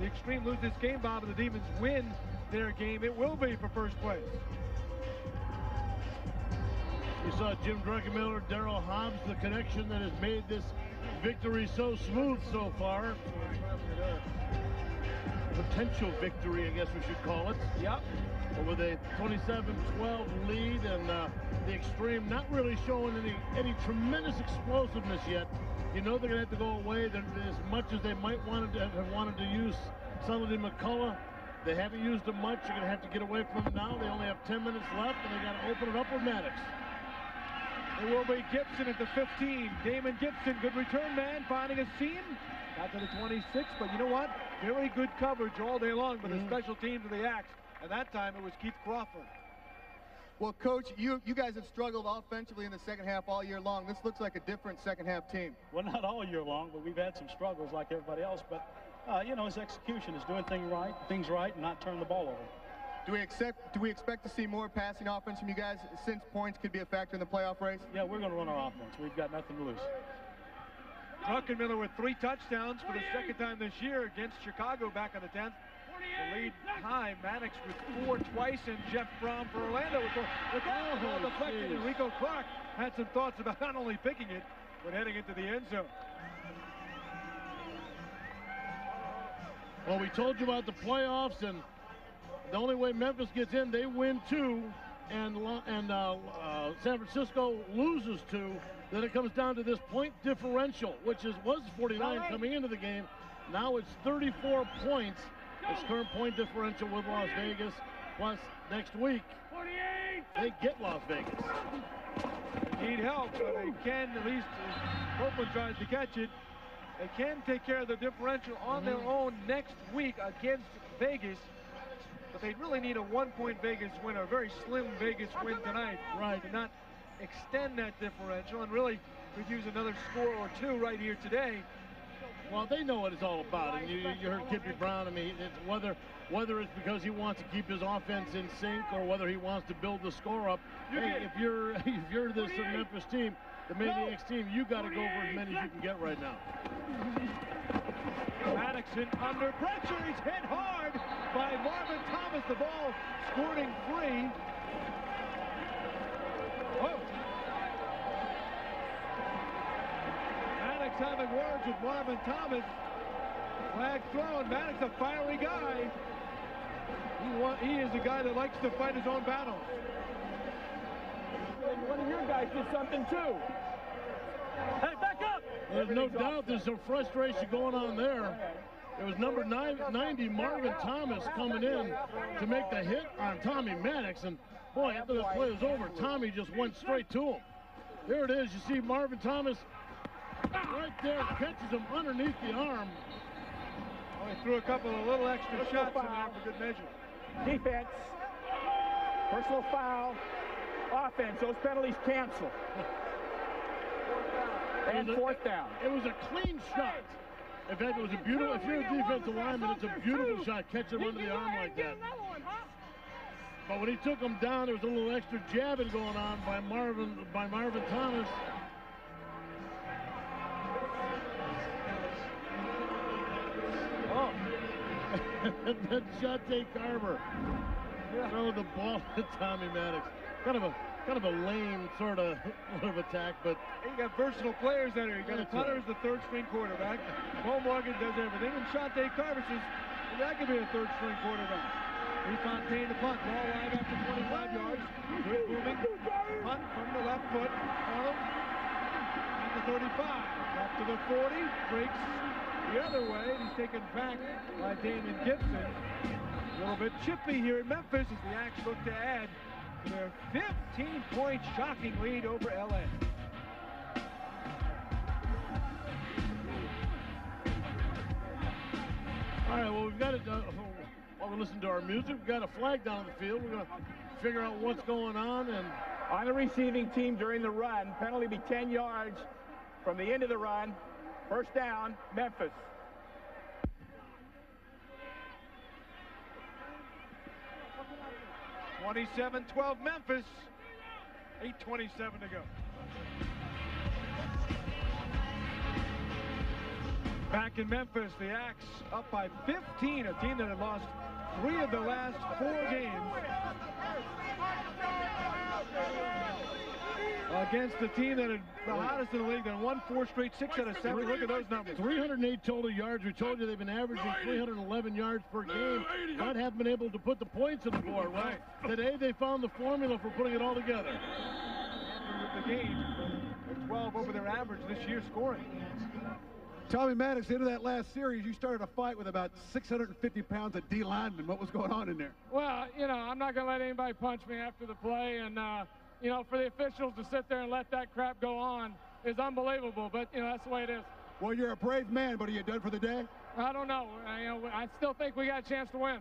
the Extreme lose this game, Bob, and the Demons win their game, it will be for first place. We saw Jim Druckenmiller, Darryl Hobbs, the connection that has made this victory so smooth so far. Potential victory, I guess we should call it. Yep. With a 27-12 lead, and the Extreme not really showing any tremendous explosiveness yet. You know they're going to have to go away. As much as they might have wanted to use Saladin McCullough, they haven't used him much. They're going to have to get away from him now. They only have 10 minutes left, and they got to open it up with Maddox. It will be Gibson at the 15. Damon Gibson, good return man, finding a seam. Got to the 26, but you know what? Very good coverage all day long by the special teams of the Axe. And that time it was Keith Crawford. Well, Coach, you guys have struggled offensively in the second half all year long. This looks like a different second half team. Well, not all year long, but we've had some struggles like everybody else. But, you know, his execution is doing things right and not turn the ball over. Do we expect to see more passing offense from you guys, since points could be a factor in the playoff race? Yeah, we're going to run our offense. We've got nothing to lose. Druckenmiller with 3 touchdowns for the second time this year against Chicago back on the 10th. The lead high, Maddox with 4 twice, and Jeff Brom for Orlando with 4. The ball deflected, and Rico Clark had some thoughts about not only picking it, but heading into the end zone. Well, we told you about the playoffs, and the only way Memphis gets in, they win 2, and San Francisco loses 2. Then it comes down to this point differential, which was 49 coming into the game. Now it's 34 points. It's current point differential with Las Vegas, plus next week they get Las Vegas. They need help, but they can, at least Copeland tries to catch it. They can take care of the differential on their own next week against Vegas, but they really need a 1-point Vegas win, or a very slim Vegas win tonight, right, to not extend that differential, and really could use another score or 2 right here today. Well, they know what it's all about, and you heard Kippy Brown. I mean, it's whether it's because he wants to keep his offense in sync or whether he wants to build the score up. Hey, if you're this Memphis team, the Maniax team, you got to go for as many as you can get right now. Maddoxon under pressure, he's hit hard by Marvin Thomas. The ball squirting free. Oh. Having words with Marvin Thomas. Flag thrown. Maddox, a fiery guy. He is a guy that likes to fight his own battles. One of your guys did something too. Hey, back up! There's no doubt there's some frustration going on there. It was number 90, Marvin Thomas, coming in to make the hit on Tommy Maddox. And boy, after this play was over, Tommy just went straight to him. There it is. You see Marvin Thomas right there, catches him underneath the arm. Oh, he threw a couple of little extra shots in there for good measure. Defense, personal foul, offense. Those penalties cancel. And fourth down. It was a clean shot. In fact, it was a beautiful. If you're a defensive lineman, it's a beautiful shot. Catch him under the arm like that. But when he took him down, there was a little extra jabbing going on by Marvin Thomas. And then Shante Carver throw the ball to Tommy Maddox. Kind of a lame sort of attack, but you got versatile players out here. You got the punter as the third string quarterback. Bo Morgan does everything, and Shante Carver says, well, that could be a third string quarterback. Refontaine the punt, ball wide after 25 yards. Great booming punt from the left foot. Arnold at the 35, up to the 40, breaks the other way, and he's taken back by Damon Gibson. A little bit chippy here in Memphis as the Axe look to add to their 15-point shocking lead over LA. All right, well, we've got it done. While we listen to our music, we've got a flag down the field. We're going to figure out what's going on. And on the receiving team during the run, penalty be 10 yards from the end of the run. First down, Memphis. (27-12 Memphis. 8:27 to go. Back in Memphis, the Axe up by 15, a team that had lost 3 of the last 4 games against the team that had the hottest in the league. They won 4 straight, 6 out of 7. Look at those numbers. 308 total yards. We told you they've been averaging 311 yards per game. Not have been able to put the points on the board, right? Today they found the formula for putting it all together. With the game, they're 12 over their average this year scoring. Tommy Maddox, into that last series, you started a fight with about 650 pounds of D linemen. What was going on in there? Well, you know, I'm not going to let anybody punch me after the play. And, you know, for the officials to sit there and let that crap go on is unbelievable. But, you know, that's the way it is. Well, you're a brave man, but are you done for the day? I don't know. I still think we got a chance to win.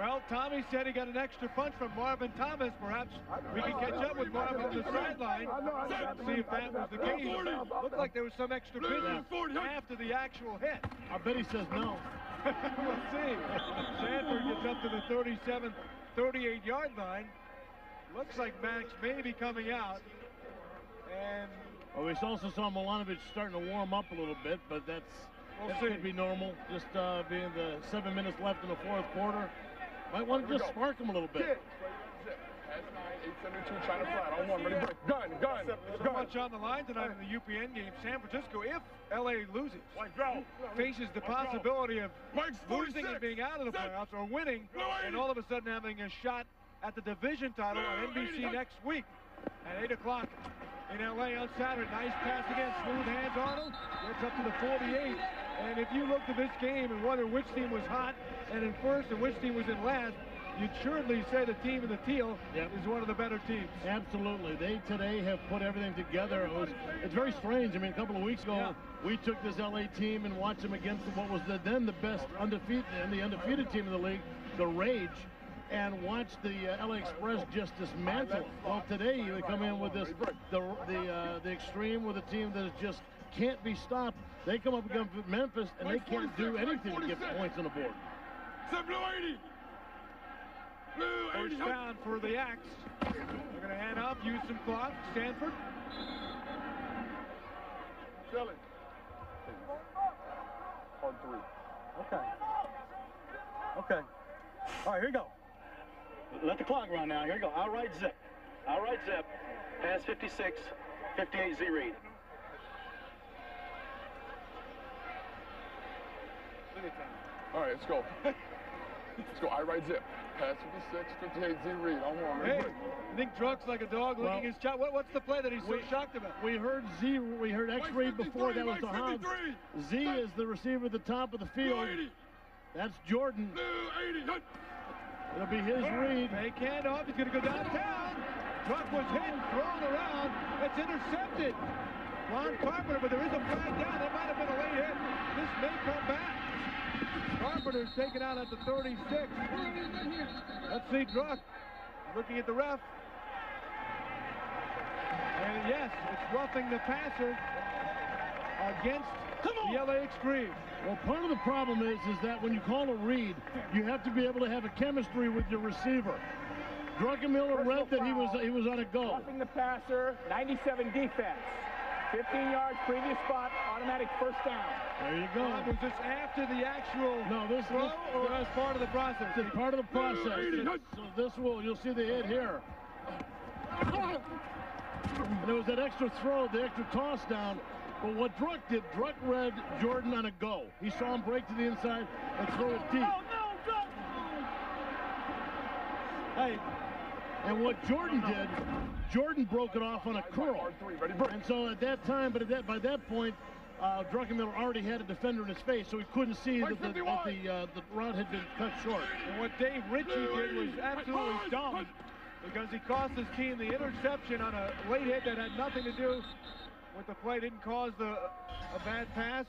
Well, Tommy said he got an extra punch from Marvin Thomas. Perhaps we can catch up with Marvin on the sideline to see if that was the case. Looked like there was some extra business after the actual hit. I bet he says no. We'll see. Sanford gets up to the 37, 38-yard line. Looks like Max may be coming out. And well, we also saw Milanovic starting to warm up a little bit, but that should be normal. Just being the 7 minutes left in the fourth quarter. Might want to just spark him a little bit. Gun. Much on the line tonight in the UPN game. San Francisco, if LA loses, faces the possibility of losing and being out of the playoffs, or winning and all of a sudden having a shot at the division title on NBC next week at 8 o'clock in LA on Saturday. Nice pass again, smooth hands, Arnold. Gets up to the 48. And if you looked at this game and wonder which team was hot and in first and which team was in last, you'd surely say the team in the teal is one of the better teams. Absolutely. They today have put everything together. It's very strange. I mean, a couple of weeks ago, we took this LA team and watched them against what was then the best undefeated and the undefeated team in the league, the Rage, and watched the LA Express just dismantle. Well, today you come in with this the Extreme, with a team that is just can't be stopped. They come up against Memphis, and they can't do anything to get points on the board. First down for the Axe. They're going to hand off, use some clock. Sanford. Shelly. On 3. Okay. Okay. All right, here you go. Let the clock run now. Here you go. Outright zip. Outright zip. Pass 56, 58 Z read. All right, let's go. Let's go. Outright zip. Pass 56, 58 Z read. I'm on. Hey, I think Druck's like a dog licking his chops. What's the play that he's so shocked about? We heard Z. We heard X read before. That was the Hobbs. Z is the receiver at the top of the field. That's Jordan. It'll be his read. Fake handoff. He's going to go downtown. Druck was hit, thrown around. It's intercepted. Ron Carpenter, but there is a flag down. That might have been a late hit. This may come back. Carpenter's taken out at the 36. Let's see Druck looking at the ref. And yes, it's roughing the passer against the LA Extreme. Well, part of the problem is that when you call a read, you have to be able to have a chemistry with your receiver. Druckenmiller read that he was on a goal. Roughing the passer, 97 defense. 15 yards, previous spot, automatic first down. There you go. Was this after the actual throw, or as part of the process? It's part of the process. So this will, you'll see the hit here. And there was that extra throw, the extra toss down. But what Druck did, Druck read Jordan on a go. He saw him break to the inside and throw it deep. Oh, no, Druck! Hey. And what Jordan did, Jordan broke it off on a curl. And so at that time, by that point, Druckenmiller already had a defender in his face, so he couldn't see that the route had been cut short. And what Dave Ritchie did was absolutely dumb, because he cost his team the interception on a late hit that had nothing to do with the play, didn't cause a bad pass.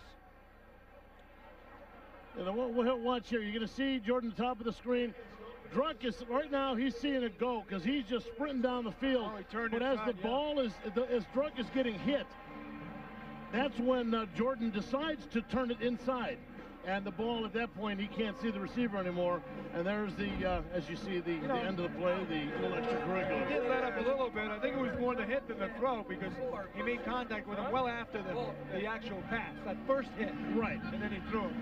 And we'll watch here. You're going to see Jordan at the top of the screen. Druck is right now, he's seeing it go because he's just sprinting down the field. Oh, but as the ball is, as Druck is getting hit, that's when Jordan decides to turn it inside. And the ball at that point, he can't see the receiver anymore. And there's the, as you see, the end of the play, the little extracurricular. He did let up a little bit. I think it was more the hit than the throw because he made contact with him well after the actual pass, that first hit. Right. And then he threw it.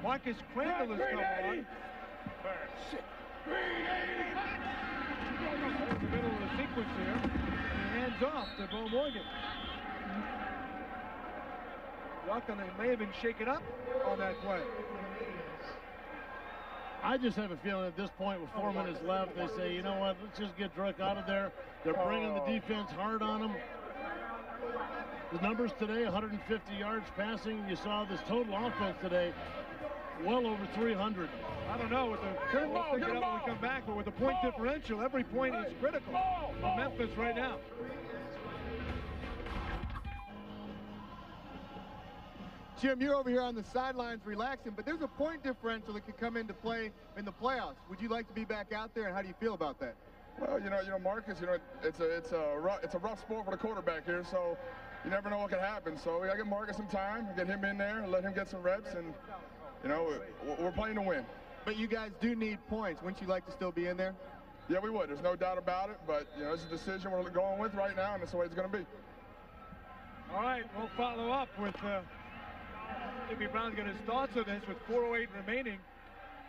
Marcus Crandall is going on. Shit. In the middle of the sequence here, and he hands off to Bo Morgan. Lockton may have been shaken up on that play. I just have a feeling at this point, with 4 minutes left, they say, you know what, let's just get Druck out of there. They're bringing the defense hard on him. The numbers today, 150 yards passing. You saw this total offense today, well over 300. I don't know, with the, we'll pick it up when we come back, but with the point differential, every point is critical for Memphis right now. Jim, you're over here on the sidelines relaxing, but there's a point differential that could come into play in the playoffs. Would you like to be back out there, and how do you feel about that? Well, you know, Marcus, it's a rough sport for the quarterback here, so you never know what could happen. So we gotta give Marcus some time, get him in there, let him get some reps, and you know, we're playing to win. But you guys do need points. Wouldn't you like to still be in there? Yeah, we would. There's no doubt about it. But, you know, it's a decision we're going with right now, and that's the way it's going to be. All right, we'll follow up with Kippy Brown's got his thoughts on this with 4:08 remaining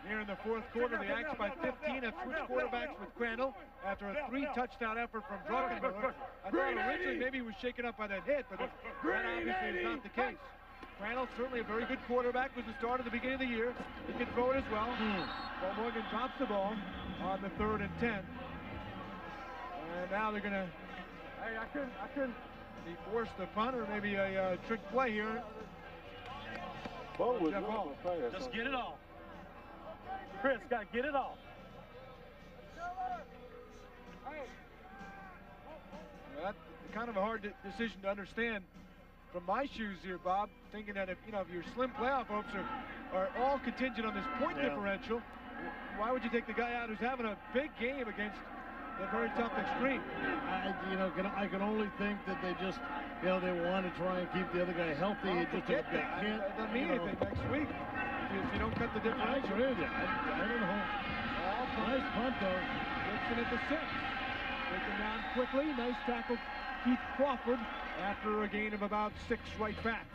here in the fourth quarter. The action by 15 at three quarterbacks with Crandall after a three-touchdown effort from Druckenmiller. I thought originally maybe he was shaken up by that hit, but that obviously is not the case. Crandall, certainly a very good quarterback, was the start at the beginning of the year. He can throw it as well. Well, Morgan drops the ball on the 3rd and 10. And now they're going to... Hey, I couldn't... He forced the punt or maybe a trick play here. Just get it off. Chris, got to get it off. Well, that's kind of a hard decision to understand. From my shoes here, Bob, thinking that if your slim playoff hopes are all contingent on this point differential, why would you take the guy out who's having a big game against the very tough Extreme? I can only think that they just, they want to try and keep the other guy healthy. It doesn't mean anything next week if you don't cut the differential. I don't know. Nice punt though. Gibson at the 6. Taken down quickly. Nice tackle, Keith Crawford, after a gain of about 6 right back.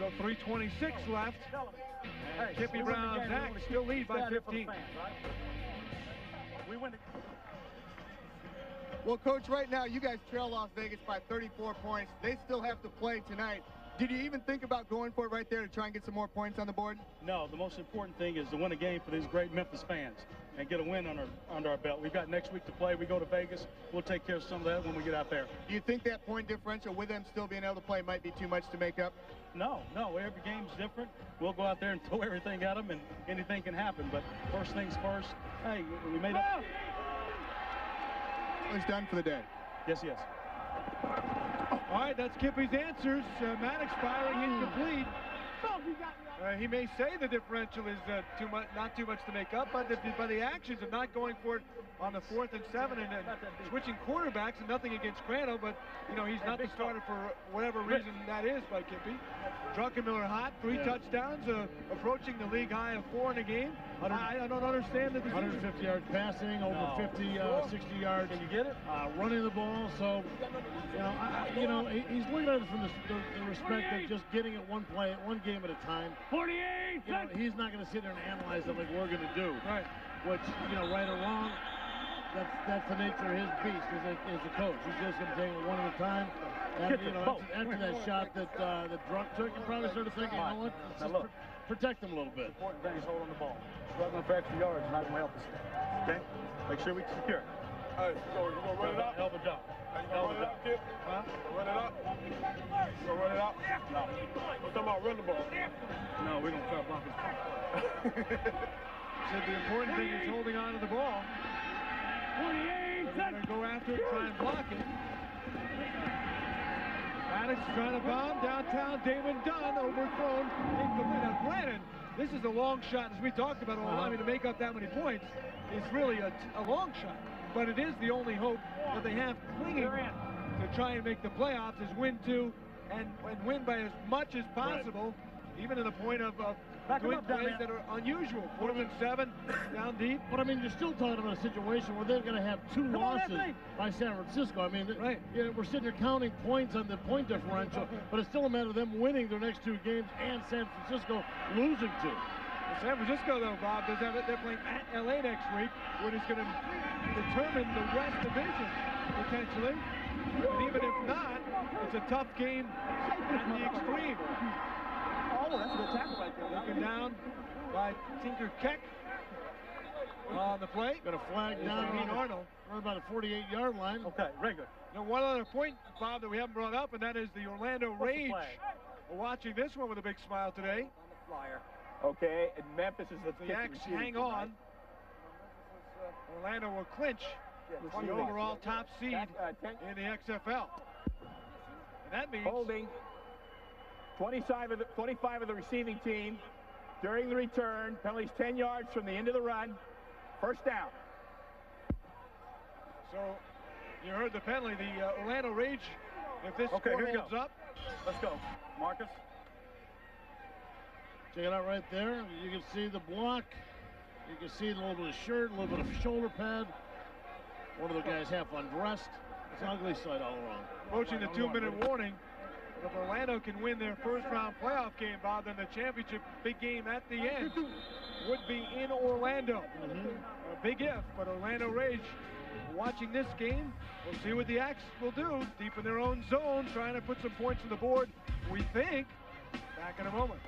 So 3:26 left. And Kippy Brown's Axe still lead by 15. Fans, right? We win it. Well, Coach, right now you guys trail Las Vegas by 34 points. They still have to play tonight. Did you even think about going for it right there to try and get some more points on the board? No, the most important thing is to win a game for these great Memphis fans and get a win under our belt. We've got next week to play. We go to Vegas. We'll take care of some of that when we get out there. Do you think that point differential with them still being able to play might be too much to make up? No, every game's different. We'll go out there and throw everything at them, and anything can happen. But first things first, hey, we made up. He's done for the day. Yes, he is. All right, that's Kippy's answers. Maddox firing incomplete. Oh, he got me. He may say the differential is too much, not too much to make up, but by the actions of not going for it on the 4th and 7 and then switching quarterbacks, and nothing against Crano, but you know he's not the starter for whatever reason that is by Kippy. Druckenmiller hot, 3 touchdowns, approaching the league high of 4 in a game. I don't understand the decision. 150-yard passing, over 60 yards. Can you get it? Running the ball, so you know, he's looking at it from the respect of just getting it one play, one game at a time. 48. You know, he's not going to sit there and analyze it like we're going to do. Right. Which, you know, right or wrong, that's the nature of his beast as a coach. He's just going to take it one at a time. And, you know, after that shot that the Druck took, you probably started thinking, you know what, let's just protect him a little bit. Important thing is holding the ball. Struggling for extra yards, not going to help us. Okay? Make sure we secure it. All right, so you're going to run it up? Help it up. Run it up, Kip? Huh? Run it up? You going to run it up? No. I'm talking about run the ball. No, we're going to start blocking. Said the important thing is holding on to the ball. 48. They're going to go after it, try and block it. Maddox trying to bomb downtown. Damon Dunn overthrown. Now, granted, this is a long shot, as we talked about all time. I mean, to make up that many points is really a long shot. But it is the only hope that they have clinging to try and make the playoffs is win 2 and win by as much as possible, even to the point of doing plays that are unusual. 4th and 7, down deep. But, I mean, you're still talking about a situation where they're going to have 2 losses by San Francisco. I mean, you know, we're sitting here counting points on the point differential, but it's still a matter of them winning their next 2 games and San Francisco losing 2. San Francisco, though, Bob, does have it. They're playing at LA next week, which is going to determine the West Division, potentially. And even if not, it's a tough game at the Extreme. Oh, that's a good tackle right there. Looking down by Tinker Keck on the play. Got a flag down on Arnold. We're about a 48-yard line. Okay, regular. Now, one other point, Bob, that we haven't brought up, and that is the Orlando Rage. We're watching this one with a big smile today. Flyer. Okay, and Memphis is the Yaks hang on. Orlando will clinch the overall top seed in the XFL. And that means holding 25 of the receiving team during the return. Penalties 10 yards from the end of the run. First down. So you heard the penalty. The Orlando Rage, if this score holds up. Let's go, Marcus. Check it out right there. You can see the block. You can see a little bit of shirt, a little bit of shoulder pad. One of the guys half undressed. It's an ugly sight all around. Approaching the 2-minute warning. If Orlando can win their first-round playoff game, Bob, then the championship big game at the end would be in Orlando. A big if, but Orlando Rage watching this game. We'll see what the Axe will do. Deep in their own zone, trying to put some points on the board, we think. Back in a moment.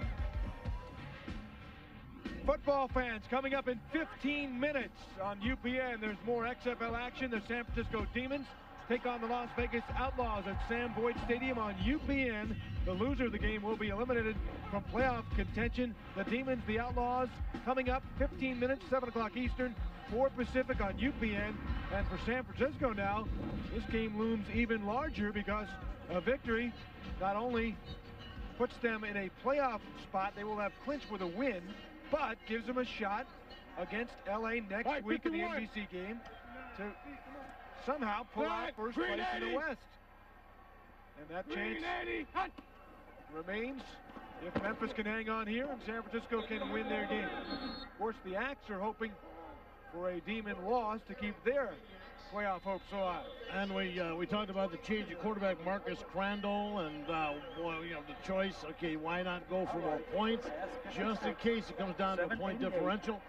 Football fans, coming up in 15 minutes on UPN, there's more XFL action. The San Francisco Demons take on the Las Vegas Outlaws at Sam Boyd Stadium on UPN. The loser of the game will be eliminated from playoff contention. The Demons, the Outlaws, coming up 15 minutes, 7 o'clock Eastern, 4 Pacific on UPN. And for San Francisco now, this game looms even larger because a victory not only puts them in a playoff spot, they will have clinched with a win, but gives them a shot against LA next week in the NBC game to somehow pull out first place in the West. And that chance remains if Memphis can hang on here and San Francisco can win their game. Of course, the Axe are hoping for a Demon loss to keep their playoff hopes alive. And we talked about the change of quarterback Marcus Crandall, and well, you know, the choice. Okay, why not go for more points just in case it comes down to a point differential?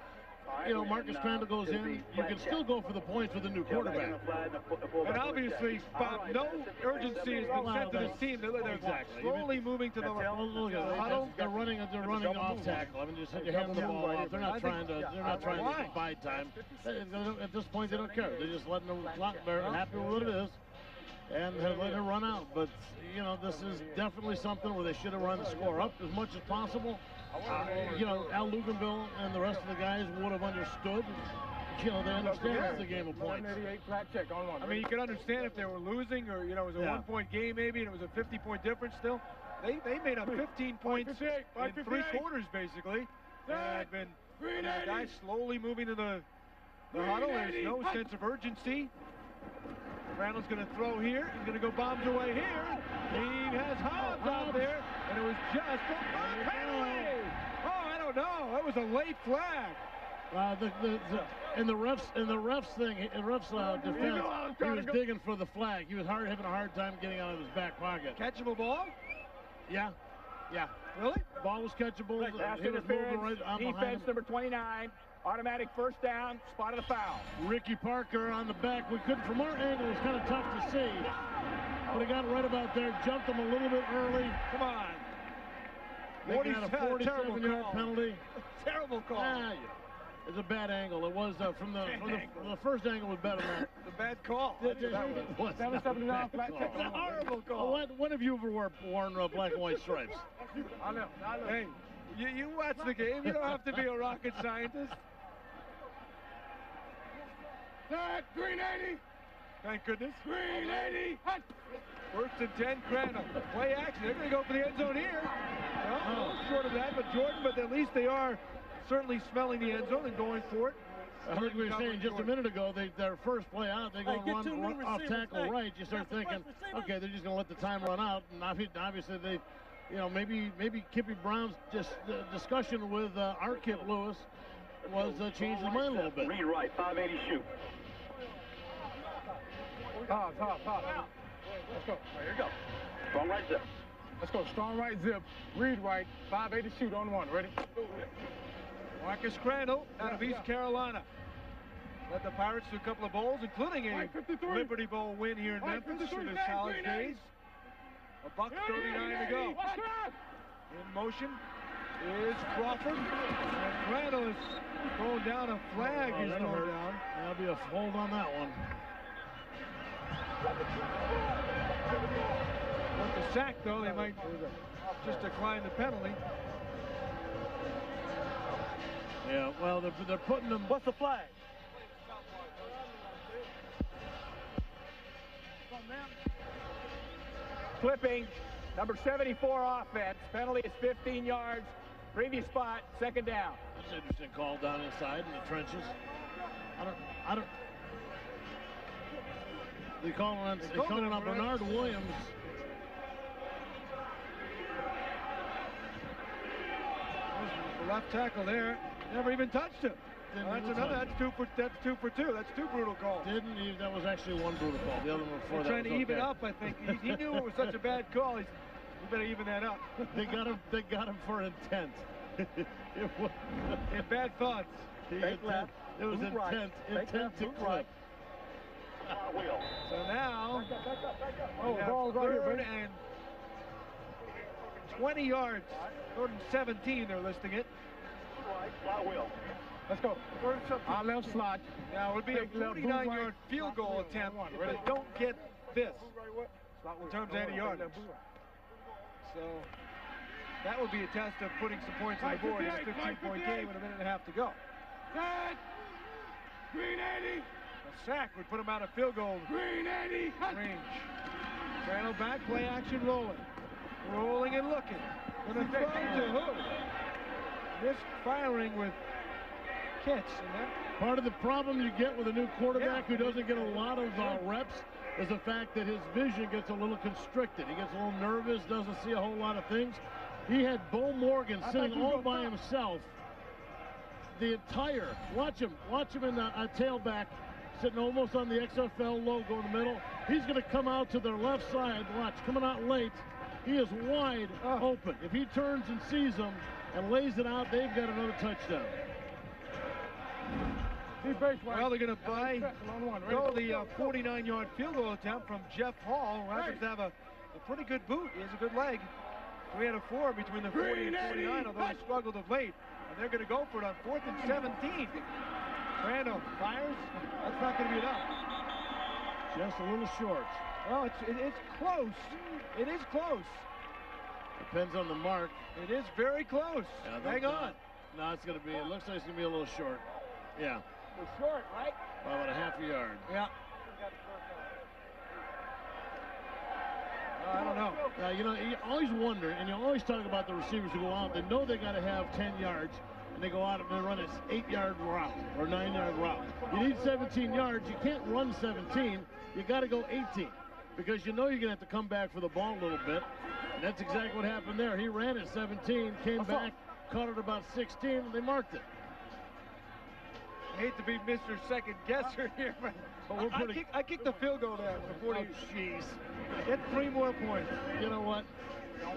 You know, Marcus Crandall goes in. You can still go for the points with a new quarterback. And obviously, Bob, no urgency has been sent to this team. They're slowly moving to the huddle. They're running off tackle. I mean, they're handing the ball off. They're not trying to buy time. At this point, they don't care. They're just letting the clock. They're happy with what it is, and they're letting it run out. But you know, this is definitely something where they should have run the score up as much as possible. You know, Al Luginbill and the rest of the guys would have understood. You know, they understand it's a game of points. I mean, you could understand if they were losing, or, you know, it was a 1-point game maybe, and it was a 50-point difference still. They made up 15 points in three quarters, basically. They've been guys slowly moving to the huddle. There's no sense of urgency. Randall's going to throw here. He's going to go bombs away here. He has Hobbs out there, and it was just a penalty. Oh, I don't know. That was a late flag. The ref's digging for the flag. He was having a hard time getting out of his back pocket. Catchable ball? Yeah. Yeah. Really? Ball was catchable. Right, he was moving right on behind him. Defense number 29. Automatic first down, spot of the foul. Ricky Parker on the back. We couldn't, from our angle, it was kind of tough to see. But he got right about there, jumped him a little bit early. Come on. Making out a 47-yard penalty. Terrible call. Ah, yeah. It's a bad angle. It was from the first angle was better than that. The bad call. That was something else. That's a horrible call. Well, when have you ever worn black and white stripes? I know. Hey, you watch the game. You don't have to be a rocket scientist. That Green 80. Thank goodness. Green 80. Hot. First and 10, Crandall. Play action. They're going to go for the end zone here. Well, short of that, but at least they are certainly smelling the end zone and going for it. I think we were saying just a minute ago, their first play out, they go run off tackle right. You start thinking, okay, they're just going to let the time run out, and obviously they, you know, maybe Kippy Brown's discussion with Arkip Lewis was changed his mind a little bit. Read right, 580 shoot. Hop. Let's go. Right, here you go. Strong right zip. Let's go. Strong right zip. Read right, 580 shoot on one. Ready? Marcus Crandall out of East Carolina. Led the Pirates to a couple of bowls, including a Liberty Bowl win here in Memphis in his college days. $1.39 to go. In motion is Crawford. And Crandall is thrown down a flag. He's thrown down. That'll be a hold on that one. With the sack, though, they might just decline the penalty. Yeah, well, they're putting them. What's the flag? Flipping, number 74 offense. Penalty is 15 yards. Previous spot, second down. That's an interesting call down inside in the trenches. I don't. They're calling on Bernard Williams. Left tackle there. Never even touched him. That's two for two. That's two brutal calls. That was actually one brutal call. The other one before that. Trying to even up, I think. He knew it was such a bad call. He better even that up. They got him for intent. It was bad thoughts. It was intent. Right. Intent to right. So now ball's right here, buddy. And 20 yards. Third and 17, they're listing it. Let's go. Our left slot. Now it would be a 49-yard field goal attempt if they don't get this. In terms of any yardage. So that would be a test of putting some points on the board. It's a 15-point game with a minute and a half to go. Green 80. A sack would put them out of field goal Green 80. Range. Randall back, play action rolling. Rolling and looking. With a throw to who? Misfiring with kicks. Part of the problem you get with a new quarterback who doesn't get a lot of reps is the fact that his vision gets a little constricted. He gets a little nervous, doesn't see a whole lot of things. He had Bo Morgan sitting all by himself. The entire, watch him in the tailback, sitting almost on the XFL logo in the middle. He's going to come out to their left side, watch, coming out late. He is wide open. If he turns and sees them and lays it out, they've got another touchdown. Well, they're going to go the 49-yard field goal attempt from Jeff Hall, who happens to have a pretty good boot. He has a good leg. 3 out of 4 between the 40 and 49, although he struggled of late. And they're going to go for it on 4th and 17. Crandall fires. That's not going to be enough. Just a little short. Well, it's close. It is close. Depends on the mark. It is very close. Yeah, hang on. No, it's going to be, it looks like it's going to be a little short. Yeah. It's short, right? About a half a yard. Yeah. I don't know. You know, you always wonder, and you always talk about the receivers who go out. They know they got to have 10 yards, and they go out and they run an 8-yard route or 9-yard route. You need 17 yards. You can't run 17. You got to go 18 because you know you're going to have to come back for the ball a little bit. And that's exactly what happened there. He ran at 17, came back, caught it about 16, and they marked it. I hate to be Mr. Second Guesser here, but I kicked the field goal there. For 40. Oh, jeez. Get 3 more points. You know what?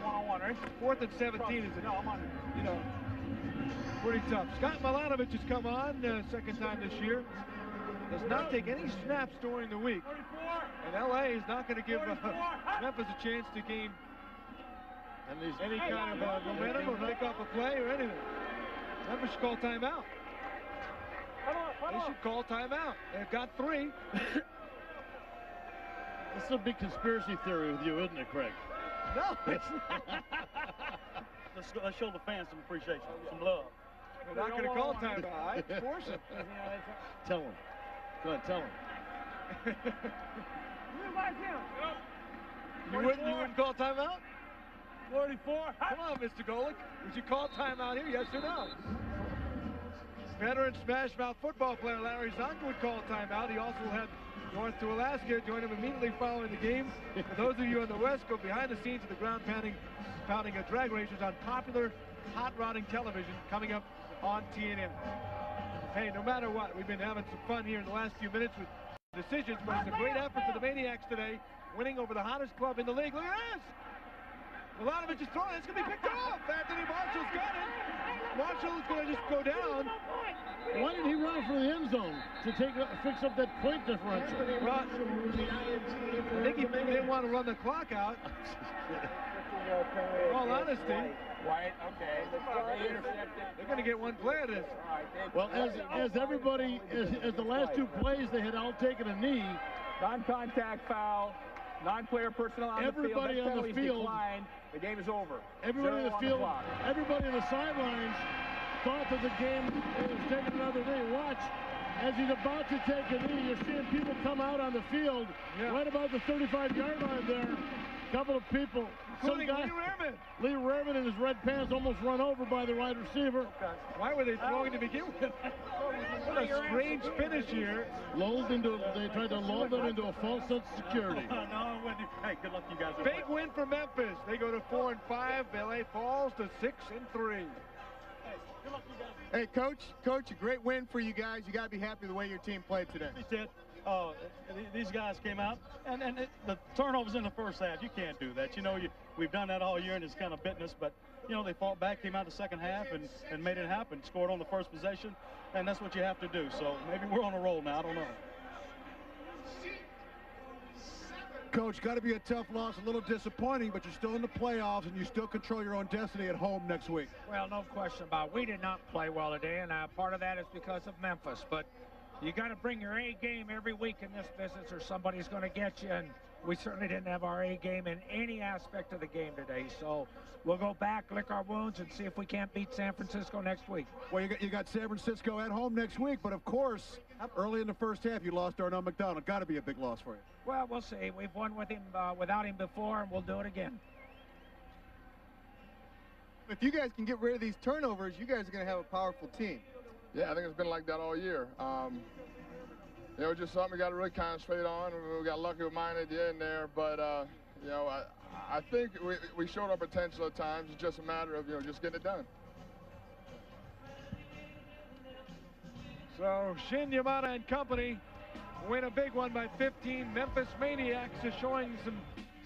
One-on-one, right? 4th and 17 is it? No, I'm on it. You know, pretty tough. Scott Milanovich has come on second time this year. Does not take any snaps during the week. And L.A. is not going to give Memphis a chance to gain any kind of momentum or pick up a play or anything. Memphis should call timeout. They should call timeout. They've got 3. This is a big conspiracy theory with you, isn't it, Craig? No, it's not. Let's show the fans some appreciation, some love. They're not going to call timeout. I force them. Tell them. Go ahead, tell them. You wouldn't call timeout? 44. Come on, Mr. Golic. Would you call timeout here? Yes or no? Veteran Smash Mouth football player Larry Zonka would call timeout. He also had North to Alaska join him immediately following the game. For those of you on the West, go behind the scenes of the ground pounding of drag racers on popular hot rodding television coming up on TNN. Hey, no matter what, we've been having some fun here in the last few minutes with decisions, but it's a great effort to the Maniacs today, winning over the hottest club in the league. Look at this! Milanovich is throwing. It's going to be picked off. Anthony Marshall's got it. Marshall's going to just go down. Why did he run for the end zone to fix up that point differential? I think he didn't want to run the clock out. In all honesty. White, okay. They're going to get one play at this. Well, as the last 2 plays, they had all taken a knee. Non-contact foul. Non-player personnel on the field. Everybody on the field. Declined. The game is over. Everybody on the field. Everybody on the sidelines thought that the game was taking another knee. Watch as he's about to take a knee. You're seeing people come out on the field right about the 35-yard line there. A couple of people, including Lee Rehman in his red pants, almost run over by the wide receiver. Okay. Why were they throwing to begin with? What a strange finish here. They tried to lull them into a false sense of security. Hey, good luck, you guys. Big win for Memphis. They go to 4-5. LA falls to 6-3. Hey, coach, a great win for you guys. You got to be happy the way your team played today. They did. These guys came out, and the turnovers in the first half, you can't do that. You know, we've done that all year, and it's kind of bitten us, but, you know, they fought back, came out the second half, and made it happen, scored on the first possession, and that's what you have to do. So maybe we're on a roll now. I don't know. Coach, got to be a tough loss, a little disappointing, but you're still in the playoffs, and you still control your own destiny at home next week. Well, no question about it. We did not play well today, and part of that is because of Memphis, but you got to bring your A game every week in this business or somebody's going to get you, and we certainly didn't have our A game in any aspect of the game today. So we'll go back, lick our wounds, and see if we can't beat San Francisco next week. Well, you got San Francisco at home next week, but of course, early in the first half, you lost Darnell McDonald. Got to be a big loss for you. Well, we'll see. We've won with him, without him before, and we'll do it again. If you guys can get rid of these turnovers, you guys are going to have a powerful team. Yeah, I think it's been like that all year. It was just something we got to really concentrate on. We got lucky with mine at the end there, but you know, I think we showed our potential at times. It's just a matter of just getting it done. So Shin Yamada and company win a big one by 15. Memphis Maniacs is showing some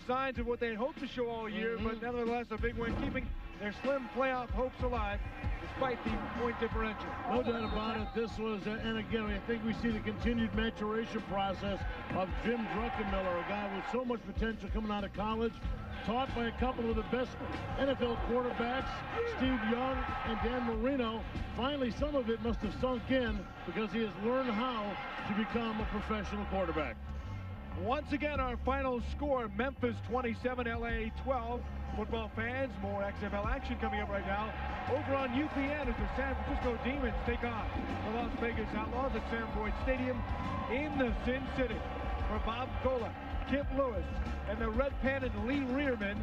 signs of what they hoped to show all year, but nevertheless a big win, keeping their slim playoff hopes alive despite the point differential. No doubt about it. This was, and again, I think we see the continued maturation process of Jim Druckenmiller, a guy with so much potential coming out of college, taught by a couple of the best NFL quarterbacks, Steve Young and Dan Marino. Finally, some of it must have sunk in because he has learned how to become a professional quarterback. Once again, our final score, Memphis 27, LA 12. Football fans, more XFL action coming up right now over on UPN as the San Francisco Demons take on the Las Vegas Outlaws at Sam Boyd Stadium in the Sin City. For Bob Golic, Kip Lewis and the red-panted Lee Rearman.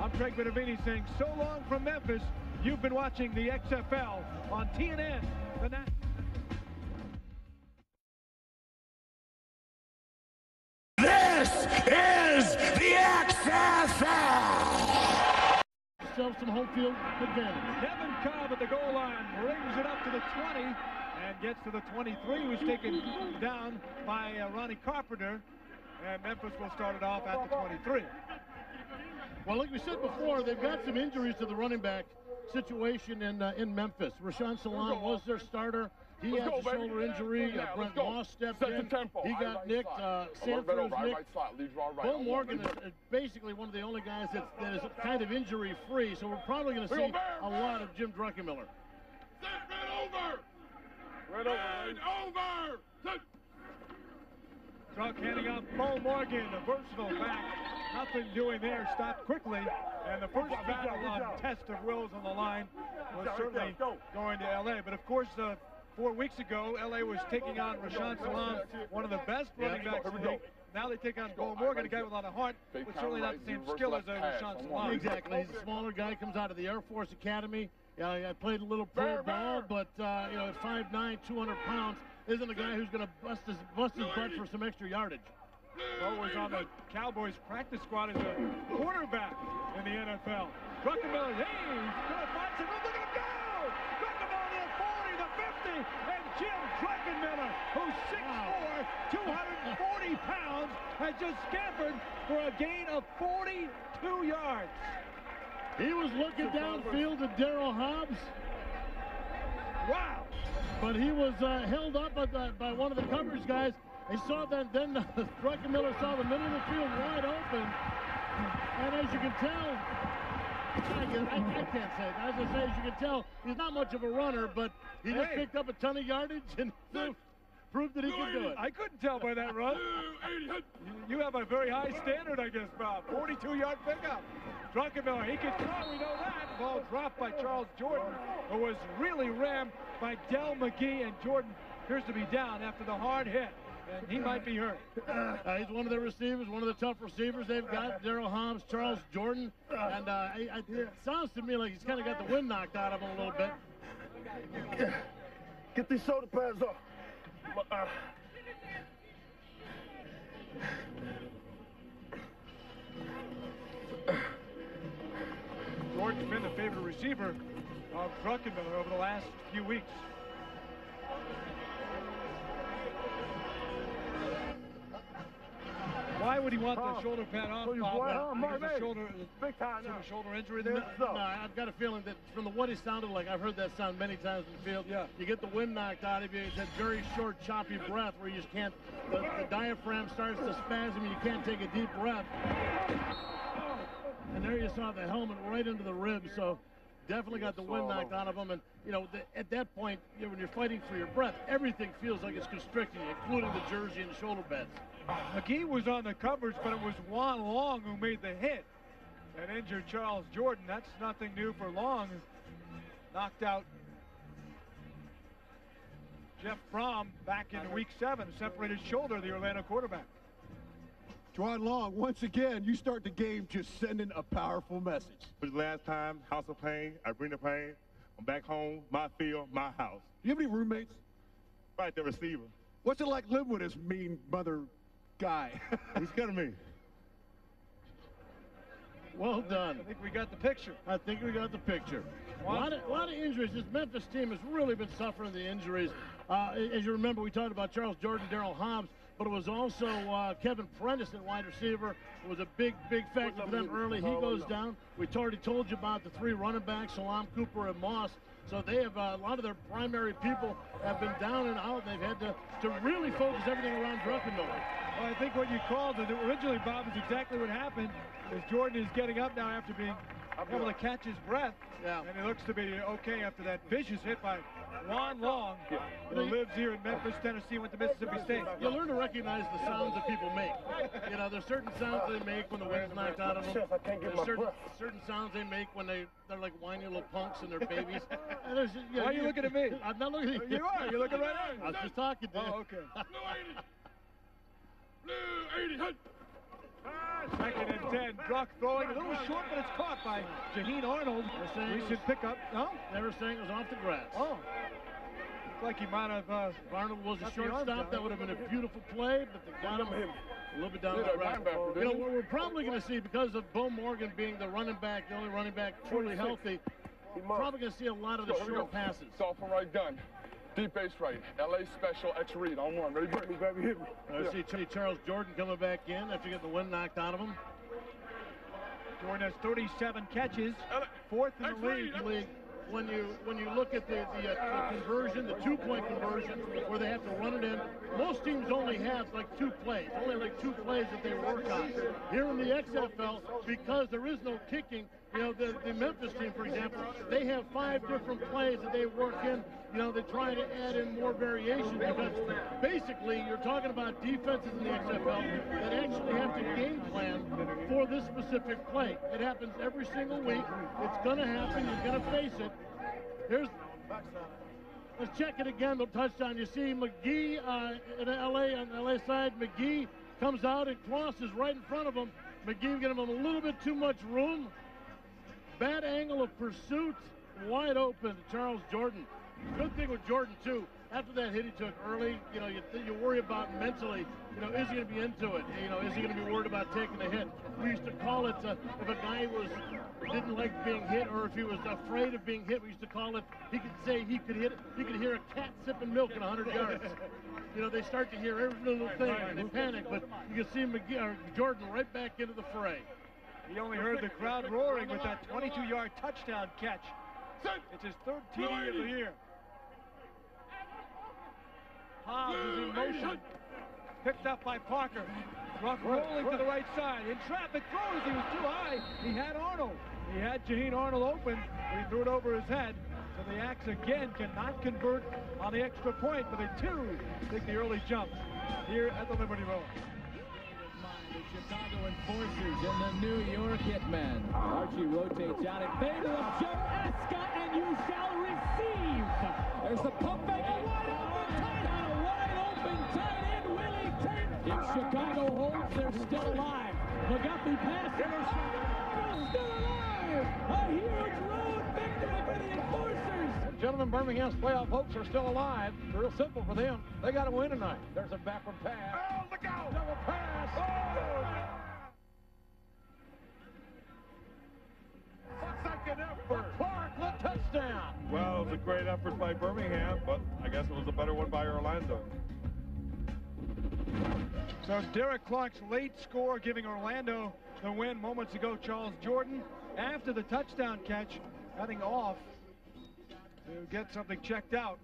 I'm Craig Benavini saying so long from Memphis. You've been watching the XFL on TNN. This is the XFL! Some home field advantage. Kevin Cobb at the goal line brings it up to the 20 and gets to the 23, was taken down by Ronnie Carpenter. And Memphis will start it off at the 23. Well, like we said before, they've got some injuries to the running back situation in Memphis. Rashaan Salaam was their starter. He had a shoulder injury. Brent Moss stepped in. He got nicked. Sanford was nicked. Bo Morgan is basically one of the only guys that is kind of injury-free, so we're probably going to see a lot of Jim Druckenmiller. Set red over! Red over! Druck handing off Bo Morgan, a versatile back. Nothing doing there, stopped quickly. And the first battle on test of wills on the line was certainly going to LA. But of course, 4 weeks ago, LA was taking on Rashaan Salaam, one of the best running backs in the league. Now they take on Bo Morgan, a guy without a heart, but certainly not the same skill as Rashaan Salaam. Exactly, he's a smaller guy, comes out of the Air Force Academy. Yeah, I played a little pro ball, but you know, at 5'9", 200 pounds, isn't a guy who's going to bust his butt for some extra yardage. Bo was on the Cowboys practice squad as a quarterback in the NFL. Druckenmiller, hey, he's going to find some room. Look at him go! Druckenmiller near 40, the 50, and Jim Druckenmiller, who's 6'4", 240 pounds, has just scampered for a gain of 42 yards. He was looking downfield at Darryl Hobbs. Wow! But he was held up by one of the coverage guys. They saw that, then Druckenmiller saw the middle of the field wide open. And as you can tell, I can't say it. As I say, as you can tell, he's not much of a runner, but he just picked up a ton of yardage and proved that he could do it. I couldn't tell by that run. You have a very high standard, I guess, Bob. 42-yard pickup. Druckenmiller, he can throw, we know that. Ball dropped by Charles Jordan, who was really rammed by Del McGee, and Jordan appears to be down after the hard hit, and he might be hurt. He's one of the receivers, one of the tough receivers they've got, Darryl Hobbs, Charles Jordan, and it sounds to me like he's kind of got the wind knocked out of him a little bit. Get these shoulder pads off. Jordan's been the favorite receiver of Druckenmiller over the last few weeks. Why would he want the shoulder pad on? Shoulder injury there? No, I've got a feeling that from what he sounded like, I've heard that sound many times in the field. Yeah. You get the wind knocked out of you. It's that very short, choppy breath where you just can't, the diaphragm starts to spasm and you can't take a deep breath. And there you saw the helmet right into the rib, so definitely got the wind knocked out of him. And, you know, at that point, you know, when you're fighting for your breath, everything feels like it's constricting, including the jersey and the shoulder pads. McGee was on the coverage, but it was Juan Long who made the hit and injured Charles Jordan. That's nothing new for Long. Knocked out Jeff Fromm back in week 7, separated shoulder, the Orlando quarterback. Juan Long, once again, you start the game just sending a powerful message. Last time, house of pain, I bring the pain. I'm back home, my field, my house. Do you have any roommates? Right, the receiver. What's it like living with this mean mother guy? He's killing me. Well done. I think we got the picture. I think we got the picture. A lot of injuries. This Memphis team has really been suffering the injuries. As you remember, we talked about Charles Jordan, Darryl Hobbs, but it was also Kevin Prentice at wide receiver. It was a big, big factor for them early. He goes down. We already told you about the three running backs, Salaam, Cooper, and Moss. So they have a lot of their primary people have been down and out. They've had to really focus everything around Druckenmiller. Well, I think what you called it originally, Bob, is exactly what happened. Is Jordan is getting up now after being able to catch his breath. Yeah. And he looks to be okay after that vicious hit by Juan Long, who lives here in Memphis, Tennessee, went to Mississippi State. You learn to recognize the sounds that people make. You know, there's certain sounds they make when the wind's knocked out of them. There's certain sounds they make when they're like whiny little punks and their babies. And why are you looking at me? I'm not looking at you. You are. You're looking right at me. I was just talking to you. Oh, okay. Blue 80. Blue 80. Second and 10, Druck throwing a little short, but it's caught by Jaheen Arnold. We should pick up, no? Everything was off the grass. Oh. Looks like he might have... Arnold was a shortstop. That would have been a beautiful play, but they got him a little bit down the right. You know, what we're probably going to see, because of Bo Morgan being the running back, the only running back truly healthy, we're probably going to see a lot of the short passes. Soft and right gun. Deep base right, LA special X read on one. Ready, baby, hit me. I see Charles Jordan coming back in after getting the wind knocked out of him. Jordan has 37 catches, fourth in the league. When you look at the conversion, the two-point conversion, where they have to run it in, most teams only have like two plays that they work on. Here in the XFL, because there is no kicking. You know, the Memphis team, for example, they have 5 different plays that they work in. You know, they try to add in more variation because basically you're talking about defenses in the XFL that actually have to game plan for this specific play. It happens every single week. It's going to happen. You're going to face it. Here's... Let's check it again, the touchdown. You see McGee on the LA side. McGee comes out and crosses right in front of him. McGee giving him a little bit too much room. Bad angle of pursuit, wide open to Charles Jordan. Good thing with Jordan, too, after that hit he took early, you know, you worry about mentally, you know, is he going to be into it? You know, is he going to be worried about taking the hit? We used to call it, if a guy didn't like being hit or if he was afraid of being hit, we used to call it, he could say he could hit it. He could hear a cat sipping milk at 100 yards. You know, they start to hear every little thing and they panic, but you can see Jordan right back into the fray. He only heard the crowd roaring with that 22-yard touchdown catch. It's his 3rd TD of the year. Hobbs is in motion. Picked up by Parker. Ruck rolling to the right side. In traffic throws. He was too high. He had Arnold. He had Jaheen Arnold open. He threw it over his head. So the Axe again cannot convert on the extra point, but they too take the early jump here at the Liberty Bowl. Chicago Enforcers and the New York Hitmen. Archie rotates out and fade to Joe Eska, and you shall receive. There's the pump fake, a wide open tight end, Willie Tatum. If Chicago holds, they're still alive. McGuffey passes. Oh, still alive. A huge road victory for the Enforcers. Gentlemen, Birmingham's playoff hopes are still alive. Real simple for them. They got to win tonight. There's a backward pass. Oh, look out! Double pass. Oh! Second effort. Clark, the touchdown. Well, it was a great effort by Birmingham, but I guess it was a better one by Orlando. So Derek Clark's late score giving Orlando the win moments ago. Charles Jordan, after the touchdown catch, cutting off to get something checked out.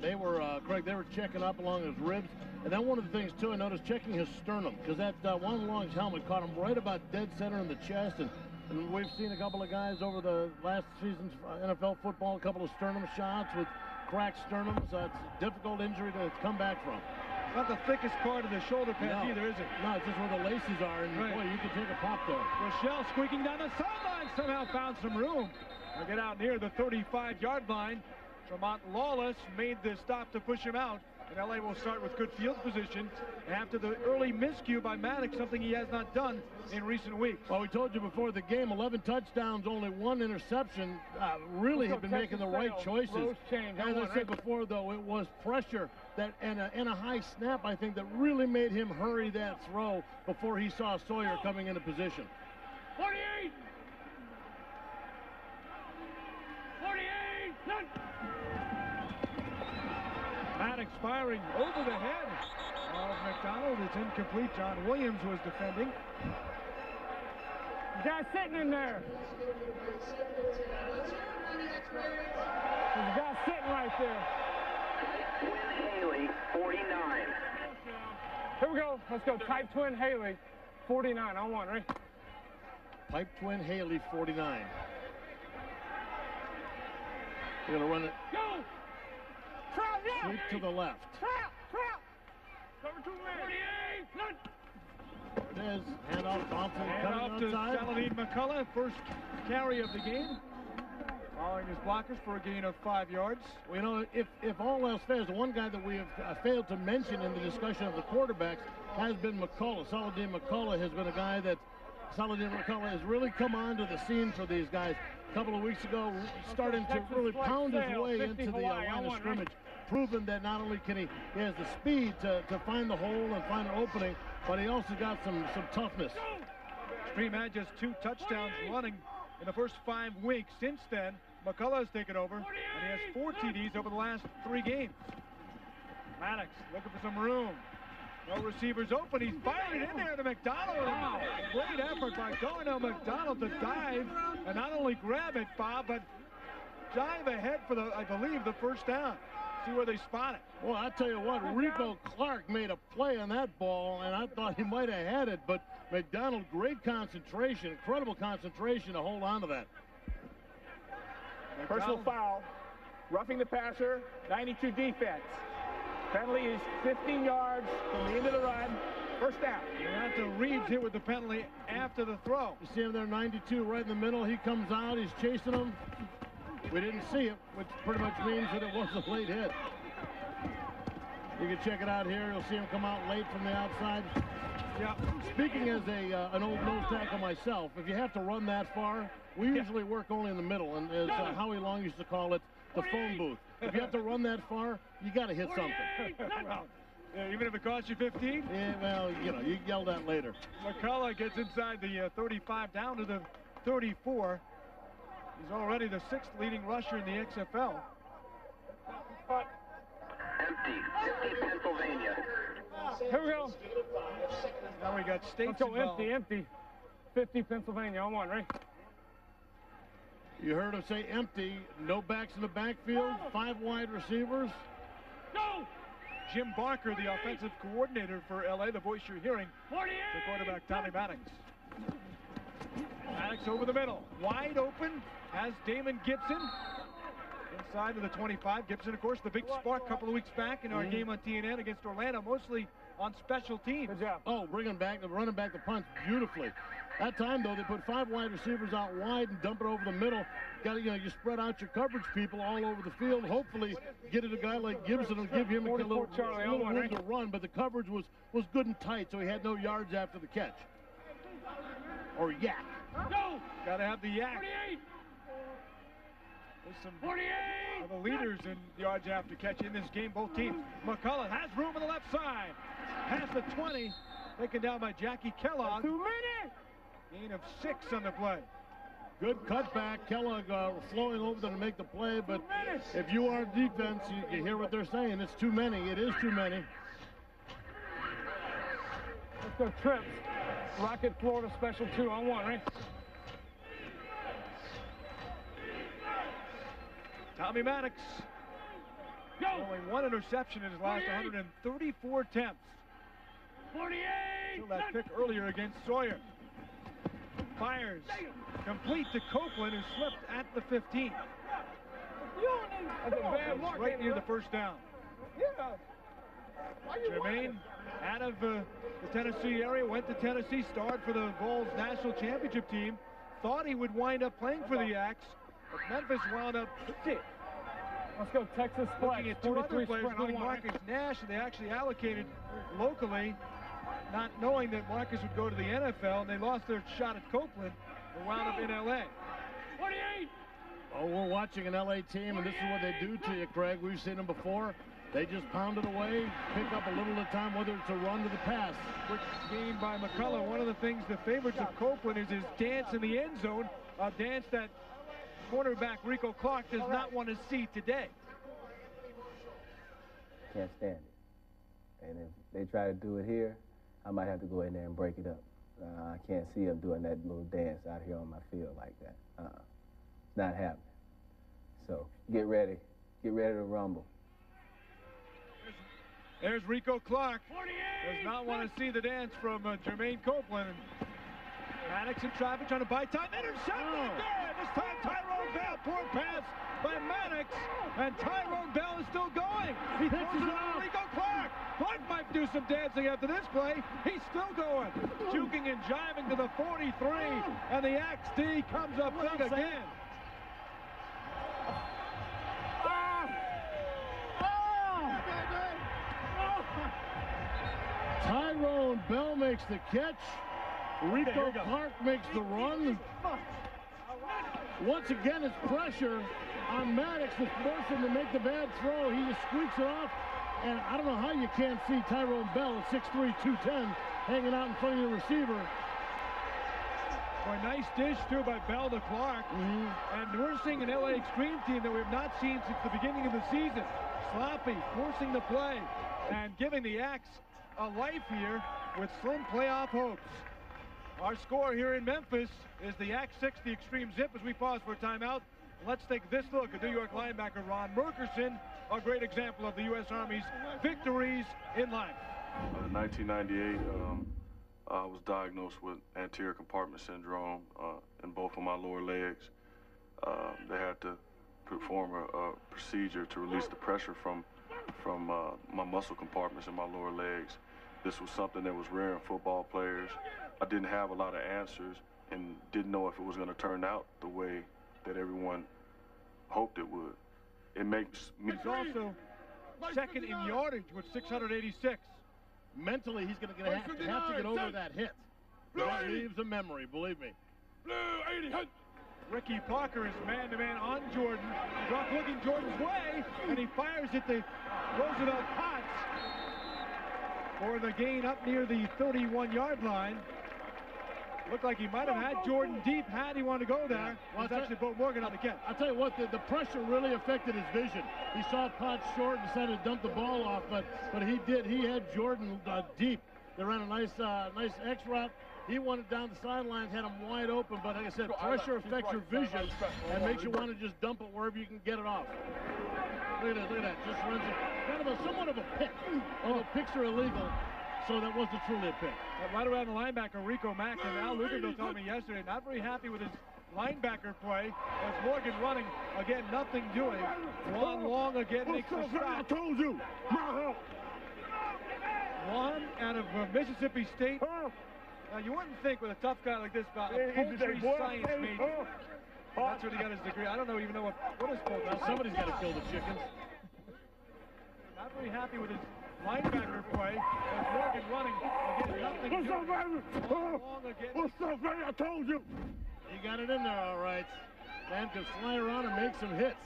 They were, Craig, they were checking up along his ribs. And then one of the things, too, I noticed checking his sternum, because that Juan Long's helmet caught him right about dead center in the chest. And we've seen a couple of guys over the last season's NFL football, a couple of sternum shots with cracked sternums. It's a difficult injury to come back from. It's not the thickest part of the shoulder pad either, is it? No, it's just where the laces are, and boy, you can take a pop there. Rochelle squeaking down the sideline, somehow found some room. They get out near the 35-yard line. Tremont Lawless made the stop to push him out. And LA will start with good field position after the early miscue by Maddox, something he has not done in recent weeks. Well, we told you before the game, 11 touchdowns, only 1 interception. Really have been making the right choices. As I said before, though, it was pressure that and a high snap, I think, that really made him hurry that throw before he saw Sawyer coming into position. 48! 48! Maddox firing over the head of McDonald. It's incomplete. John Williams was defending. Guy sitting in there. There's a guy sitting right there. Twin Haley, 49. Here we go. Let's go. Pipe Twin Haley, 49. On one, right? Pipe Twin Haley, 49. They're going to run it. Go! Trout, yeah! Sweep to the left. Trout! Trout! Cover 2 men. There it is. Hand off Thompson. Hand off to Saladin McCullough. First carry of the game. Following his blockers for a gain of 5 yards. Well, you know, if all else fails, the one guy that we have failed to mention in the discussion of the quarterbacks has been McCullough. Saladin McCullough has been a guy that Saladin McCullough has really come onto the scene for these guys. A couple of weeks ago, starting to really pound his way into the line of scrimmage. Proven that not only can he has the speed to find the hole and find an opening, but he also got some toughness. Extreme had just 2 touchdowns running in the first 5 weeks. Since then, McCullough has taken over, and he has 4 TDs over the last 3 games. Maddox looking for some room. No receivers open. He's firing in there to McDonald. Wow. Great effort by Darnell McDonald to dive and not only grab it, Bob, but dive ahead for the, I believe, the first down. See where they spot it. Well, I tell you what, Rico Clark made a play on that ball, and I thought he might have had it, but McDonald, great concentration, incredible concentration to hold on to that. Personal foul, roughing the passer, 92 defense. Penalty is 15 yards from the end of the run. First down. And after Reeves hit with the penalty after the throw. You see him there, 92, right in the middle. He comes out. He's chasing him. We didn't see it, which pretty much means that it was a late hit. You can check it out here. You'll see him come out late from the outside. Yeah. Speaking as a an old nose tackle myself, if you have to run that far, we usually work only in the middle, and as Howie Long used to call it, the phone booth. If you have to run that far, you got to hit something. Well, even if it costs you 15? Yeah, well, you know, you yell that later. McCullough gets inside the 35 down to the 34. He's already the 6th leading rusher in the XFL. Empty Pennsylvania. Here we go. Now we got states involved. Empty. 50 Pennsylvania on one, right? You heard him say empty, no backs in the backfield, 5 wide receivers. No! Jim Barker, the offensive coordinator for LA, the voice you're hearing, the quarterback Tommy Maddox. Maddox over the middle, wide open, has Damon Gibson. Inside of the 25, Gibson, of course, the big spark a couple of weeks back in our game on TNN against Orlando, mostly on special teams. Good job. Oh, bringing back, running back the punt beautifully. That time, though, they put 5 wide receivers out wide and dump it over the middle. Got to, you know, you spread out your coverage people all over the field. Hopefully, get it a guy like Gibson and give him a little room to run. But the coverage was good and tight, so he had no yards after the catch. Or yak. No. Got to have the yak. There's some of the leaders in yards after catch in this game. Both teams. McCullough has room on the left side. Past the 20, taken down by Jackie Kellogg. 2 minutes. Gain of 6 on the play. Good cutback. Kellogg flowing over them to make the play, but if you are defense, you hear what they're saying. It's too many. It is too many. Let's go trips. Rocket Florida special 2 on 1, right? Tommy Maddox. Only 1 interception in his last 134 attempts. 48. Still that pick earlier against Sawyer. Fires complete to Copeland, who slipped at the 15. That's a bad mark. Right near the first down. Yeah. Jermaine out of the Tennessee area, went to Tennessee, starred for the Vols national championship team. Thought he would wind up playing for the Axe, but Memphis wound up sick. Let's go Texas flag. Looking at 2 other players, including Marcus Nash, and they actually allocated locally, not knowing that Marcus would go to the NFL, and they lost their shot at Copeland and wound up in LA. 48. Oh, we're watching an LA team, and this is what they do to you, Craig. We've seen them before. They just pound it away, pick up a little at a time, whether it's a run to the pass. Quick game by McCullough. One of the things, the favorites of Copeland is his dance in the end zone, a dance that quarterback Rico Clark does not want to see today. Can't stand it. And if they try to do it here, I might have to go in there and break it up. I can't see them doing that little dance out here on my field like that. It's not happening. So get ready to rumble. There's Rico Clark. Does not want to see the dance from Jermaine Copeland. Maddox in traffic trying to buy time. Intercepted there. This time Tyrone Bell. Poor pass by Maddox. And Tyrone Bell is still going. He throws it on Rico Clark. Clark might do some dancing after this play. He's still going. Juking and jiving to the 43. And the XD comes up big again. Bell makes the catch. Rico Clark makes the run. Once again, it's pressure on Maddox that's forced him to make the bad throw. He just squeaks it off. And I don't know how you can't see Tyrone Bell at 6'3", 210, hanging out in front of your receiver. Well, a nice dish, too, by Bell to Clark. And we're seeing an LA Extreme team that we have not seen since the beginning of the season. Sloppy, forcing the play, and giving the Axe a life here with slim playoff hopes. Our score here in Memphis is the Axe 6, the Extreme Zip. As we pause for a timeout, let's take this look at New York linebacker Ron Murkerson, a great example of the U.S. Army's victories in life. In 1998, I was diagnosed with anterior compartment syndrome in both of my lower legs. They had to perform a procedure to release the pressure from my muscle compartments in my lower legs. This was something that was rare in football players. I didn't have a lot of answers and didn't know if it was going to turn out the way that everyone hoped it would. It makes me... He's also second in yardage with 686. Mentally, he's going to have to get over that hit. That leaves a memory, believe me. Ricky Parker is man-to-man on Jordan. Brock looking Jordan's way, and he fires at the Roosevelt Potts for the gain up near the 31-yard line. Looked like he might have had Jordan deep had he wanted to go there. Well, it's actually Bo Morgan on the catch. I'll tell you what, the pressure really affected his vision. He saw Potts short and decided to dump the ball off, but he did. He had Jordan deep. They ran a nice X route. He wanted down the sidelines, had him wide open, but like I said, pressure affects your vision and makes you want to just dump it wherever you can get it off. Look at that, just runs it. Kind of somewhat of a pick, although picks are illegal, so that wasn't truly a pick. And right around the linebacker, Rico Mack, and Al Luginbill told me yesterday, not very happy with his linebacker play, as Morgan running, again, nothing doing. Juan Long again makes the stop. I told you, my help. Juan out of Mississippi State. Now, you wouldn't think with a tough guy like this about a poultry science major. That's what he got his degree. I don't know, even know what is called. Now, somebody's got to kill the chickens. Not very happy with his linebacker play. As Morgan running again, nothing. What's up, man? I told you. He got it in there, all right. Man can fly around and make some hits.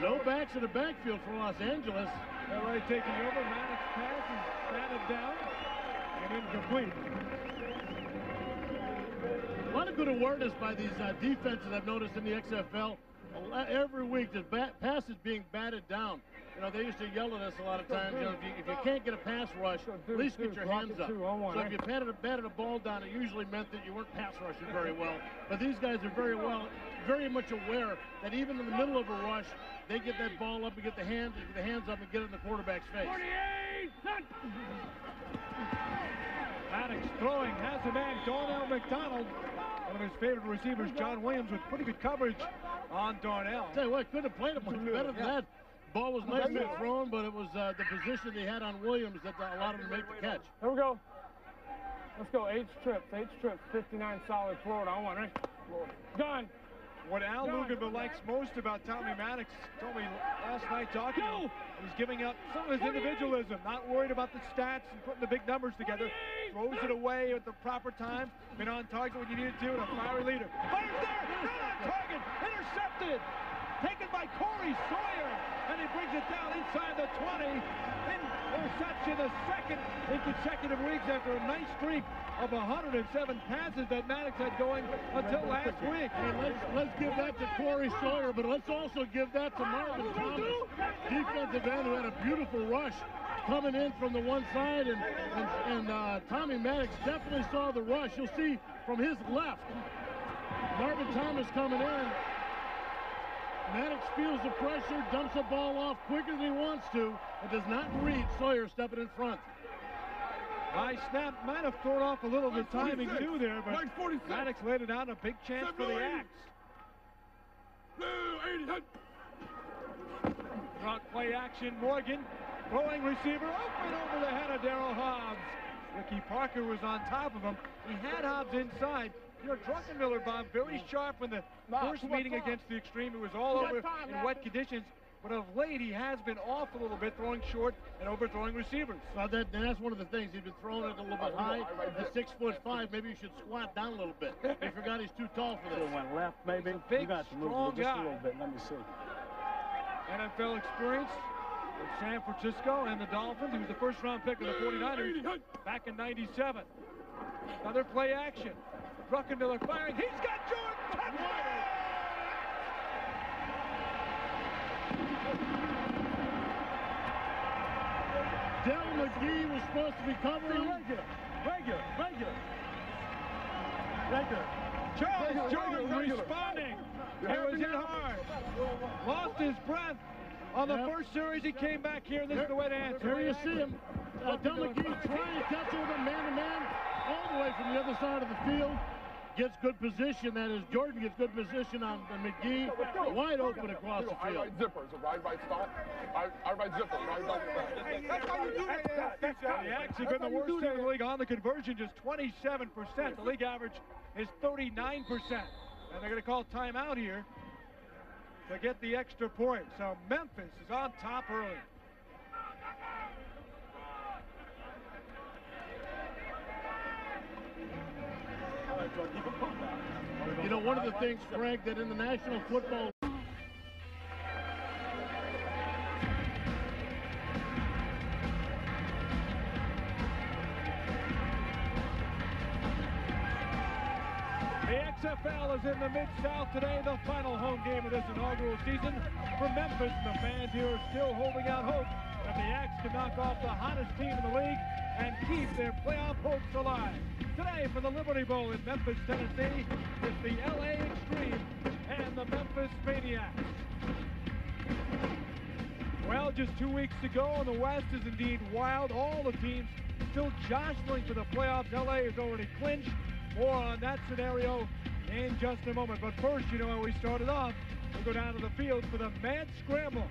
No backs in the backfield for Los Angeles. LA taking over. Maddox passes, batted down, and incomplete. A lot of good awareness by these defenses I've noticed in the XFL. Every week, the passes being batted down. You know, they used to yell at us a lot of times, you know, if you can't get a pass rush, at least get your hands up. So if you batted a ball down, it usually meant that you weren't pass rushing very well. But these guys are very much aware that even in the middle of a rush, they get that ball up and get the hands up and get it in the quarterback's face. 48! Maddox throwing, has a man, Darnell McDonald. One of his favorite receivers, John Williams, with pretty good coverage on Darnell. Tell you what, couldn't have played him much better than that. Ball was nicely thrown, but it was the position they had on Williams that allowed him to make the catch. Here we go. Let's go, H-Trip, 59 solid Florida. I want it. Done. What Al Luginbill likes most about Tommy Maddox, told me last night talking to him, he's giving up some of his individualism, not worried about the stats and putting the big numbers together, throws it away at the proper time, been on target when you needed to, and a fiery leader. Fires there, not on target, intercepted, taken by Corey Sawyer, and he brings it down inside the 20. Interception, the second in consecutive weeks after a nice streak of 107 passes that Maddox had going until last week. And let's give that to Corey Sawyer, but let's also give that to Marvin Thomas, defensive end who had a beautiful rush coming in from the one side, and Tommy Maddox definitely saw the rush. You'll see from his left, Marvin Thomas coming in. Maddox feels the pressure, dumps the ball off quicker than he wants to, and does not read Sawyer stepping in front. High snap, might have thrown off a little of the timing too there, but Maddox laid it out, a big chance for the Axe. Drop play action, Morgan, throwing receiver, open over the head of Darryl Hobbs. Ricky Parker was on top of him. He had Hobbs inside. You know, Druckenmiller, Bob, very sharp in the first meeting against the Extreme. It was all over in wet conditions. But of late, he has been off a little bit, throwing short and overthrowing receivers. Well, that's one of the things. He's been throwing it a little bit high. At 6'5", maybe you should squat down a little bit. He forgot he's too tall for this. Went left, maybe. Big, you got to move just a little bit. Let me see. NFL experience with San Francisco and the Dolphins. He was the first-round pick of the 49ers back in '97. Another play action. Druckenmiller firing. He's got Jordan. Del McGee was supposed to be covering. Regular. Charles Jordan responding. It was hit hard. Lost his breath. On the first series, he came back here. This is the way to answer. Here you see him. Del McGee trying to catch with him man-to-man all the way from the other side of the field. Gets good position. That is, Jordan gets good position on McGee. Wide open across the field. I ride zippers. Ride right stop. I ride zippers. Ride right stop. That's how you do it. He actually been the worst team in the league on the conversion, just 27%. The league average is 39%. And they're going to call timeout here to get the extra point. So Memphis is on top early. You know, one of the things, Craig, that in the National Football League, the XFL is in the Mid-South today, the final home game of this inaugural season for Memphis. The fans here are still holding out hope that the Axe can knock off the hottest team in the league and keep their playoff hopes alive. Today for the Liberty Bowl in Memphis, Tennessee, it's the LA Extreme and the Memphis Maniax. Well, just 2 weeks to go, and the West is indeed wild. All the teams still jostling for the playoffs. LA is already clinched. More on that scenario in just a moment. But first, you know how we started off. We'll go down to the field for the mad scramble.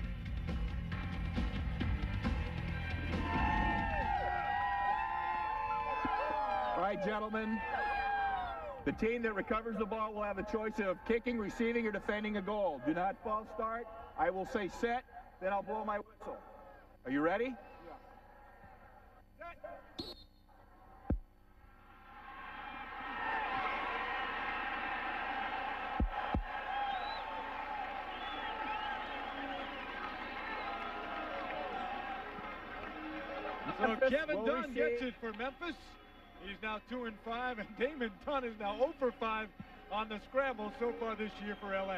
All right, gentlemen, the team that recovers the ball will have a choice of kicking, receiving, or defending a goal. Do not false start. I will say set, then I'll blow my whistle. Are you ready? Yeah. Set. So Kevin Dunn gets it for Memphis. He's now 2-5, and Damon Dunn is now 0-for-5 on the scramble so far this year for LA.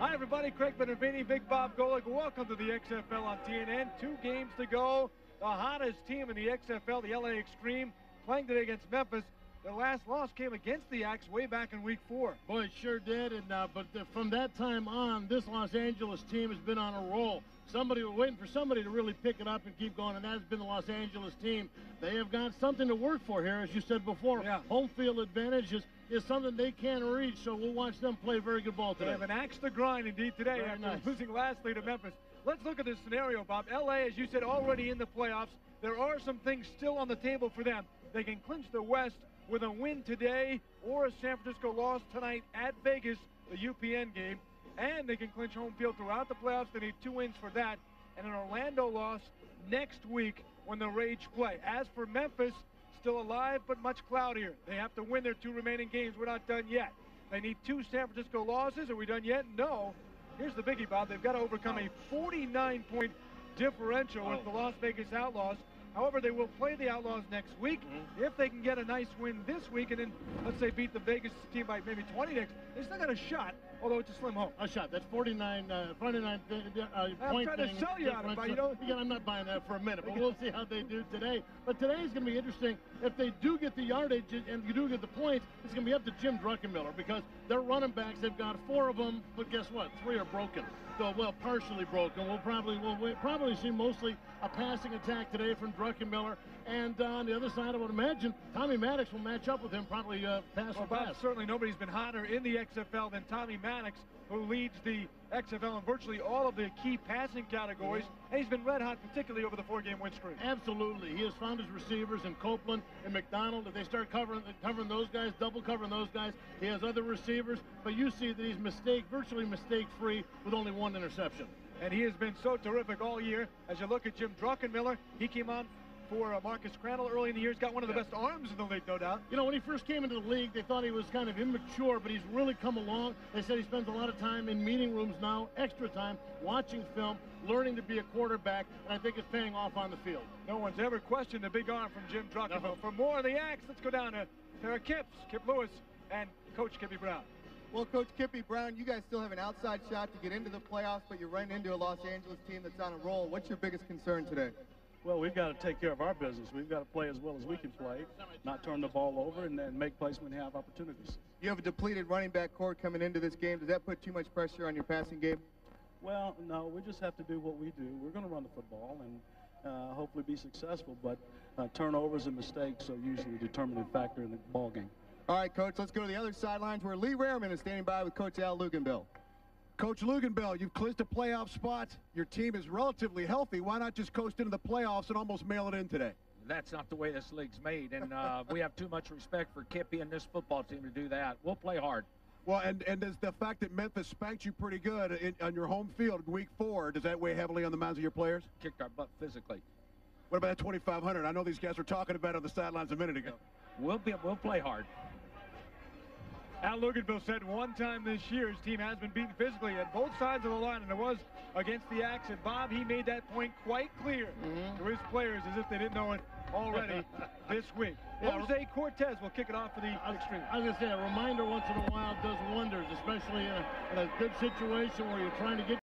Hi, everybody. Craig Benavini, Big Bob Golic. Welcome to the XFL on TNN. 2 games to go. The hottest team in the XFL, the LA Extreme, playing today against Memphis. Their last loss came against the Axe way back in Week 4. Boy, it sure did. And but from that time on, this Los Angeles team has been on a roll. Somebody was waiting for somebody to really pick it up and keep going, and that has been the Los Angeles team. They have got something to work for here, as you said before. Yeah. Home field advantage is something they can reach, so we'll watch them play very good ball today. They have an axe to grind indeed today after losing lastly to Memphis. Let's look at this scenario, Bob. LA, as you said, already in the playoffs. There are some things still on the table for them. They can clinch the West with a win today or a San Francisco loss tonight at Vegas, the UPN game. And they can clinch home field throughout the playoffs. They need 2 wins for that, and an Orlando loss next week when the Rage play. As for Memphis, still alive but much cloudier. They have to win their 2 remaining games. We're not done yet. They need 2 San Francisco losses. Are we done yet? No. Here's the biggie, Bob. They've got to overcome a 49-point differential with the Las Vegas Outlaws. However, they will play the Outlaws next week. If they can get a nice win this week, and then let's say beat the Vegas team by maybe 20 next, they still got a shot, although it's a slim hope. A shot. That's 49 point. I'm trying to sell you on it, but you know, again, I'm not buying that for a minute. But we'll see how they do today. But today is going to be interesting. If they do get the yardage and you do get the points, it's going to be up to Jim Druckenmiller, because their running backs, they've got 4 of them, but guess what? 3 are broken. So, well, partially broken. We'll probably see mostly a passing attack today from Druckenmiller. And on the other side, I would imagine Tommy Maddox will match up with him, probably pass. Certainly nobody's been hotter in the XFL than Tommy Maddox, who leads the XFL in virtually all of the key passing categories. And he's been red hot, particularly over the 4-game win streak. Absolutely. He has found his receivers in Copeland and McDonald. If they start covering those guys, double covering those guys, he has other receivers. But you see that he's virtually mistake-free with only 1 interception. and he has been so terrific all year. As you look at Jim Druckenmiller, he came on for Marcus Crandall early in the year. He's got one of the best arms in the league, no doubt. You know, when he first came into the league, they thought he was kind of immature, but he's really come along. They said he spends a lot of time in meeting rooms now, extra time, watching film, learning to be a quarterback, and I think it's paying off on the field. No one's ever questioned the big arm from Jim Druckenmiller. No. For more of the acts, let's go down to Tara Kipps, Kip Lewis, and Coach Kippy Brown. Well, Coach Kippy Brown, you guys still have an outside shot to get into the playoffs, but you're running into a Los Angeles team that's on a roll. What's your biggest concern today? Well, we've got to take care of our business. We've got to play as well as we can play, not turn the ball over, and then make plays when we have opportunities. You have a depleted running back core coming into this game. Does that put too much pressure on your passing game? Well, no, we just have to do what we do. We're going to run the football and hopefully be successful, but turnovers and mistakes are usually a determining factor in the ball game. All right, Coach, let's go to the other sidelines where Lee Rarman is standing by with Coach Al Luginbill. Coach Luginbill, you've clinched a playoff spot. Your team is relatively healthy. Why not just coast into the playoffs and almost mail it in today? That's not the way this league's made, and we have too much respect for Kippy and this football team to do that. We'll play hard. Well, and does the fact that Memphis spanked you pretty good on your home field week 4, does that weigh heavily on the minds of your players? Kicked our butt physically. What about that 2,500? I know these guys were talking about it on the sidelines a minute ago. We'll play hard. Al Luginbill said one time this year his team has been beaten physically at both sides of the line, and it was against the Axe. And Bob, he made that point quite clear to his players as if they didn't know it already this week. Jose Cortez will kick it off for the Extreme. I was going to say, a reminder once in a while does wonders, especially in a good situation where you're trying to get